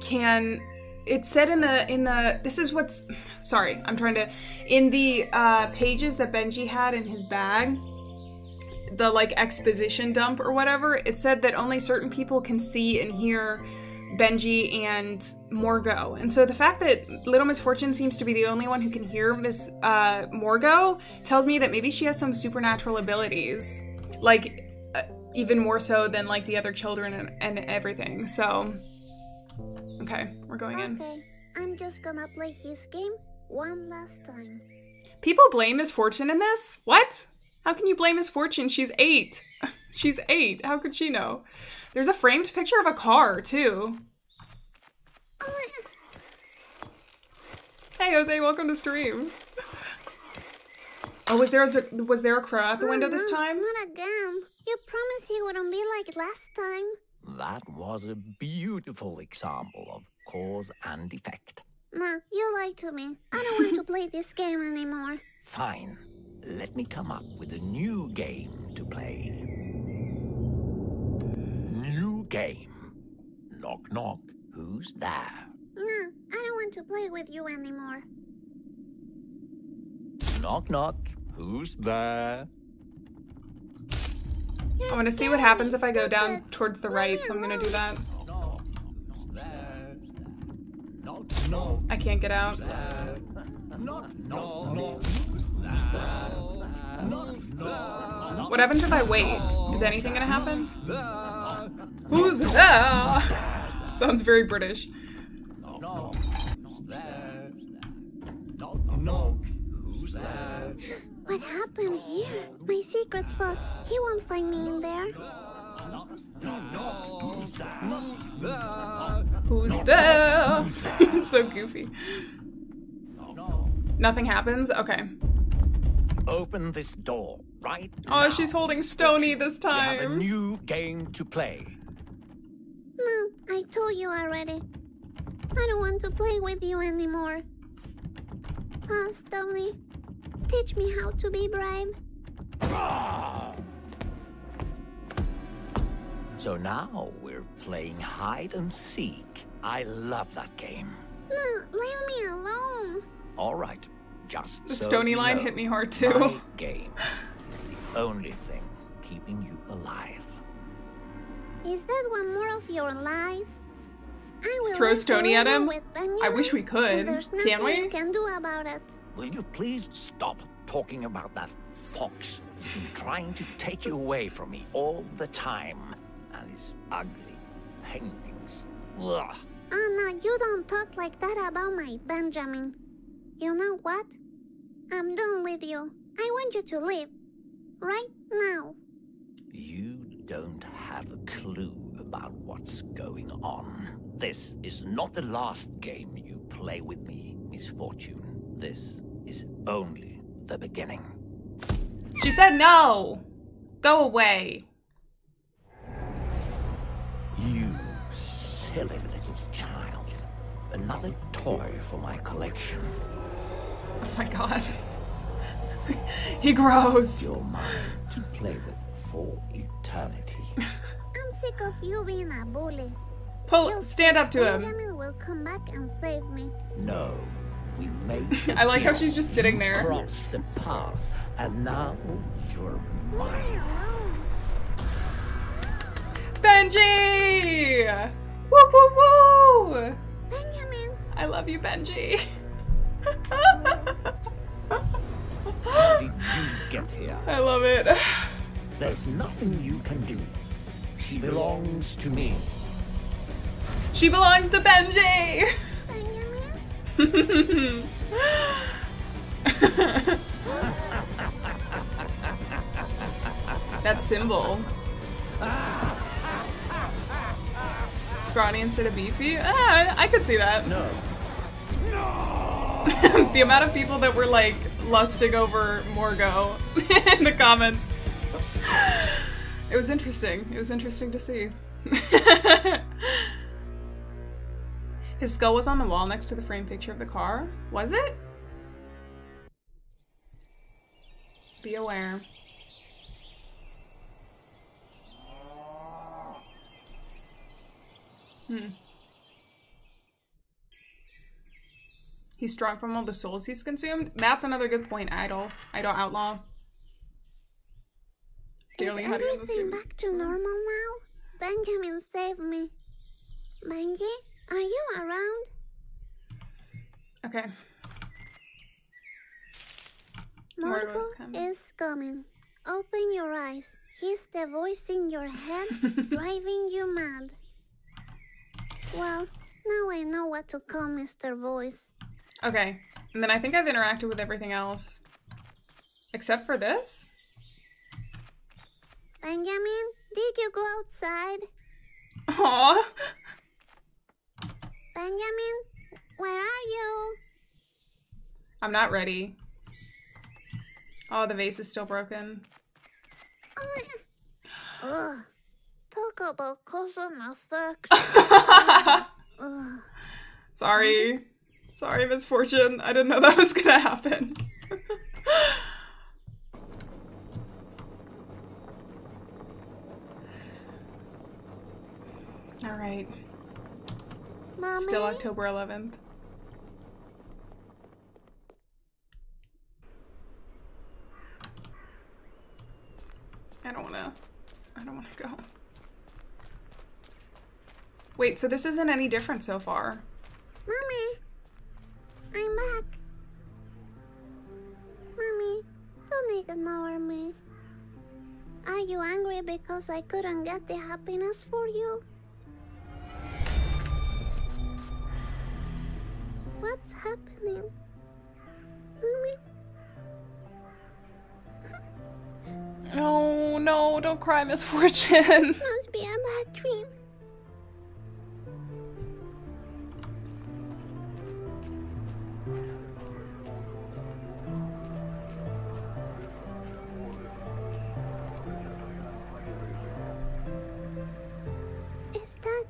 can... It said in the, in the, this is what's, sorry, I'm trying to, in the uh, pages that Benji had in his bag, the like exposition dump or whatever, it said that only certain people can see and hear Benji and Morgo. And so the fact that Little Misfortune seems to be the only one who can hear Miss uh, Morgo tells me that maybe she has some supernatural abilities, like uh, even more so than like the other children and, and everything, so... Okay, we're going in. Okay, I'm just gonna play his game one last time. People blame Misfortune in this? What? How can you blame Misfortune? She's eight. She's eight. How could she know? There's a framed picture of a car, too. Hey, Jose, welcome to stream. Oh, was there a, was there a crow out the oh, window no, this time? Not again. You promised he wouldn't be like last time. That was a beautiful example of cause and effect. Ma, you lied to me. I don't want to play this game anymore. Fine. Let me come up with a new game to play. New game. Knock, knock. Who's there? Ma, I don't want to play with you anymore. Knock, knock. Who's there? I want to see what happens if I go down towards the right, so I'm going to do that. I can't get out. What happens if I wait? Is anything going to happen? Who's there? Sounds very British. What happened here? My secret spot. He won't find me in there. Who's there? It's so goofy. Nothing happens? Okay. Open this door right now. Oh, she's holding Stony this time. We have a new game to play. No, I told you already. I don't want to play with you anymore. Oh, Stony. Teach me how to be brave. So now we're playing hide and seek. I love that game. No, leave me alone. All right, just the so Stony line know, hit me hard too. My game is the only thing keeping you alive. Is that one more of your lies? I will throw Stony at him. I wish we could. Can we? You can do about it. Will you please stop talking about that fox? He's been trying to take you away from me all the time. And his ugly paintings. Ugh. Anna, you don't talk like that about my Benjamin. You know what? I'm done with you. I want you to leave. Right now. You don't have a clue about what's going on. This is not the last game you play with me, Misfortune. This is only the beginning. She said no! Go away. You silly little child. Another toy for my collection. Oh my god. He grows. You're mine to play with for eternity. I'm sick of you being a bully. Pull, You'll stand up to him. Benjamin will come back and save me. No. We made I like how she's just sitting there. You crossed the path, and now you're mine. Benji! Woo woo woo! Benjamin! I love you, Benji. How did you get here? I love it. There's nothing you can do. She belongs to me. She belongs to Benji! That symbol. Scrawny instead of beefy? Ah, I could see that. No. No. The amount of people that were like lusting over Morgo in the comments. It was interesting. It was interesting to see. His skull was on the wall next to the framed picture of the car. Was it? Be aware. Hmm. He's strong from all the souls he's consumed. That's another good point, Idol. Idol Outlaw. Is everything back to normal now? Benjamin saved me. Benji, are you around? Okay. Morgo is coming. Open your eyes. He's the voice in your head driving you mad. Well, now I know what to call Mister Voice. Okay, and then I think I've interacted with everything else. Except for this? Benjamin, did you go outside? Aww. Benjamin, where are you? I'm not ready. Oh, the vase is still broken. Ugh. Talk about causing effect. Sorry. Sorry, Misfortune. I didn't know that was gonna happen. All right. Mommy? Still October eleventh. I don't wanna. I don't wanna go. Wait, so this isn't any different so far. Mommy, I'm back. Mommy, don't ignore me. Are you angry because I couldn't get the happiness for you? What's happening? Mommy? No, no, don't cry, Misfortune. This must be a bad dream. Is that...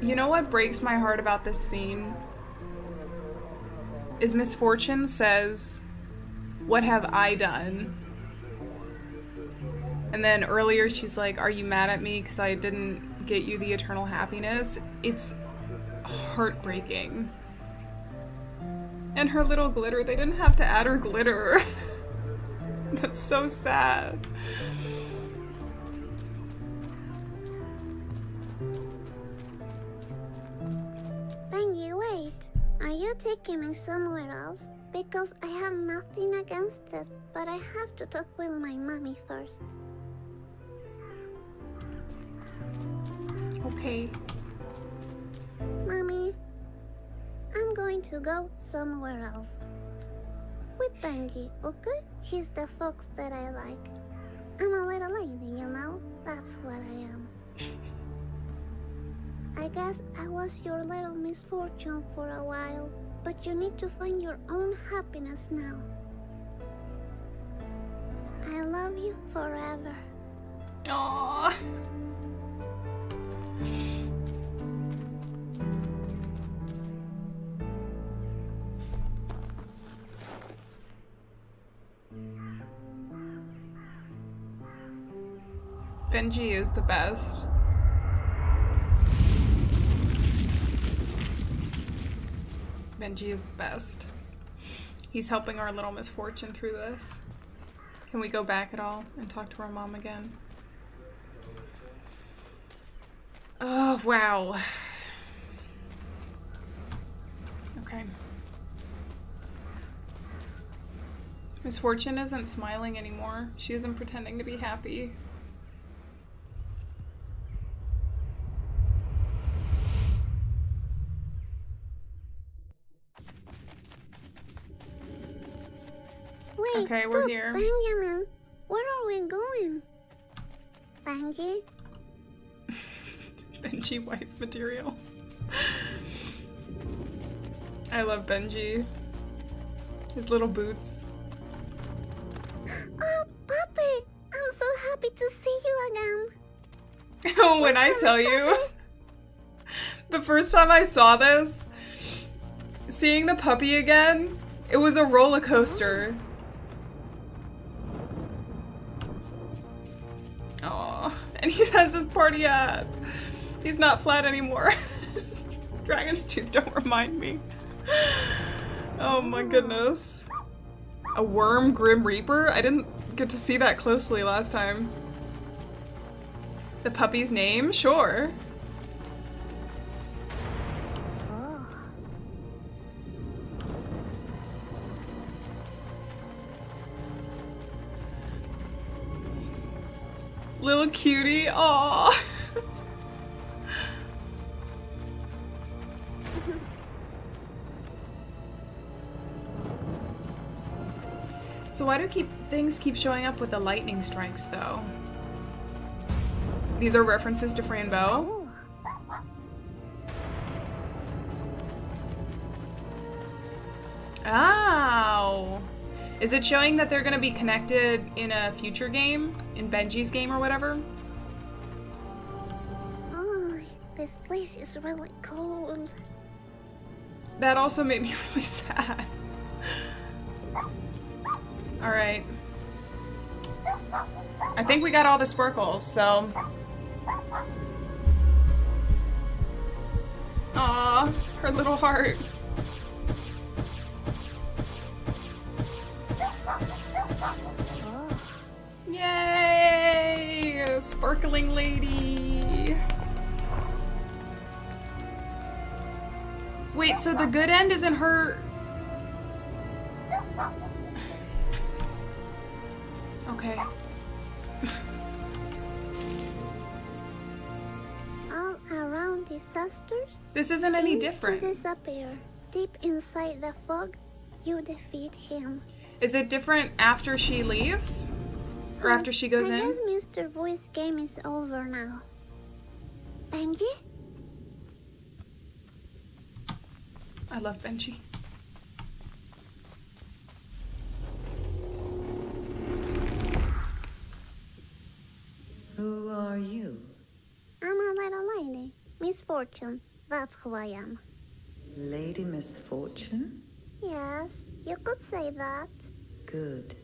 You know what breaks my heart about this scene? Is Misfortune says, "What have I done?" And then earlier she's like, "Are you mad at me because I didn't get you the eternal happiness?" It's heartbreaking. And her little glitter, they didn't have to add her glitter. That's so sad. Taking me somewhere else because I have nothing against it, but I have to talk with my mommy first. Okay. Mommy, I'm going to go somewhere else. With Benji, okay? He's the fox that I like. I'm a little lady, you know? That's what I am. I guess I was your little misfortune for a while. But you need to find your own happiness now. I love you forever. Aww. Benji is the best. Benji is the best. He's helping our little Misfortune through this. Can we go back at all and talk to our mom again? Oh, wow. Okay. Misfortune isn't smiling anymore. She isn't pretending to be happy. Wait, okay, stop. We're here. Benjamin, where are we going? Benji? Benji wife material. I love Benji. His little boots. Oh, Papi! I'm so happy to see you again. Oh, when I tell you, the first time I saw this, seeing the puppy again, it was a roller coaster. Oh, and he has his party hat. He's not flat anymore. Dragon's tooth, don't remind me. Oh my goodness. A worm Grim Reaper? I didn't get to see that closely last time. The puppy's name? Sure. Oh. Little cutie, aww. So why do keep things keep showing up with the lightning strikes, though? These are references to Fran Bow. Ow! Is it showing that they're gonna be connected in a future game? In Benji's game or whatever? Oh, this place is really cold. That also made me really sad. All right. I think we got all the sparkles, so. Aw, her little heart. Yay! A sparkling lady. Wait, so the good end isn't her. Okay. All around disasters. This isn't any different. To disappear. Deep inside the fog, you defeat him. Is it different after she leaves? Or um, after she goes I in? I guess Mister Voice game is over now. Benji? I love Benji. Who are you? I'm a little lady. Misfortune. That's who I am. Lady Misfortune? Yes, you could say that. Good.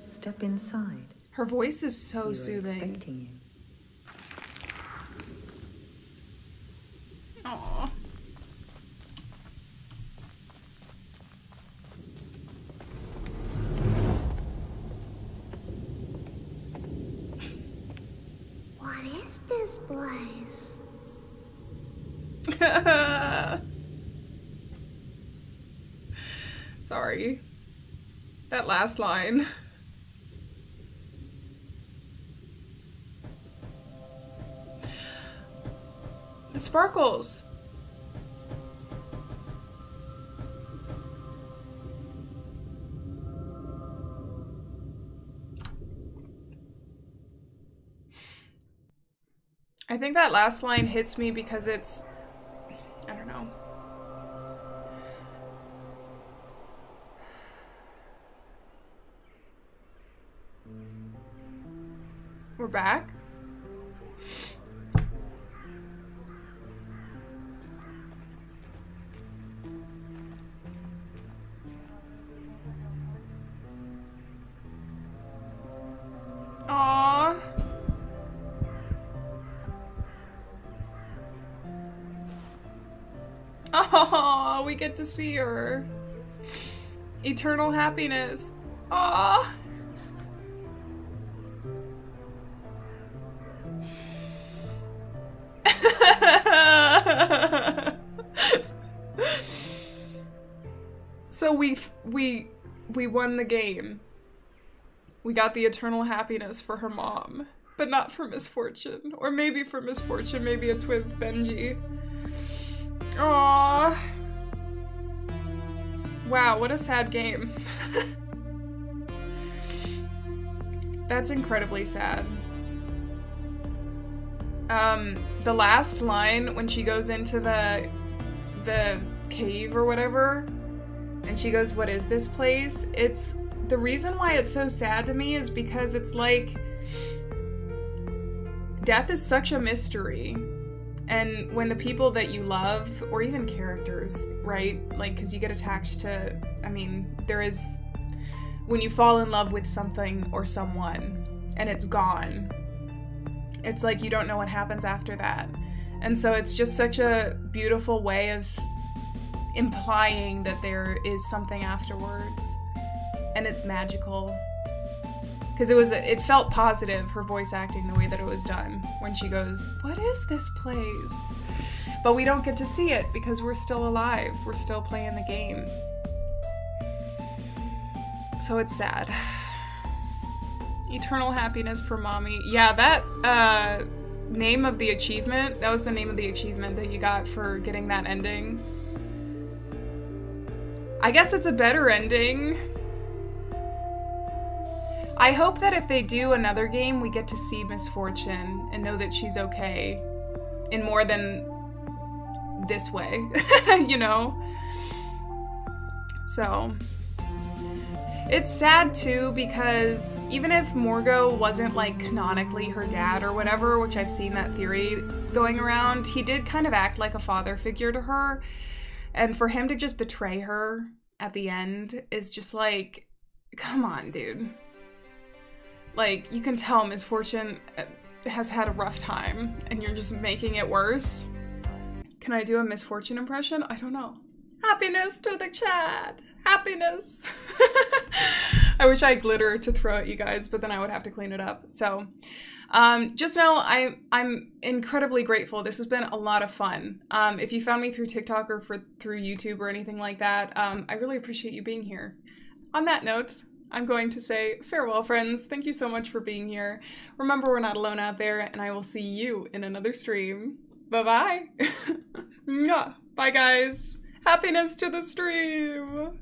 Step inside. Her voice is so soothing. We were expecting you. Aww. This place. Sorry. That last line. It sparkles. I think that last line hits me because it's, I don't know. We're back? Oh, we get to see her. Eternal happiness. Oh. So we we we won the game. We got the eternal happiness for her mom, but not for Misfortune. Or maybe for Misfortune, maybe it's with Benji. Aww. Wow, what a sad game. That's incredibly sad. Um, the last line when she goes into the the cave or whatever, and she goes, "What is this place?" It's the reason why it's so sad to me is because it's like death is such a mystery. And when the people that you love, or even characters, right? Like, because you get attached to, I mean, there is, when you fall in love with something or someone, and it's gone, it's like you don't know what happens after that. And so it's just such a beautiful way of implying that there is something afterwards. And it's magical. Because it was, it felt positive, her voice acting, the way that it was done, when she goes, "What is this place?" But we don't get to see it because we're still alive. We're still playing the game. So it's sad. Eternal Happiness for Mommy. Yeah, that uh, name of the achievement, that was the name of the achievement that you got for getting that ending. I guess it's a better ending. I hope that if they do another game, we get to see Misfortune and know that she's okay in more than this way, you know? So, it's sad too, because even if Morgo wasn't like canonically her dad or whatever, which I've seen that theory going around, he did kind of act like a father figure to her. And for him to just betray her at the end is just like, come on, dude. Like, you can tell Misfortune has had a rough time, and you're just making it worse. Can I do a Misfortune impression? I don't know. Happiness to the chat! Happiness! I wish I had glitter to throw at you guys, but then I would have to clean it up. So, um, just know I, I'm incredibly grateful. This has been a lot of fun. Um, if you found me through TikTok or for, through YouTube or anything like that, um, I really appreciate you being here. On that note, I'm going to say farewell, friends. Thank you so much for being here. Remember, we're not alone out there, and I will see you in another stream. Bye-bye. Bye, guys. Happiness to the stream.